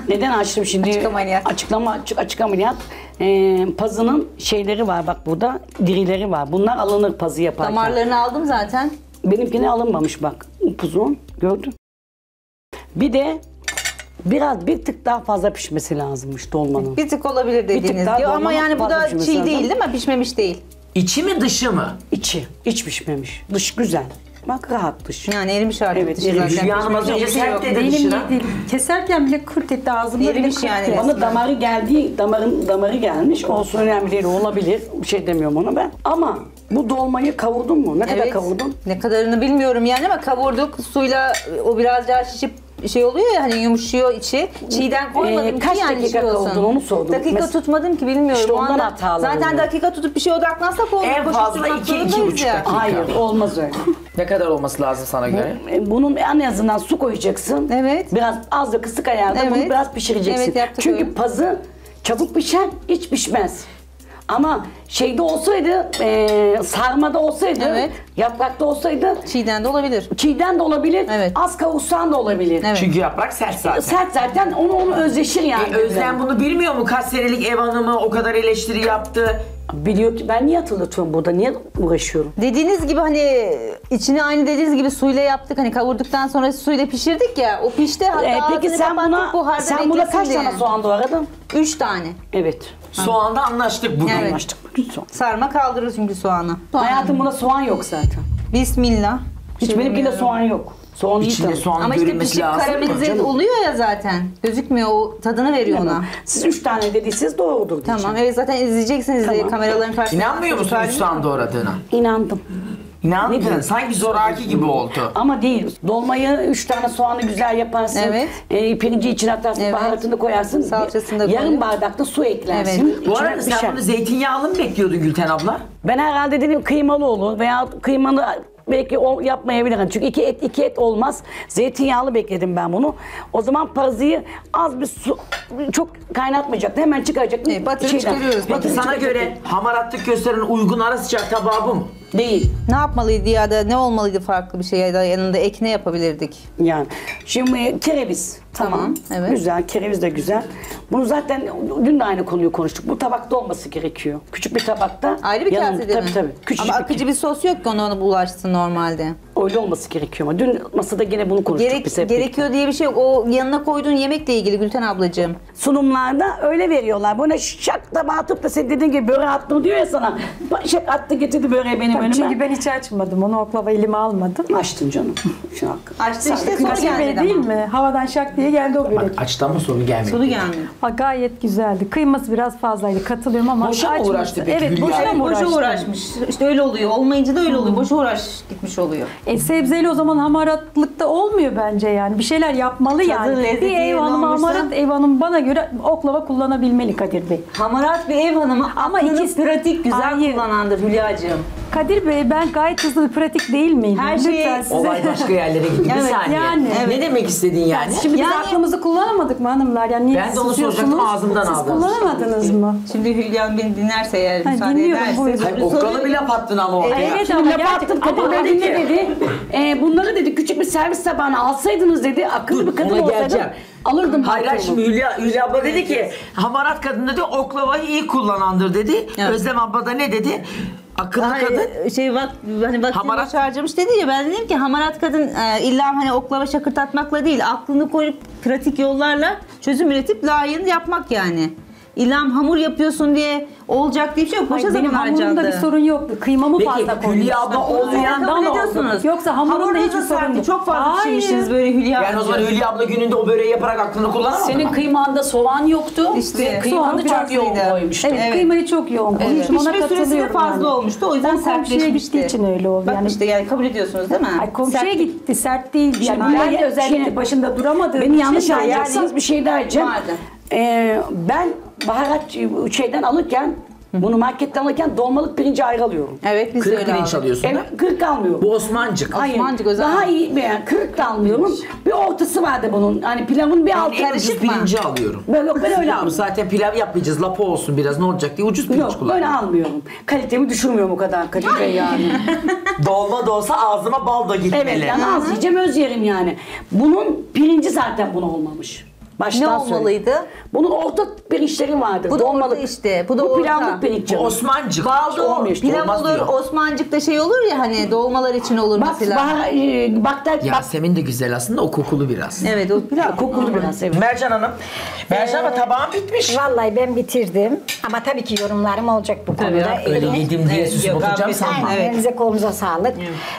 Neden açtım şimdi? Açık ameliyat. Açıklama, açık, açık ameliyat. Ee, pazının şeyleri var bak burada, dirileri var. Bunlar alınır pazı yaparken. Damarlarını aldım zaten. Benimkine alınmamış bak. Upuzun gördün. Bir de biraz bir tık daha fazla pişmesi lazımmış dolmanın. Bir tık olabilir dediğiniz diyor ama yani bu da çiğ değil değil mi? Pişmemiş değil. İçi mi dışı mı? İçi. İç pişmemiş. Dış güzel. Bak rahat dış. Yani erimiş artık evet, dışı. Rüyanım az önce sert dedi dışına. Keserken bile kurt etti ağzımda bile kurt yani. Bana damarı geldi, damarın damarı gelmiş. Olsun önemli değil, olabilir. Bir şey demiyorum ona ben. Ama bu dolmayı kavurdun mu? Ne evet, kadar kavurdun? Ne kadarını bilmiyorum yani ama kavurduk. Suyla o biraz daha şişip şey oluyor ya hani yumuşuyor içi. Çiğden koymadım ee, ki kaç yani dakika kavurdun onu sordum. Dakika Mes tutmadım ki bilmiyorum. İşte ondan hatalı. Zaten oluyor. Dakika tutup bir şey odaklansak olmuyor. En fazla iki, iki buçuk dakika. Hayır olmaz öyle. Ne kadar olması lazım sana göre? Bunun en azından su koyacaksın. Evet. Biraz az da kısık ayarda evet. Bunu biraz pişireceksin. Evet, çünkü öyle. Pazı çabuk pişer, hiç pişmez. Ama şeyde olsaydı, e, sarmada olsaydı, evet. Yaprakta olsaydı... Çiğden de olabilir. Çiğden de olabilir, evet. Az kavuşsan da olabilir. Evet. Çünkü yaprak sert zaten. Sert zaten, onu onu özleşir yani. E, Özlem bunu bilmiyor mu? Kaç senelik ev hanımı o kadar eleştiri yaptı. Biliyor ki ben niye hatırlatıyorum burada, niye uğraşıyorum? Dediğiniz gibi hani içini aynı dediğiniz gibi suyla yaptık hani kavurduktan sonra suyla pişirdik ya o pişti hatta e, peki sen buna, buharda sen buna kaç diye. Tane soğan doğradın? Üç tane. Evet. Soğanda anlaştık bugün. Evet. Anlaştık bugün soğan. Sarma kaldırır çünkü soğanı. Soğan. Hayatım buna soğan yok zaten. Bismillah. Hiç benimkinde soğan yok. Soğan içinde soğan ama görünmesi işte lazım. Ama işte karamelize oluyor ya zaten. Gözükmüyor, o tadını veriyor yani ona. Siz üç tane dediyseniz doğrudur diyeceğim. Tamam, evet zaten izleyeceksiniz tamam. diye kameraların karşısında. İnanmıyor musun üç tane doğradığına? İnandım. İnandın. Sanki zoraki gibi oldu. Ama değil. Dolmayı üç tane soğanı güzel yaparsın. Evet. E, pirinci içine atarsın, evet. baharatını koyarsın. Salçasını da koyarsın. Yarım bardakta su eklersin. Evet. Bu arada sen pişer. Bunu zeytinyağlı mı bekliyordun Gülten abla? Ben herhalde dedim kıymalı olur veya kıymalı... Belki o yapmayabilirim çünkü iki et iki et olmaz. Zeytinyağlı bekledim ben bunu. O zaman parazıyı az bir su, çok kaynatmayacaktı. Hemen çıkaracaktı. E, batırı şeyden. Çıkarıyoruz. Peki batırı sana göre hamaratlık gösteren uygun ara sıcak tabağı bu mu? Değil. Ne yapmalıydı ya da ne olmalıydı farklı bir şey ya da yanında ek ne yapabilirdik? Yani şimdi kereviz. Tamam. tamam. Evet. Güzel. Kereviz de güzel. Bunu zaten dün de aynı konuyu konuştuk. Bu tabakta olması gerekiyor. Küçük bir tabakta. Ayrı bir kasede mi? Tabii tabii. Küçücük ama akıcı bir, bir sos yok ki ona bulaşsın normalde. Öyle olması gerekiyor ama dün masada yine bunu konuştuk Gerek, biz hep. Gerekiyor hep. Diye bir şey yok. O yanına koyduğun yemekle ilgili Gülten ablacığım. Sunumlarda öyle veriyorlar. Buna şak tabağı atıp da sen dediğin gibi böreği attım diyor ya sana. Şak attı getirdi böreği benim tabii önüme. Çünkü ben hiç açmadım. Onu oklava elime almadım. Açtın canım. Şak. Açtın işte sonra geldi değil mi? Havadan şak diye geldi o börek. Açtı ama soru gelmedi. Soru gelmedi. Ha, gayet güzeldi. Kıyması biraz fazlaydı. Katılıyorum ama boşa mı uğraştı peki? Evet, boşa, yani. boşa uğraşmış. İşte öyle oluyor. Olmayınca da öyle oluyor. Boşa uğraş gitmiş oluyor. E sebzeli o zaman hamaratlıkta olmuyor bence yani. Bir şeyler yapmalı tadı yani. Bir ev hanımı hamarat, ev hanımı bana göre oklava kullanabilmeli Kadir Bey. Hamarat bir ev hanımı ama ikisi pratik güzel hayır. kullanandır Hülya'cığım. Kadir Bey ben gayet hızlı bir pratik değil miyim? Her şey size... Olay başka yerlere gitti. Evet, bir saniye. Yani, evet. Ne demek istediğin yani? Şimdi yani... biz aklımızı kullanamadık mı hanımlar? Yani niye ben de onu soracaktım ağzımdan aldım. Siz kullanamadınız mı? Şimdi Hülya beni dinlerse eğer ha, müsaade ederse. Okkalı bir laf attın ama oraya. Evet şimdi ama gerçekten Kadir Bey dinle dedi. E, bunları dedi küçük bir servis tabağına alsaydınız dedi. Akıllı bir kadın olsaydım. Alırdım. Hayır, hayır şimdi Hülya, Hülya abla dedi ki hamarat kadın dedi oklavayı iyi kullanandır dedi. Evet. Özlem abla da ne dedi? Akıllı hani, kadın. Şey bak hani bak hamarat harcamış dedi ya ben dedim ki hamarat kadın e, illa hani oklava şakırtatmakla değil aklını koyup pratik yollarla çözüm üretip layığını yapmak yani. İlham hamur yapıyorsun diye olacak diye bir şey yok. Hayır, benim hamurumda bir sorun yoktu. Kıymamı peki, fazla koydum. Hülya abla olmayandan oldu. Yoksa hamurumda hiç bir sorun yok. Çok fazla hayır. pişirmişsiniz böyle Hülya abla. Yani o zaman Hülya abla gününde o böreği yaparak aklını kullanamadın senin mı? Kıymanda soğan yoktu. İşte kıymanı çok yoğun koymuştu. Evet, evet. Kıymayı çok yoğun koymuştum. Evet. Pişme ona süresi de fazla yani. Olmuştu. O yüzden sertleşmişti. Komşuya için öyle oldu. Bak yani. İşte yani kabul ediyorsunuz değil mi? Ay, komşuya gitti. Sert değildi. Yani ben özellikle başında duramadığım için. Beni yanlış anlayacaksınız bir şey daha edeceğim. Ben baharat şeyden alırken, bunu marketten alırken dolmalık pirinci ayrı alıyorum. Evet, biz kırık pirinç alıyorsun evet, kırık almıyorum. Bu Osmancık. Hayır, Osmancık özel. Daha iyi yani kırık da almıyorum. Bir ortası vardı bunun. Hani pilavın bir yani altı karışık pirinci alıyorum. Ben, yok, ben öyle almıyorum. Zaten pilav yapmayacağız, lapa olsun biraz ne olacak diye ucuz pirinç kullanıyorum. Yok, böyle almıyorum. Kalitemi düşürmüyorum o kadar Kadir Bey yani. Dolma da olsa ağzıma bal da gitmeli. Evet, yani az yiyeceğim öz yerim yani. Bunun pirinci zaten buna olmamış. Baştan ne olmalıydı? Söyleyeyim. Bunun orta pirinçleri vardı. Bu da olmalı işte. Bu da bu pilavlık pirinç. Osmancık. Baldo işte, pilav olur. Osmancık da şey olur ya hani dolmalar için olur bak, mesela. Bak e, bak Yasemin de güzel aslında o kokulu biraz. Evet o pilav kokulu biraz. Evet. Mercan Hanım. Mercan Hanım ee, tabağın bitmiş. Vallahi ben bitirdim. Ama tabii ki yorumlarım olacak bu tabii konuda. Ya, öyle yedim diye evet, süsüm olacağım sanma. Elinize evet. kolunuza sağlık.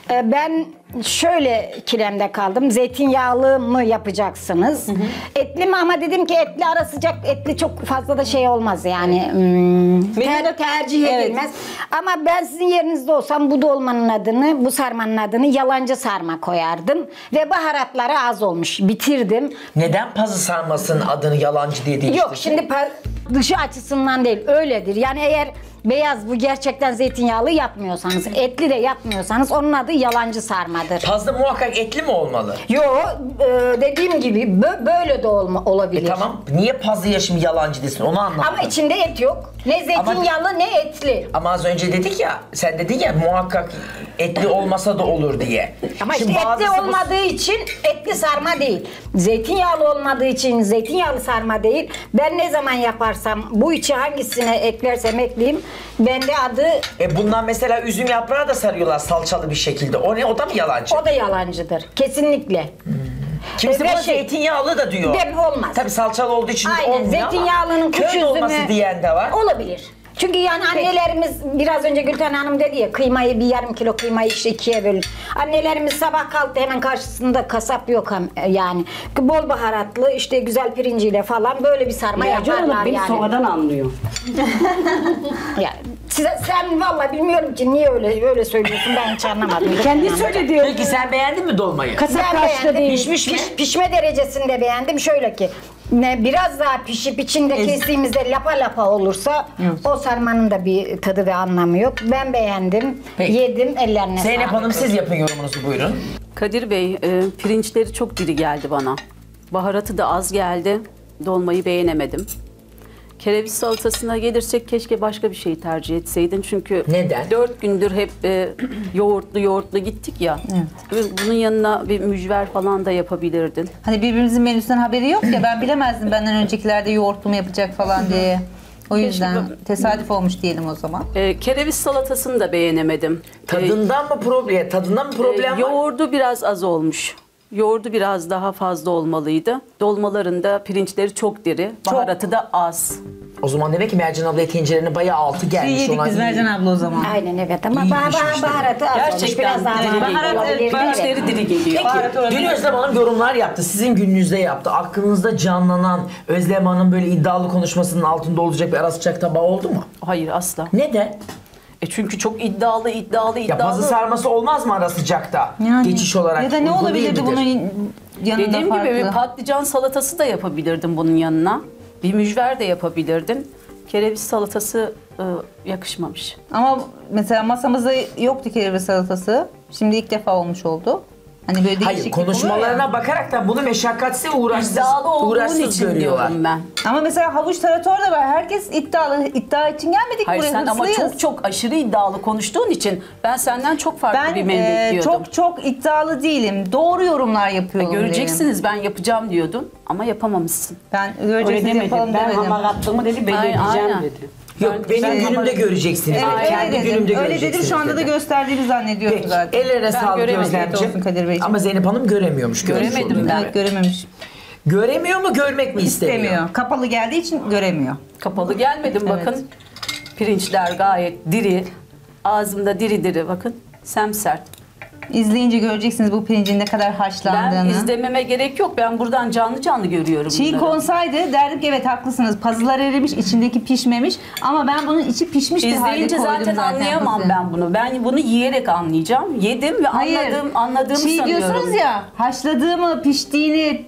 Evet. Ee, ben şöyle kilemde kaldım. Zeytinyağlı mı yapacaksınız? Hı hı. Etli mi ama dedim ki etli ara sıcak etli çok fazla da şey olmaz yani. Hmm, ter tercih evet. edilmez. Ama ben sizin yerinizde olsam bu dolmanın adını, bu sarmanın adını yalancı sarma koyardım. Ve baharatları az olmuş. Bitirdim. Neden pazı sarmasının adını yalancı diye değiştirdin? Yok şimdi dışı açısından değil. Öyledir. Yani eğer beyaz bu gerçekten zeytinyağlı yapmıyorsanız, etli de yapmıyorsanız onun adı yalancı sarmadır. Pazda muhakkak etli mi olmalı? Yo, e, dediğim gibi bö böyle de olma, olabilir. E tamam, niye pazlıya şimdi yalancı desin onu anlamadım. Ama içinde et yok. Ne zeytinyağlı ama, ne etli. Ama az önce dedik ya, sen dedin ya muhakkak etli olmasa da olur diye. Ama şimdi işte etli bu... olmadığı için etli sarma değil. Zeytinyağlı olmadığı için zeytinyağlı sarma değil. Ben ne zaman yaparsam, bu içi hangisine eklersem ekleyeyim. Bende adı... E bundan mesela üzüm yaprağı da sarıyorlar salçalı bir şekilde. O ne? O da mı yalancı? O da yalancıdır. Kesinlikle. Hmm. Kimse bana şey, zeytinyağlı da diyor. De olmaz. Tabii salçalı olduğu için aynen, olmuyor ama. Zeytinyağlının kuş üzümü... Köy olması diyen de var. Olabilir. Çünkü yani annelerimiz biraz önce Gülten Hanım dedi ya, kıymayı bir yarım kilo kıymayı işte ikiye bölün. Annelerimiz sabah kalktı hemen karşısında kasap yok yani. Bol baharatlı işte güzel pirinciyle falan böyle bir sarma ya yaparlar canım, beni yani. Sonradan anlıyor. Yani size, sen valla bilmiyorum ki niye öyle öyle söylüyorsun, ben hiç anlamadım. Kendi söyle diyor. Peki sen beğendin mi dolmayı? Kasap kaçta değil. Pişmiş mi? Piş, pişme derecesinde beğendim. Şöyle ki ne biraz daha pişip içinde Ez... kestiğimizde lapa lapa olursa evet, o sarmanın da bir tadı ve anlamı yok. Ben beğendim. Peki. Yedim, ellerine sağlık. Zeynep Hanım siz yapın yorumunuzu, buyurun. Kadir Bey, e, pirinçleri çok diri geldi bana. Baharatı da az geldi. Dolmayı beğenemedim. Kereviz salatasına gelirsek keşke başka bir şey tercih etseydin. Çünkü neden? Dört gündür hep e, yoğurtlu yoğurtlu gittik ya. Evet. Bunun yanına bir mücver falan da yapabilirdin. Hani birbirimizin menüsünden haberi yok ya, ben bilemezdim benden öncekilerde yoğurtlu mu yapacak falan diye. O yüzden tesadüf olmuş diyelim o zaman. E, kereviz salatasını da beğenemedim. Tadından e, mı problem? Tadından mı problem? E, yoğurdu biraz az olmuş. Yoğurdu biraz daha fazla olmalıydı. Dolmalarında pirinçleri çok diri, çok, baharatı da az. O zaman demek ki Mercan abla et incelerini bayağı altı gelmiş. Yedik ona biz Mercan abla o zaman. Aynen evet, ama bah bah baharatı az. Gerçekten olmuş, biraz diri, baharatı, pirinçleri diri geliyor. Peki, dün Özlem Hanım yorumlar yaptı, sizin gününüzde yaptı. Aklınızda canlanan Özlem Hanım böyle iddialı konuşmasının altında olacak bir ara sıcak tabağı oldu mu? Hayır, asla. Neden? E çünkü çok iddialı, iddialı, iddialı. Ya bazı sarması olmaz mı ara sıcakta? Yani, geçiş olarak. Ya da ne olabilirdi bunun yanında? Dediğim farklı gibi bir patlıcan salatası da yapabilirdin bunun yanına. Bir mücver de yapabilirdin. Kereviz salatası ıı, yakışmamış. Ama mesela masamızda yoktu kereviz salatası. Şimdi ilk defa olmuş oldu. Hani böyle hayır, konuşmalarına yani bakarak da bunu meşakkatsiz, uğraşsız, uğraşsız görüyorlar. Ben. Ama mesela havuç tarator da var. Herkes iddialı, iddia için gelmedik hayır, buraya. Hayır sen hırslıyız. Ama çok çok aşırı iddialı konuştuğun için ben senden çok farklı ben, bir menü bekliyordum. Ben çok çok iddialı değilim. Doğru yorumlar yapıyorum. Ya, göreceksiniz benim. Ben yapacağım diyordun ama yapamamışsın. Ben göreceksiniz yapalım demedim. Ben hamarattığımı dedi, belirleyeceğim dedi. Yok, benim ben günümde göreceksiniz. Evet, yani kendi dedim, günümde öyle göreceksiniz. Öyle dedim, şu anda da gösterdiğimi zannediyorum peki, zaten. Ellere sağlık Özlemciğim. Ama Zeynep Hanım göremiyormuş. Göremedim ben. Evet, görememiş. Göremiyor mu, görmek mi istemiyor? İstemiyor. Kapalı geldiği için göremiyor. Kapalı gelmedim evet, bakın. Pirinçler gayet diri. Ağzımda diri diri bakın. Semsert. İzleyince göreceksiniz bu pirincin ne kadar haşlandığını. Ben izlememe gerek yok. Ben buradan canlı canlı görüyorum. Çiğ konsaydı derdim ki evet haklısınız. Pazılar erimiş, içindeki pişmemiş. Ama ben bunun içi pişmiş bir halde koydum zaten. İzleyince zaten anlayamam pazı. Ben bunu. Ben bunu yiyerek anlayacağım. Yedim ve hayır, anladığım, anladığımı çiğ sanıyorum. Çiğ diyorsunuz ya, haşladığımı, piştiğini,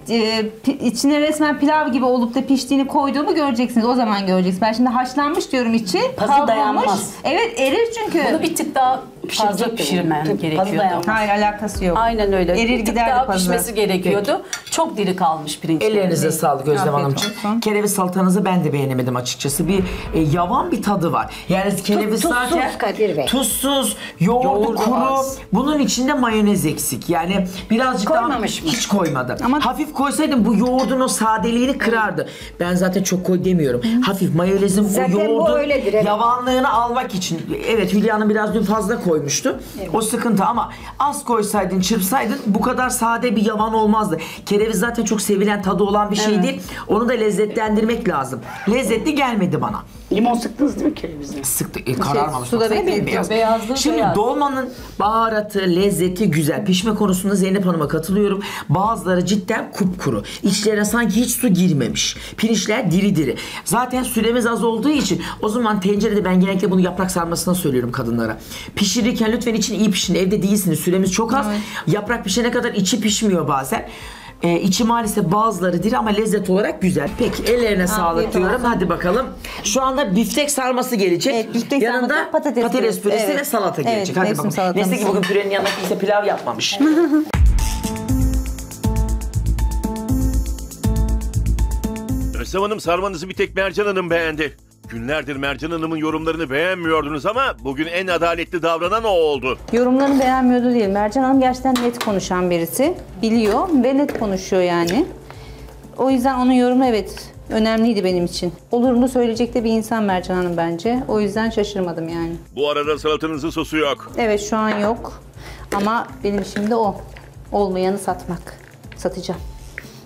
içine resmen pilav gibi olup da piştiğini koyduğumu göreceksiniz. O zaman göreceksiniz. Ben şimdi haşlanmış diyorum içi. Pazı dayanmaz. Evet erir çünkü. Bunu bir tık daha fazla pişirmen gerekiyor. Hayır alakası yok. Aynen öyle. Erir gider pişmesi gerekiyordu. Çok diri kalmış pirinç. Ellerinize sağlık Özlem Hanımcığım. Kereviz salatanızı ben de beğenemedim açıkçası. Bir e, yavan bir tadı var. Yani kereviz zaten tuzsuz, yoğurdu kuru. Bunun içinde mayonez eksik. Yani birazcık daha hiç koymadı. Ama hafif koysaydım bu yoğurdun o sadeliğini kırardı. Ben zaten çok koy demiyorum. Hafif mayonezin o yoğurdun yavanlığını almak için. Evet Hülya Hanım biraz dün fazla koymuştu. O sıkıntı ama az koysaydın, çırpsaydın bu kadar sade bir yavan olmazdı. Kereviz zaten çok sevilen, tadı olan bir şey evet, değil. Onu da lezzetlendirmek lazım. Lezzetli gelmedi bana. Limon sıktınız değil mi kerevize? Sıktık. E, kararmamış. Şey, beyaz. Beyazlığı şimdi beyaz. Dolmanın baharatı, lezzeti güzel. Pişme konusunda Zeynep Hanım'a katılıyorum. Bazıları cidden kupkuru. İçlerine sanki hiç su girmemiş. Pirinçler diri diri. Zaten süremiz az olduğu için o zaman tencerede ben genellikle bunu yaprak sarmasına söylüyorum kadınlara. Pişirirken lütfen için iyi pişin. Evde değilsiniz. Süremiz çok az. Evet. Yaprak pişene kadar içi pişmiyor bazen. Ee, içi maalesef bazıları diri ama lezzet olarak güzel. Peki ellerine ha, sağlık diyorum. Olsun. Hadi bakalım. Şu anda biftek sarması gelecek. Evet, biftek yanında sarması, patates, patates püresi evet, ve salata evet, gelecek. Hadi bakalım. Neyse ki bugün pürenin yanında kimse pilav yapmamış. Evet. Özlem Hanım sarmanızı bir tek Mercan Hanım beğendi. Günlerdir Mercan Hanım'ın yorumlarını beğenmiyordunuz ama bugün en adaletli davranan o oldu. Yorumlarını beğenmiyordu değil. Mercan Hanım gerçekten net konuşan birisi. Biliyor ve net konuşuyor yani. O yüzden onun yorumu evet önemliydi benim için. Olurunu söyleyecek de bir insan Mercan Hanım bence. O yüzden şaşırmadım yani. Bu arada salatanızın sosu yok. Evet şu an yok. Ama benim işim de o. Olmayanı satmak. Satacağım.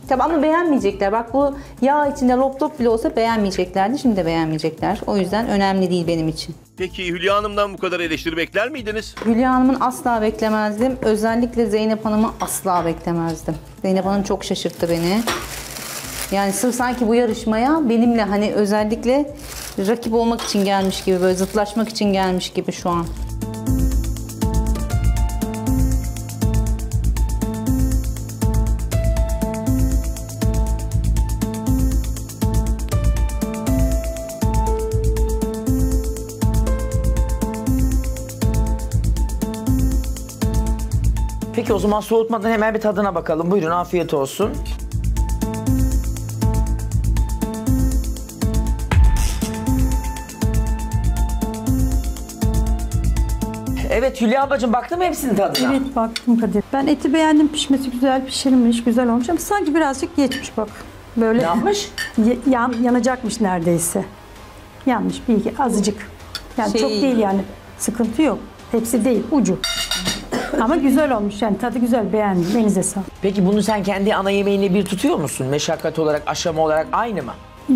Tabii ama beğenmeyecekler. Bak bu yağ içinde lop lop bile olsa beğenmeyeceklerdi. Şimdi de beğenmeyecekler. O yüzden önemli değil benim için. Peki Hülya Hanım'dan bu kadar eleştiri bekler miydiniz? Hülya Hanım'ın asla beklemezdim. Özellikle Zeynep Hanım'ı asla beklemezdim. Zeynep Hanım çok şaşırttı beni. Yani sırf sanki bu yarışmaya benimle hani özellikle rakip olmak için gelmiş gibi, böyle zıtlaşmak için gelmiş gibi şu an. Peki o zaman soğutmadan hemen bir tadına bakalım. Buyurun, afiyet olsun. Evet Hülya ablacığım, baktın mı hepsinin tadına? Evet baktım Kadir. Ben eti beğendim, pişmesi güzel pişirmiş, güzel olmuş ama sanki birazcık geçmiş bak. Böyle yanmış? Yan, yanacakmış neredeyse. Yanmış bir iki azıcık. Yani şey... çok değil yani, sıkıntı yok. Hepsi değil, ucu. Ama güzel olmuş yani, tadı güzel, beğendim. Elinize sağlık. Peki bunu sen kendi ana yemeğine bir tutuyor musun? Meşakkat olarak, aşama olarak aynı mı?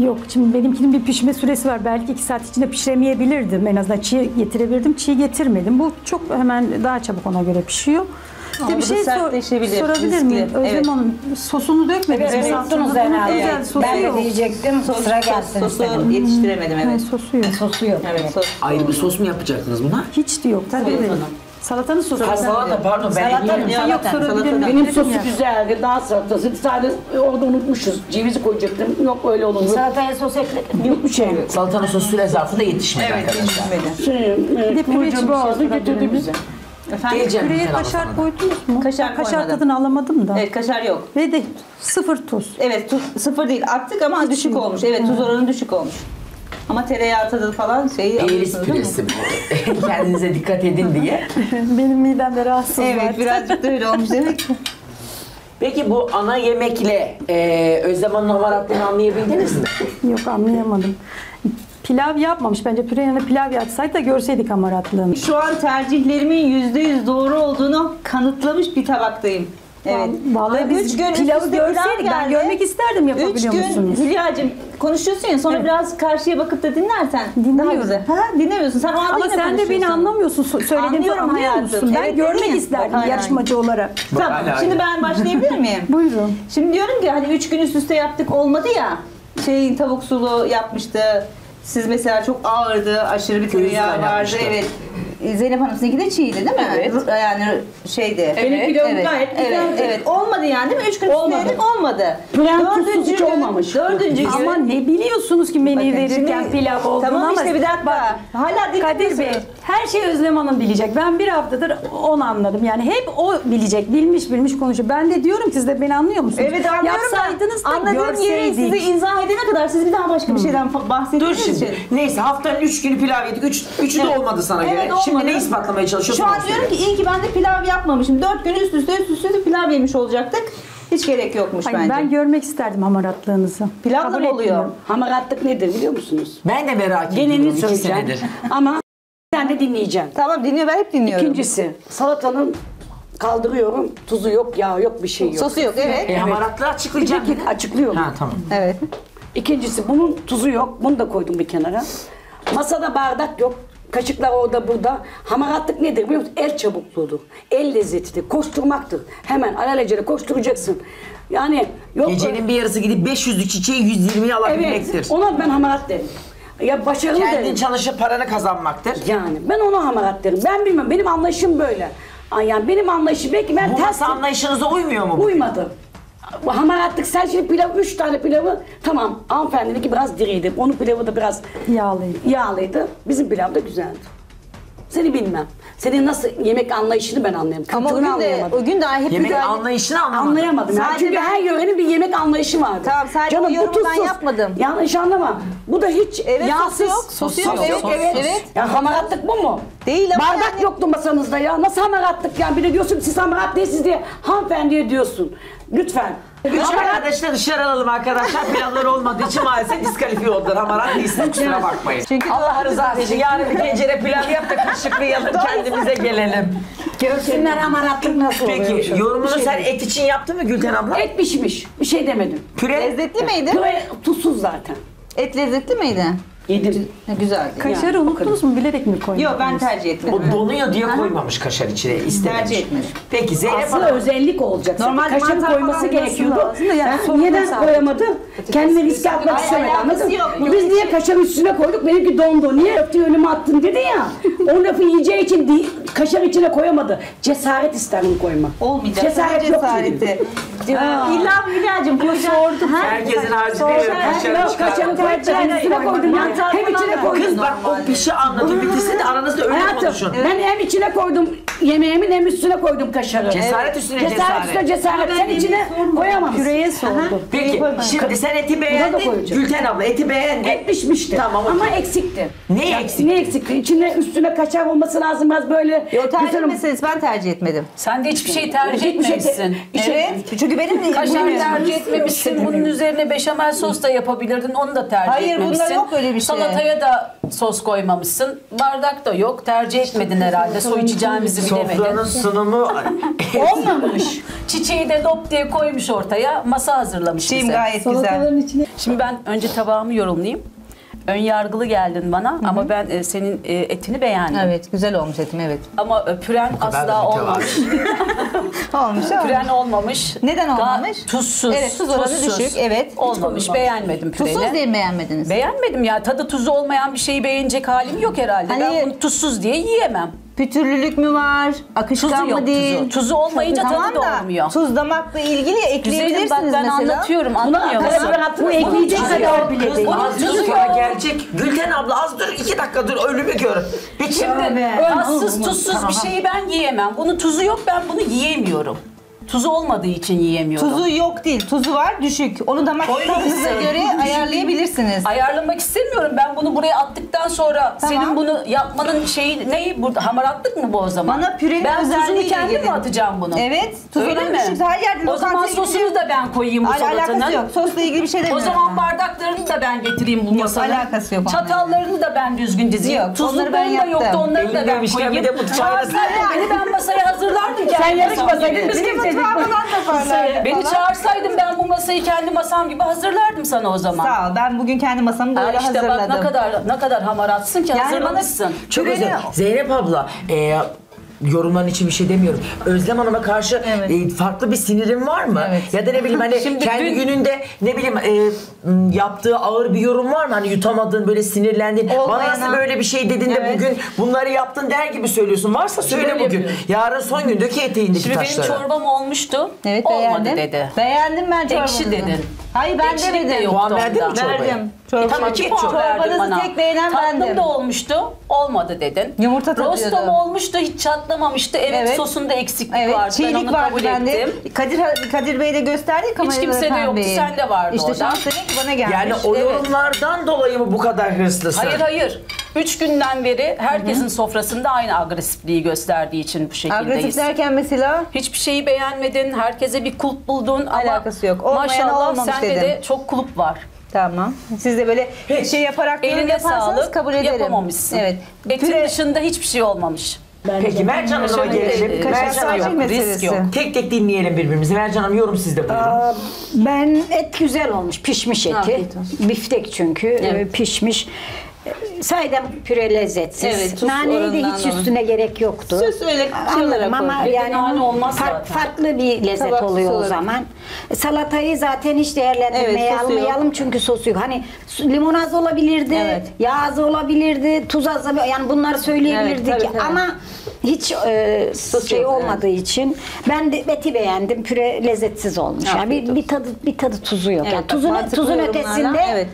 Yok, şimdi benimkinin bir pişme süresi var. Belki iki saat içinde pişiremeyebilirdim. En azından çiğ getirebilirdim, çiğ getirmedim. Bu çok hemen daha çabuk ona göre pişiyor. Ama bir şey sertleşebilir, sorabilir miyim? Özlem evet. Hanım, sosunu dökmediniz mi? Sosunu herhalde. Ben de diyecektim, sos, sıra gelsin. Sosu yetiştiremedim, evet. Sosu yok. Sosu yok. Evet. Evet. Ayrı bir sos mu yapacaktınız buna? Hiç de yok. Tabii. Salatanın sosu. Ha, salata pardon, ben salata ya, yok sorabilirim. Benim sosu ya. Güzeldi, daha salatası. Sadece orada unutmuşuz. Cevizi koyacaktım. Yok öyle olur. Salataya sos ekledim. Yok bir şey. Salatanın sosu süre zarfında yetişmedi evet, arkadaşlar. Evet, yetişmedi. Kuyucu boğazı götürdü bize. Püreye kaşar koydunuz mu? Kaşar, kaşar tadını alamadım da. Evet, kaşar yok. Ve de sıfır tuz. Evet, tuz, sıfır değil. Attık ama hiç düşük yok. Olmuş. Evet, evet, tuz oranı düşük olmuş. Ama tereyağı tadı falan şeyi alıyorsunuz değil mi? Bu. Kendinize dikkat edin diye. Benim midemde rahatsız var. Evet, birazcık da öyle olmuş demek ki. Peki bu ana yemekle e, Özlem Hanım'ın hamaratlarını anlayabildiniz mi? Yok, anlayamadım. Pilav yapmamış. Bence püre yerine pilav yapsaydı da görseydik hamaratlığını. Şu an tercihlerimin yüzde yüz doğru olduğunu kanıtlamış bir tabaktayım. Evet. Vallahi biz gün pilavı görseydik, ben görmek isterdim yapabiliyor musunuz? Üç gün Hülya'cığım konuşuyorsun ya, sonra evet. biraz karşıya bakıp da dinlersen daha güzel. Ha, dinlemiyorsun. Sen ama sen de beni anlamıyorsun. Söylediğimi anlıyor musun? Ben evet, görmek isterdim aynen. yarışmacı olarak. Bak, tamam. Aynen. Şimdi ben başlayabilir miyim? Buyurun. Şimdi diyorum ki hani üç gün üst üste yaptık olmadı ya. Şey tavuk sulu yapmıştı. Siz mesela çok ağırdı, aşırı bir tereyağı vardı. Evet. Zeynep Hanım sizinki de çiğdi değil mi? Evet. Yani şeydi. Evet, benim pilavım evet, gayet güzeldi. Evet, evet. Olmadı yani değil mi? Üç gün üstündeydik olmadı. Dördüncü gün olmamış. Dördüncü gün. Ama ne biliyorsunuz ki menüyü verirken pilav olduğunu ama. Tamam işte bir dakika. Bak, hala Kadir Bey her şeyi Özlem Hanım bilecek. Ben bir haftadır onu anladım. Yani hep o bilecek. Bilmiş bilmiş konuşuyor. Ben de diyorum ki siz de beni anlıyor musunuz? Evet anlıyorum. Yapsaydınız da anladığım görseydik. Yeri sizi izah edene kadar siz bir daha başka bir şeyden bahsettiğiniz için. Neyse haftanın üç günü pilav yedik. Üç, üçü de olmadı sana göre. Şimdi ne ispatlamaya çalışıyorsun? Şu an diyorum ki iyi ki ben de pilav yapmamışım. Dört gün üst üste üst üste pilav yemiş olacaktık. Hiç gerek yokmuş hayır, bence. Ben görmek isterdim hamaratlığınızı. Pilavla mı oluyor? Hamaratlık nedir biliyor musunuz? Ben de merak ediyorum. Genelini söyleyeceğim. Ama ben de dinleyeceğim. Tamam dinliyor, ben hep dinliyorum. İkincisi salatanın kaldırıyorum. Tuzu yok, yağı yok, bir şey yok. Sosu yok evet. E, hamaratlığı açıklayacağım. Bir dakika açıklıyorum. Ha tamam. Evet. İkincisi bunun tuzu yok. Bunu da koydum bir kenara. Masada bardak yok. Kaşıklar orada burada. Hamaratlık nedir biliyor musun? El çabukluğudur. El lezzetidir. Koşturmaktır. Hemen alelacele koşturacaksın. Yani yok. Gecenin bir yarısı gidip beş yüzlük çiçeği yüz yirmiye alabilmektir. Evet. Ona ben hamarat derim. Ya başarılı kendin derim. Kendin çalışıp paranı kazanmaktır. Yani ben ona hamarat derim. Ben bilmem. Benim anlayışım böyle. Yani benim anlayışım belki ben ters. Bu anlayışınıza uymuyor mu? Uymadı. Hamaratlık sen şimdi pilav, üç tane pilavı tamam hanımefendinki biraz diriydi, onun pilavı da biraz yağlıydı, yağlıydı. Bizim pilav da güzeldi. Seni bilmem. Senin nasıl yemek anlayışını ben anlayamadım. Ama o gün de, o gün daha hep yemek güzel... anlayışını anlamadım. Anlayamadım. Yani çünkü ben... her yörenin bir yemek anlayışı vardı. Tamam sadece canım, bu tuzsuz. Yapmadım. Yanlış anlama. Bu da hiç evet, yağsız. Yok, sos yok. Evet, sos, evet. Sos. Evet. Ya hamaratlık bu mu? Değil ama bardak yani... yoktu masanızda ya. Nasıl hamaratlık ya? Bir de diyorsun siz hamarat değilsiniz diye hanımefendiye diyorsun. Lütfen. Üç arkadaşla dışarı alalım arkadaşlar. Planlar olmadığı için maalesef diskalifiye oldular. Hamarat değilsin, kusura bakmayın. Çünkü Allah rızası için yarın bir tencere pilav yap da kaşıklayalım, kendimize gelelim. Görsünler hamaratlık nasıl oluyor. Peki oluyormuş? Yorumunu şey sen et için yaptın mı Gülten abla? Et pişmiş, bir şey demedim. Püre? Lezzetli miydi? Püre tuzsuz zaten. Et lezzetli miydi? Yedim. Ne güzeldi. Kaşarı yani, unuttunuz mu? Bilerek mi koydunuz? Yok, ben tercih etmedim. O donuyor diye koymamış kaşar içine. İstememiş. Tercih etmedim. Peki Zeynep Hanım. Asıl özellik olacak. Normal kaşar koyması gerekiyordu. Yani neden koyamadı? Kendine riske atmak istemedi, anladın mı? Biz niye kaşarın üstüne koyduk? Benimki dondu. Niye öptüğü önüme attın dedi ya. O lafı yiyeceği için değil, kaşar içine koyamadı. Cesaret isterdim koymak. Olmayacak. Cesaret yok dedi. İlla Hülya'cığım koşardı. Herkesin harcı veriyor. Kaşarın tercihinin üstüne koydum ya. Hem içine koydum. Kız bak o pişi anladı. Bitirsin de aranızda öyle konuşun. Ben hem içine koydum yemeğimin hem üstüne koydum kaşarı. Cesaret üstüne cesaret. Cesaret üstüne cesaret. Sen içine koyamamışsın. Püreye soğudu. Peki şimdi sen eti beğendin. Gülten abla eti beğendin. Et pişmişti. Tamam. Ama eksikti. Ne eksikti? Ne eksikti? İçine üstüne kaşar olması lazım. Biraz böyle. Yok tercih etmeseniz ben tercih etmedim. Sen de hiçbir şey tercih etmemişsin. Evet. Çünkü benim de kaşar tercih etmemişsin. Bunun üzerine beşamel sos da yapabilirdin. Onu da tercih etmemişsin. Hayır, bunlar yok öyle bir şey. Salataya da sos koymamışsın. Bardak da yok. Tercih etmedin herhalde. Su içeceğimizi bilemedin. Sofranın sunumu olmamış. Çiçeği de lop diye koymuş ortaya. Masa hazırlamış. Çiçeğim bize gayet güzel. İçine... Şimdi ben önce tabağımı yorumlayayım. Ön yargılı geldin bana. Hı hı. Ama ben e, senin e, etini beğendim. Evet, güzel olmuş etim, evet. Ama püren asla olmamış. Olmuş. Püren olmamış. Neden olmamış? Tuzsuz. Evet, tuz oranı düşük. Evet. Olmamış, beğenmedim püreni. Tuzsuz diye mi beğenmediniz? Beğenmedim ya. Tadı tuzu olmayan bir şeyi beğenecek halim yok herhalde. Hani... Ben bunu tuzsuz diye yiyemem. Pütürlülük mü var? Akışkan tuzu mı yok, değil? Tuzu, tuzu olmayınca tadı tamam da, da olmuyor. Tuz damakla ilgili ekleyebilirsiniz bak, ben mesela. Ben anlatıyorum, anlamıyor musun? Bu ekleyecek kadar bile değil. Az dur ya, gerçek. Gülten abla az dur, iki dakika dur, ölümü gör. Peki, şimdi azsız tuzsuz tamam, bir şeyi ben yiyemem. Bunun tuzu yok, ben bunu yiyemiyorum. Tuzu olmadığı için yiyemiyorum. Tuzu yok değil, tuzu var düşük. Onu damak tadınıza göre ayarlayabilirsiniz. Ayarlamak istemiyorum. Ben bunu buraya attıktan sonra tamam, senin bunu yapmanın şeyi ne? Burada hamaratlık mı bu o zaman? Bana pürenin özelliği kendim mi atacağım bunu? Evet. Tuzu düşük her yerde. O zaman sosunu gibi da ben koyayım bu salatanın. Alakası yok. Sosla ilgili bir şey demiyorum. O zaman bardaklarını da ben getireyim bu masanın. Alakası yok. Çatallarını da ben düzgün dizeyim. Tuzları ben da yoktu. Onları elim da ben koyayım. Bir de bu yani ben masaya hazırlardım. Sen yarışmasaydın biz kimse. Beni çağırsaydın ben bu masayı kendi masam gibi hazırlardım sana o zaman. Sağ ol, ben bugün kendi masamı böyle işte hazırladım. İşte bak ne kadar ne kadar hamaratsın ki yani hazırlamışsın. Çok özel. Zeynep abla e, yorumların için bir şey demiyorum. Özlem Hanım'a karşı evet, e, farklı bir sinirin var mı? Evet. Ya da ne bileyim hani şimdi kendi dün... gününde ne bileyim e, yaptığı ağır bir yorum var mı? Hani yutamadın, böyle sinirlendin. Olmayana. Bana nasıl böyle bir şey dedin de evet, bugün bunları yaptın der gibi söylüyorsun. Varsa söyle böyle bugün. Yapıyorum. Yarın son gün döke eteğindeki şimdi taşları. Şimdi benim çorbam olmuştu. Evet, olmadı beğendim dedi. Beğendim ben çorbamı. Ekşi dedin. Hayır ben ekşi demedim. De puan verdin mi çorbaya? Verdim. E, tabii ki çorbanızı tek beğenen tatlım bendim. Tatlım da olmuştu. Olmadı dedin. Yumurta tadıyordum. Rostom olmuştu. Hiç çatlamamıştı. Evet, evet. Sosunda eksiklik evet, vardı. Ben onu kabul vardı ettim. Kadir, Kadir Bey de gösterdi. Hiç kimse de yoktu. Bey. Sen de vardı işte oradan. İşte şans bana gelmiş. Yani o yorumlardan evet, dolayı mı bu kadar hırslısın? Hayır hayır. Üç günden beri herkesin hı-hı, sofrasında aynı agresifliği gösterdiği için bu şekildeyiz. Agresif derken mesela? Hiçbir şeyi beğenmedin. Herkese bir kulp buldun. Alakası yok. Olmayan maşallah olmamış sende dedim, de çok kulp var. Tamam. Siz de böyle hiç şey yaparak yorum yaparsanız kabul ederim. Yapamamışsın. Evet. Etin püre dışında hiçbir şey olmamış. Ben peki Mercan Hanım'a gelelim. Mercan Hanım risk yok. Tek tek dinleyelim birbirimizi. Mercan Hanım yorum sizde buyurun. Aa, ben et güzel olmuş. Pişmiş eti. Biftek çünkü. Evet. Pişmiş. Saydam püre lezzetsiz. Evet, naneyi de hiç üstüne alın, gerek yoktu. Süs öyle anlarım ama yani nane olmaz fark, zaten. Farklı bir lezzet tabak oluyor o zaman. Salatayı zaten hiç değerlendirmeye evet, almayalım yok, çünkü sosu yok. Hani limon az olabilirdi, evet, yağ az olabilirdi, tuz az olabilirdi. Yani bunları söyleyebilirdik evet, tabii, tabii, ama hiç e, sos şey yok, olmadığı evet, için ben de eti beğendim. Püre lezzetsiz olmuş. Evet, yani bir, bir tadı bir tadı tuzu yok. Evet, yani tuzun tuzun ötesinde evet,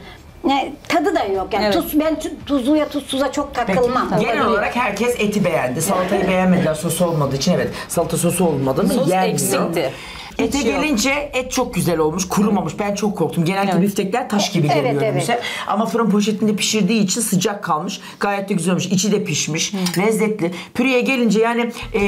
ne, tadı da yok yani evet, tuz, ben tuzluya tuzsuza çok takılmam. Peki, genel olarak herkes eti beğendi, salatayı evet, beğenmediler sosu olmadığı için evet, salata sosu olmadı mı sos yenmiyor, eksikti. Ete gelince et çok güzel olmuş, kurumamış. Ben çok korktum. Genelde evet, biftekler taş gibi geliyor evet, önümüze. Evet. Ama fırın poşetinde pişirdiği için sıcak kalmış. Gayet de güzel olmuş. İçi de pişmiş. Hı. Lezzetli. Püreye gelince yani e,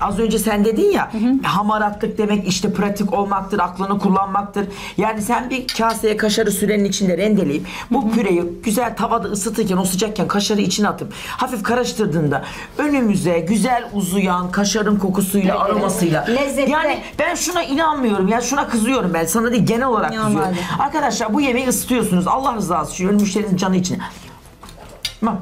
az önce sen dedin ya, hı hı. hamaratlık demek işte pratik olmaktır, aklını kullanmaktır. Yani sen bir kaseye kaşarı sürenin içinde rendeleyip bu hı hı. püreyi güzel tavada ısıtırken, o sıcakken kaşarı içine atıp hafif karıştırdığında önümüze güzel uzayan kaşarın kokusuyla, evet, aromasıyla. Lezzetli. Yani ben şuna inanmıyorum. Yani şuna kızıyorum ben. Sana değil, genel olarak ya kızıyorum. Abi. Arkadaşlar bu yemeği ısıtıyorsunuz. Allah rızası için, müşterinin canı için. Bak.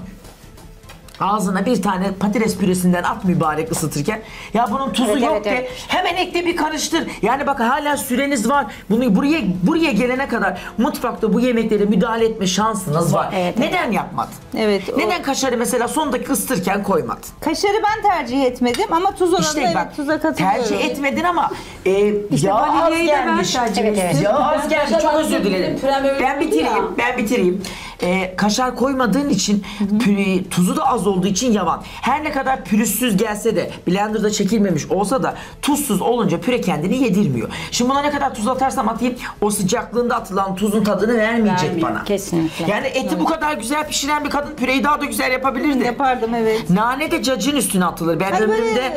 Ağzına bir tane patates püresinden at mübarek ısıtırken. Ya bunun tuzu evet, yok evet, de evet. hemen ekle, bir karıştır. Yani bakın hala süreniz var. Bunu buraya buraya gelene kadar mutfakta bu yemeklere müdahale etme şansınız var. Evet, Neden evet. yapmadın? Evet. Neden o... kaşarı mesela son dakika ısıtırken koymadın? Kaşarı ben tercih etmedim ama tuz oranında işte evet, tuza katılıyorum. Tercih etmedin ama e, işte yağ az gelmiş. Evet, evet. Yağ az gelmiş. Çok özür dilerim. Ben bitireyim. Ya. Ben bitireyim. E, kaşar koymadığın için püreyi, tuzu da az olduğu için yavan. Her ne kadar pürüzsüz gelse de, blenderda çekilmemiş olsa da tuzsuz olunca püre kendini yedirmiyor. Şimdi buna ne kadar tuz atarsam atayım o sıcaklığında atılan tuzun tadını vermeyecek Vermiyor. bana. Kesinlikle. Yani eti evet. bu kadar güzel pişiren bir kadın püreyi daha da güzel yapabilirdi. Yapardım evet. Nane de cacığın üstüne atılır. Ben ömrümde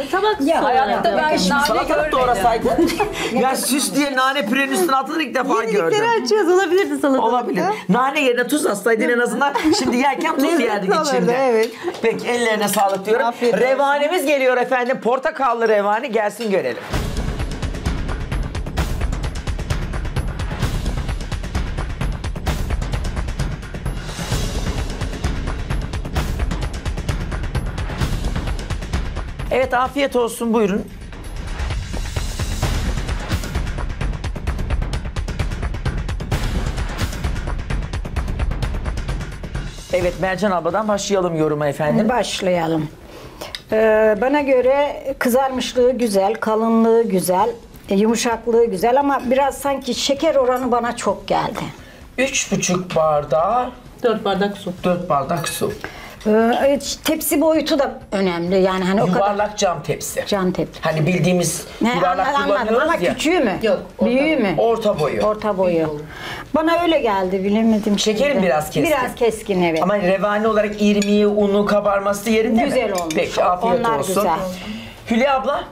hayatta ben nane görmedim. Doğrasaydım. Ya süs diye nane pürenin üstüne atılır, ilk defa Yenilikleri gördüm. Yenilikleri açacağız, olabilirdi salatalıkta. Olabilir. Nane yerine tuz atsaydın en azından şimdi yerken tuz yerdik içinde. Evet. Peki, ellerine sağlık diyorum. Afiyet olsun. Revanemiz geliyor efendim. Portakallı revani gelsin, görelim. Evet, afiyet olsun, buyurun. Evet, Mercan abladan başlayalım yoruma efendim. Başlayalım. Ee, bana göre kızarmışlığı güzel, kalınlığı güzel, yumuşaklığı güzel ama biraz sanki şeker oranı bana çok geldi. Üç buçuk bardağı, dört bardak su. Dört bardak su. Ee, tepsi boyutu da önemli yani, hani yuvarlak, o kadar. Yuvarlak cam tepsi. Cam tepsi. Hani bildiğimiz ne, yuvarlak anladım, kullanıyoruz anladım. Ya. Ama küçüğü mü? Yok. Orta, büyüğü mü? Orta boyu. Orta boyu. Bana öyle geldi, bilemedim. Şekerim biraz keskin. Biraz keskin evet. Ama revani olarak irmiği, unu, kabarması yerinde güzel mi? Olmuş. Peki, afiyet Onlar olsun. Güzel. Hülya abla?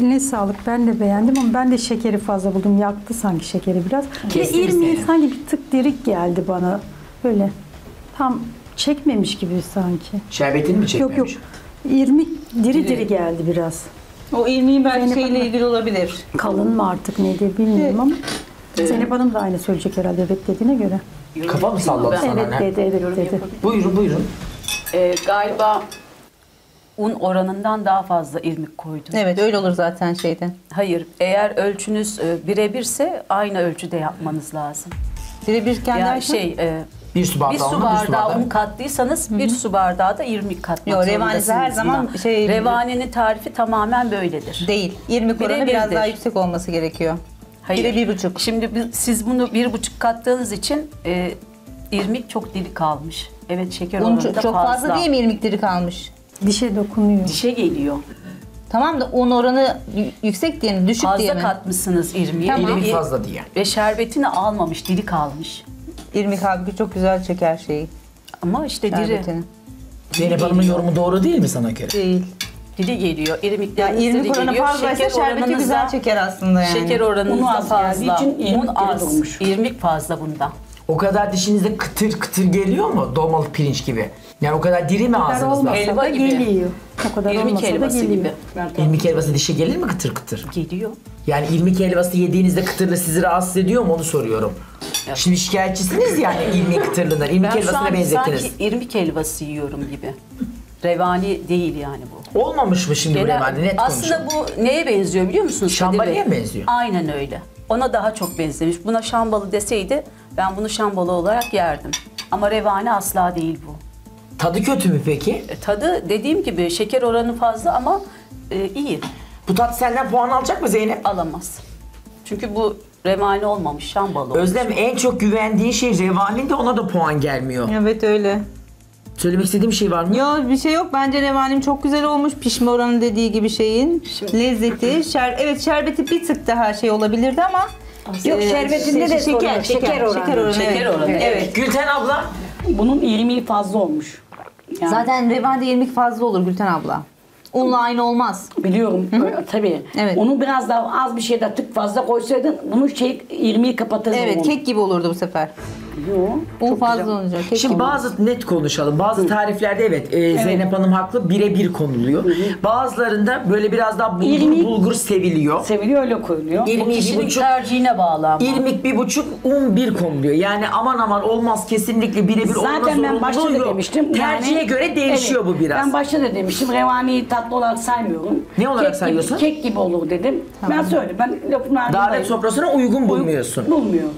Ne sağlık, ben de beğendim ama ben de şekeri fazla buldum. Yaktı sanki şekeri biraz. Kesin bir irmiği senin. Sanki bir tık derik geldi bana. Böyle tam... Çekmemiş gibi sanki. Şerbetini mi çekmemiş? Yok yok. İrmik diri diri, diri geldi biraz. O irmiği belki şeyle ilgili olabilir. Kalın mı artık nedir bilmiyorum ama. Evet. Zeynep Hanım da aynı söyleyecek herhalde, evet dediğine göre. Kafa mı salladı sana? Evet dedi, evet dedi. Buyurun buyurun. Ee, galiba un oranından daha fazla irmik koydum. Evet, öyle olur zaten şeyden. Hayır, eğer ölçünüz birebirse aynı ölçüde yapmanız lazım. Birebirken yani derken? Şey... E, Bir su bardağı, bir su bardağı, bir su bardağı un kattıysanız Hı -hı. bir su bardağı da irmik katmak Yo, zorundasınız. Her zaman şey, revaninin tarifi tamamen böyledir. Değil. irmik oranı biraz daha yüksek olması gerekiyor. Hayır. Bire bir buçuk. Şimdi siz bunu bir buçuk kattığınız için e, irmik çok diri kalmış. Evet, şeker un oranı da çok fazla. fazla değil mi irmik diri kalmış? Dişe dokunuyor. Dişe geliyor. Tamam da un oranı yüksek diye mi, düşük fazla diye mi? Fazla katmışsınız irmiği. Tamam. İrmik fazla diye. Ve şerbetini almamış, diri kalmış. İrmik halbuki çok güzel çeker şeyi. Ama işte diri. Zeynep Hanım'ın yorumu doğru değil mi sana göre? Değil. Diri geliyor. İrmikler yani irmik oranı fazlaysa şerbeti güzel çeker aslında yani. Şeker oranınız da fazla. Un az. İrmik fazla bunda. O kadar dişinizde kıtır kıtır geliyor mu? Dolmalık pirinç gibi. Yani o kadar diri mi ağzınızda? Helva gibi. Geliyor. O kadar irmik helvası gibi. İrmik helvası dişe gelir mi kıtır kıtır? Geliyor. Yani irmik helvası yediğinizde kıtırlı sizi rahatsız ediyor mu, onu soruyorum. Evet. Şimdi şikayetçisiniz yani irmik kıtırlığından. İrmik helvasına benzettiniz. Ben sanki irmik helvası yiyorum gibi. Revani değil yani bu. Olmamış mı şimdi bu revani? Net aslında konuşalım. Bu neye benziyor biliyor musunuz? Şambaliye mi benziyor? Aynen öyle. Ona daha çok benzemiş. Buna şambalı deseydi ben bunu şambalı olarak yerdim. Ama revani asla değil bu. Tadı kötü mü peki? Tadı dediğim gibi şeker oranı fazla ama e, iyi. Bu tat senden puan alacak mı Zeynep? Alamaz. Çünkü bu revani olmamış, şambalı olmuş. Özlem, en çok güvendiğin şey revanin de ona da puan gelmiyor. Evet öyle. Söylemek istediğim şey var mı? Yok, bir şey yok. Bence revanim çok güzel olmuş. Pişme oranı dediği gibi şeyin. Şimdi. Lezzeti. Şer, evet şerbeti bir tık daha şey olabilirdi ama. Aslında yok, şerbetinde de şeker, şeker, şeker oranı. Şeker oranı, şeker oranı. Evet. Evet. Gülten abla. Bunun irmiği fazla olmuş. Yani. Zaten revanda irmik fazla olur Gülten abla. Onunla aynı olmaz. Biliyorum. Hı-hı. Tabii. Evet. Onu biraz daha az bir şey daha tık fazla koysaydın bunu şey yirmiyi kapatırdım. Evet, onu. Kek gibi olurdu bu sefer. Yok. Bu fazla güzel olacak. Kek şimdi bazı olur. Net konuşalım. Bazı tariflerde evet, e, evet. Zeynep Hanım haklı. Birebir konuluyor. Hı-hı. Bazılarında böyle biraz daha bulgur, irmik, bulgur seviliyor. Seviliyor öyle koyuluyor. İrmik tercihine bağlı ama. İrmik bir buçuk, un bir konuluyor. Yani aman aman olmaz kesinlikle birebir olmaz. Zaten ben başta da demiştim. Tercihe yani, göre değişiyor evet, bu biraz. Ben başta da demiştim. Revaniyi tatlı olarak saymıyorum. Ne olarak kek sayıyorsun? Gibi, kek gibi olur dedim. Tamam. Ben söyledim. Ben lafımı davet sofrasına uygun bulmuyorsun. Bulmuyorum.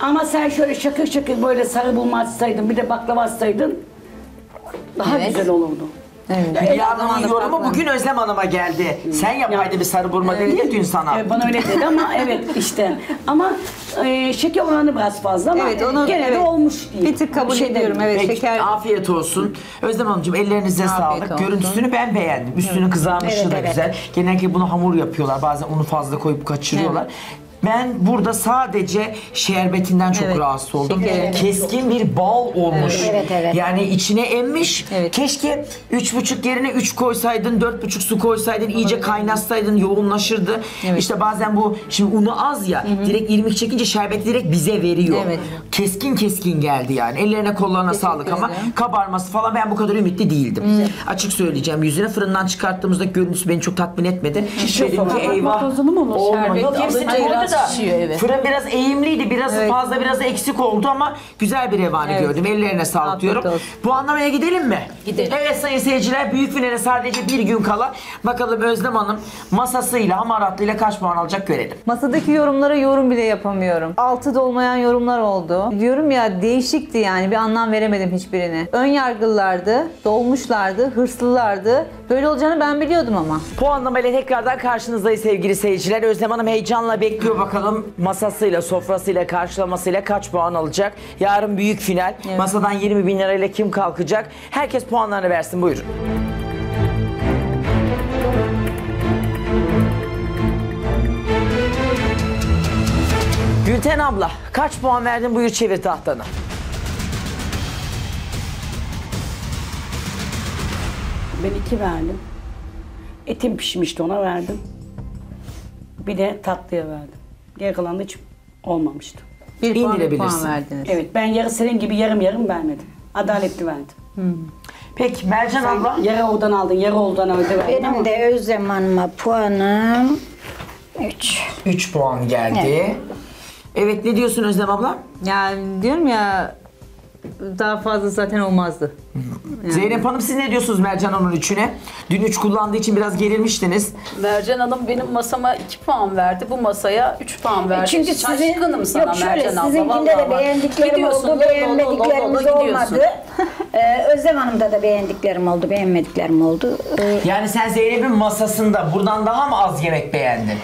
Ama sen şöyle şakır şakır böyle sarı bulma atsaydın, bir de baklava atsaydın daha evet, güzel olurdu. Evet. Hülya'nın yorumu bugün Özlem Hanım'a geldi. Hmm. Sen yapaydı ya, bir sarı burma e, dedi dün sana. E, bana öyle dedi ama evet işte. Ama e, şeker oranı biraz fazla ama evet, onu, gene evet, de olmuş değil. Bir tık kabul bir şey ediyorum. Evet, peki, şeker. Afiyet olsun. Özlem Hanımcığım ellerinize afiyet sağlık. Olsun. Görüntüsünü ben beğendim. Üstünü evet, kızarmıştı evet, da evet, güzel. Genellikle bunu hamur yapıyorlar. Bazen unu fazla koyup kaçırıyorlar. Evet. Ben burada sadece şerbetinden çok evet, rahatsız oldum. Şeker. Keskin bir bal olmuş. Evet, evet. Yani içine emmiş. Evet. Keşke üç buçuk yerine üç koysaydın, dört buçuk su koysaydın, iyice evet, kaynatsaydın, yoğunlaşırdı. Evet. İşte bazen bu, şimdi unu az ya, hı-hı, direkt irmik çekince şerbet direkt bize veriyor. Evet. Keskin keskin geldi yani. Ellerine kollarına kesinlikle sağlık ama öyle, kabarması falan ben bu kadar ümitli değildim. Evet. Açık söyleyeceğim, yüzüne fırından çıkarttığımızda görüntüsü beni çok tatmin etmedi. Dedim ki eyvah. Olmadı. Şişiyor, evet. Fırın biraz eğimliydi, biraz evet, fazla biraz eksik oldu ama güzel bir revani evet, gördüm. Ellerine sağlık diyorum. Bu anlamaya gidelim mi? Gidelim. Evet sayın seyirciler, büyük finale sadece bir gün kala bakalım Özlem Hanım masasıyla, hamaratlıyla kaç puan alacak görelim. Masadaki yorumlara yorum bile yapamıyorum. Altı dolmayan yorumlar oldu. Diyorum ya değişikti yani, bir anlam veremedim hiçbirine. Ön yargılılardı, dolmuşlardı, hırslılardı. Böyle olacağını ben biliyordum ama. Puanlamayla tekrardan karşınızdayız sevgili seyirciler. Özlem Hanım heyecanla bekliyor. Bakalım masasıyla, sofrasıyla, karşılamasıyla kaç puan alacak? Yarın büyük final. Evet. Masadan yirmi bin lirayla kim kalkacak? Herkes puanlarını versin. Buyurun. Gülten abla, kaç puan verdin? Buyur çevir tahtanı. Ben iki verdim. Etim pişmişti, ona verdim. Bir de tatlıya verdim. Geri kalan da hiç olmamıştı. Bir indirebilirsin. Puan verdiniz. Evet, ben yarı senin gibi yarım yarım vermedim. Adaletli verdim. Hmm. Peki Mercan abla? Yarı oradan aldın, yarı oradan öde verdin. Benim ama de Özlem Hanım'a puanım üç. üç puan geldi. Evet, evet, ne diyorsun Özlem abla? Yani diyorum ya, daha fazla zaten olmazdı. Yani. Zeynep Hanım, siz ne diyorsunuz Mercan Hanım'ın üçüne? Dün üç kullandığı için biraz gerilmiştiniz. Mercan Hanım benim masama iki puan verdi. Bu masaya üç puan verdi. Çünkü şaşkınım sana Mercan abla. Yok şöyle, sizinkinde de beğendiklerim oldu, beğenmediklerimiz olmadı. Ee, Özlem Hanım'da da beğendiklerim oldu, beğenmediklerim oldu. Ee, yani sen Zeynep'in masasında buradan daha mı az yemek beğendin?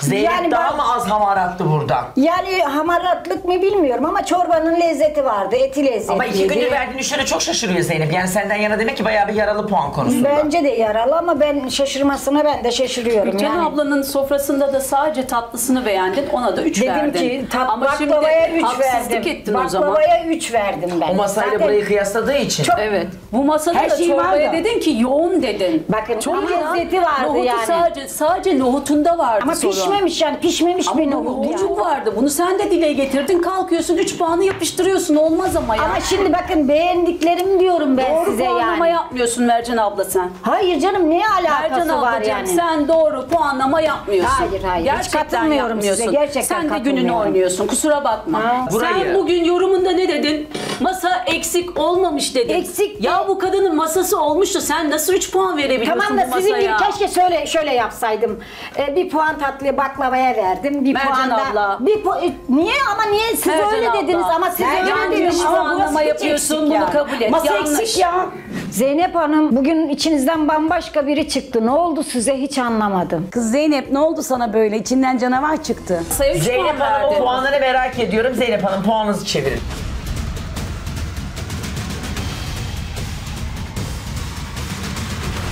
Zeynep yani daha ben, mı az hamarattı burada? Yani hamaratlık mı bilmiyorum ama çorbanın lezzeti vardı, eti lezzetliydi. Ama iki gündür verdiğin üçlere çok şaşırıyor Zeynep. Yani senden yana demek ki bayağı bir yaralı puan konusunda. Bence de yaralı ama ben şaşırmasına ben de şaşırıyorum. Gülten yani ablanın sofrasında da sadece tatlısını beğendin, ona da üç dedim verdin. Dedim ki tat, ama baklavaya üç verdim. Baklavaya üç verdim ben. O masayla zaten burayı kıyasladığı için. Çok, evet. Bu masada her da şey çorbaya vardı, dedin ki yoğun dedin. Bakın çok lezzeti vardı nohutu yani. Sadece, sadece nohutunda vardı ama sorun. Pişmemiş yani, pişmemiş ama bir nohut. Bucuk vardı. Bunu sen de dile getirdin. Kalkıyorsun üç puanı yapıştırıyorsun. Olmaz ama ya. Ama şimdi bakın beğendiklerim diyorum ben doğru size yani. Doğru puanlama yapmıyorsun Mercan abla sen. Hayır canım, ne alakası Mercan var ablacığım, yani? Sen doğru puanlama yapmıyorsun. Hayır hayır. Gerçekten hiç katılmıyorum size. Gerçekten sen de gününü oynuyorsun. Kusura bakma. Ha, sen bugün yorumunda ne dedin? Masa eksik olmamış dedin. Eksik. Ya bu kadının masası olmuştu. Sen nasıl üç puan verebiliyorsun tamam da bu masaya? Tamam da sizin keşke şöyle, şöyle yapsaydım. Ee, bir puan tatlıya, baklavaya verdim. Bir Mercan puan abla. Da, bir pu niye ama niye siz Mercan öyle abla dediniz ama siz öyle yani dediniz ama anlama yapıyorsun bunu ya, kabul et. Masa yanlış eksik ya. Zeynep Hanım, bugün içinizden bambaşka biri çıktı. Ne oldu size hiç anlamadım. Kız Zeynep, ne oldu sana böyle? İçinden canavar çıktı. Zeynep Hanım, o puanları merak ediyorum. Zeynep Hanım, puanınızı çevirin.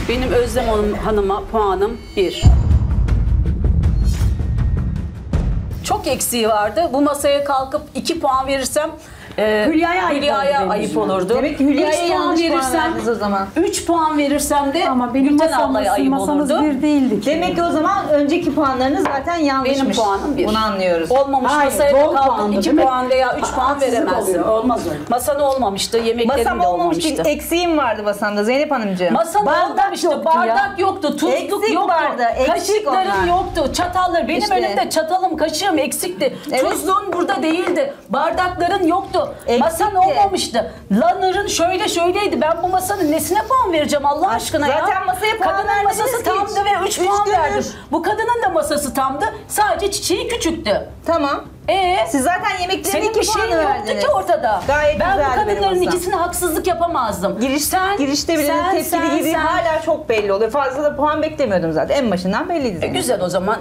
Benim Özlem Hanım'a puanım bir. Çok çok eksiği vardı. Bu masaya kalkıp iki puan verirsem e, Hülya'ya ayıp, Hülya'ya ayıp, ayıp olurdu. Demek ki Hülya'ya yanlış verirsem, puan o zaman. üç puan verirsem de ama benim Gülten ablaya ayıp olurdu. Bir değildi ki. Demek ki o zaman önceki puanlarınız zaten yanlışmış. Benim puanım bir. Bunu anlıyoruz. Olmamış. Hayır, masaya kalkıp iki puan veya üç puan veremezdim. Olmaz öyle. Masada olmamıştı. Yemeklerim de olmamıştı. Masam olmamıştı. Eksiğim vardı masamda Zeynep Hanımcığım. Masada olmamıştı. Yoktu bardak ya. Yoktu. Tuzluk yoktu. Vardı, kaşıklarım yoktu. Çatallar. Benim işte. Önümde çatalım, kaşığım eksikti. Evet. Tuzluğun burada değildi. Bardakların yoktu. Eksikti. Masan olmamıştı. Lanır'ın şöyle şöyleydi. Ben bu masanın nesine puan vereceğim Allah aşkına zaten ya? Zaten masaya puan vermediniz. Kadının masası tamdı ve üç puan verdim. Bu kadının da masası tamdı. Sadece çiçeği küçüktü. Tamam. Ee, siz zaten yemeklerin iki puanı şey verdiniz. Ki ortada. Gayet ben bu kadınların ikisine haksızlık yapamazdım. Giriş, sen, girişte bile tepkili gibi hala çok belli oluyor. Fazla da puan beklemiyordum zaten. En başından belliydi. E, güzel o zaman.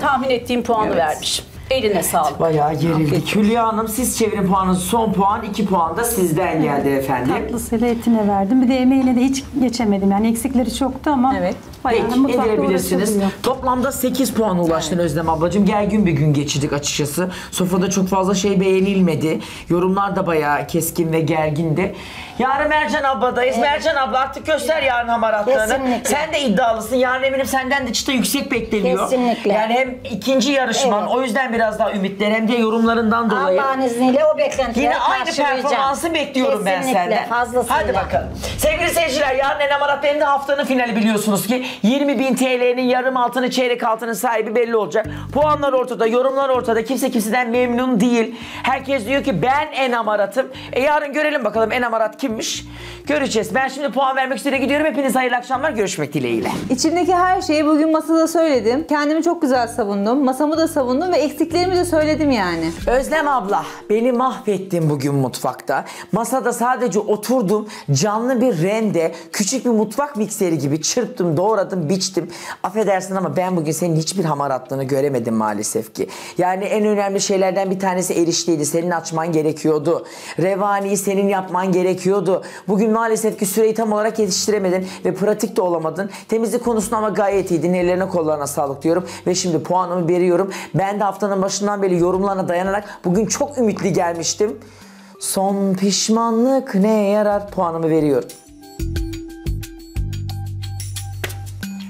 Tahmin ettiğim puanı evet. Vermiş. Eline evet. Sağlık. Bayağı gerildik. Hülya Hanım siz çevirin puanınızı. Son puan iki puan da sizden geldi evet. Efendim. Tatlısıyla etine verdim. Bir de emeğiyle de hiç geçemedim. Yani eksikleri çoktu ama. Evet. Peki edilebilirsiniz. Toplamda sekiz puan ulaştın evet. Özlem ablacığım. Gergin bir gün geçirdik açıkçası. Sofrada çok fazla şey beğenilmedi. Yorumlar da bayağı keskin ve gergindi. Yarın Mercan abladayız. Evet. Mercan abla artık göster evet. Yarın hamaratlarını. Kesinlikle. Sen de iddialısın. Yarın eminim senden de çıta yüksek bekleniyor. Kesinlikle. Yani hem ikinci yarışman evet. O yüzden biraz daha ümitler hem de yorumlarından dolayı. Allah'ın izniyle o beklentileri yine aynı performansı bekliyorum kesinlikle. Ben senden. Fazlasıyla. Hadi bakalım. Sevgili seyirciler yarın En Hamarat Benim'de haftanın finali biliyorsunuz ki yirmi bin T L'nin yarım altını çeyrek altının sahibi belli olacak. Puanlar ortada, yorumlar ortada. Kimse kimseden memnun değil. Herkes diyor ki ben En Hamarat'ım. E yarın görelim bakalım En Hamarat kimmiş? Göreceğiz. Ben şimdi puan vermek üzere gidiyorum. Hepiniz hayırlı akşamlar. Görüşmek dileğiyle. İçimdeki her şeyi bugün masada söyledim. Kendimi çok güzel savundum. Masamı da savundum ve eksiklerimi de söyledim yani. Özlem abla beni mahvettin bugün mutfakta. Masada sadece oturdum. Canlı bir rende, küçük bir mutfak mikseri gibi çırptım, doğradım. Biçtim. Affedersin ama ben bugün senin hiçbir hamaratlığını göremedim maalesef ki. Yani en önemli şeylerden bir tanesi erişteydi. Senin açman gerekiyordu. Revaniyi senin yapman gerekiyordu. Bugün maalesef ki süreyi tam olarak yetiştiremedin ve pratik de olamadın. Temizlik konusunda ama gayet iyiydin. Ellerine kollarına sağlık diyorum ve şimdi puanımı veriyorum. Ben de haftanın başından beri yorumlarına dayanarak bugün çok ümitli gelmiştim. Son pişmanlık ne yarar puanımı veriyorum.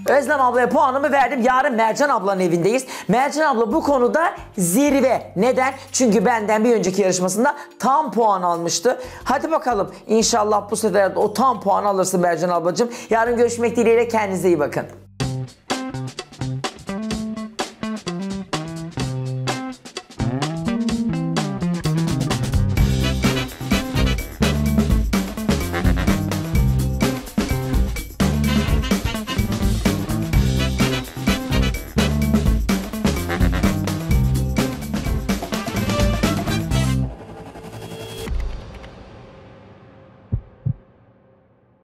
Özlem ablaya puanımı verdim. Yarın Mercan ablanın evindeyiz. Mercan abla bu konuda zirve. Neden? Çünkü benden bir önceki yarışmasında tam puan almıştı. Hadi bakalım. İnşallah bu sefer de o tam puan alırsın Mercan ablacığım. Yarın görüşmek dileğiyle. Kendinize iyi bakın.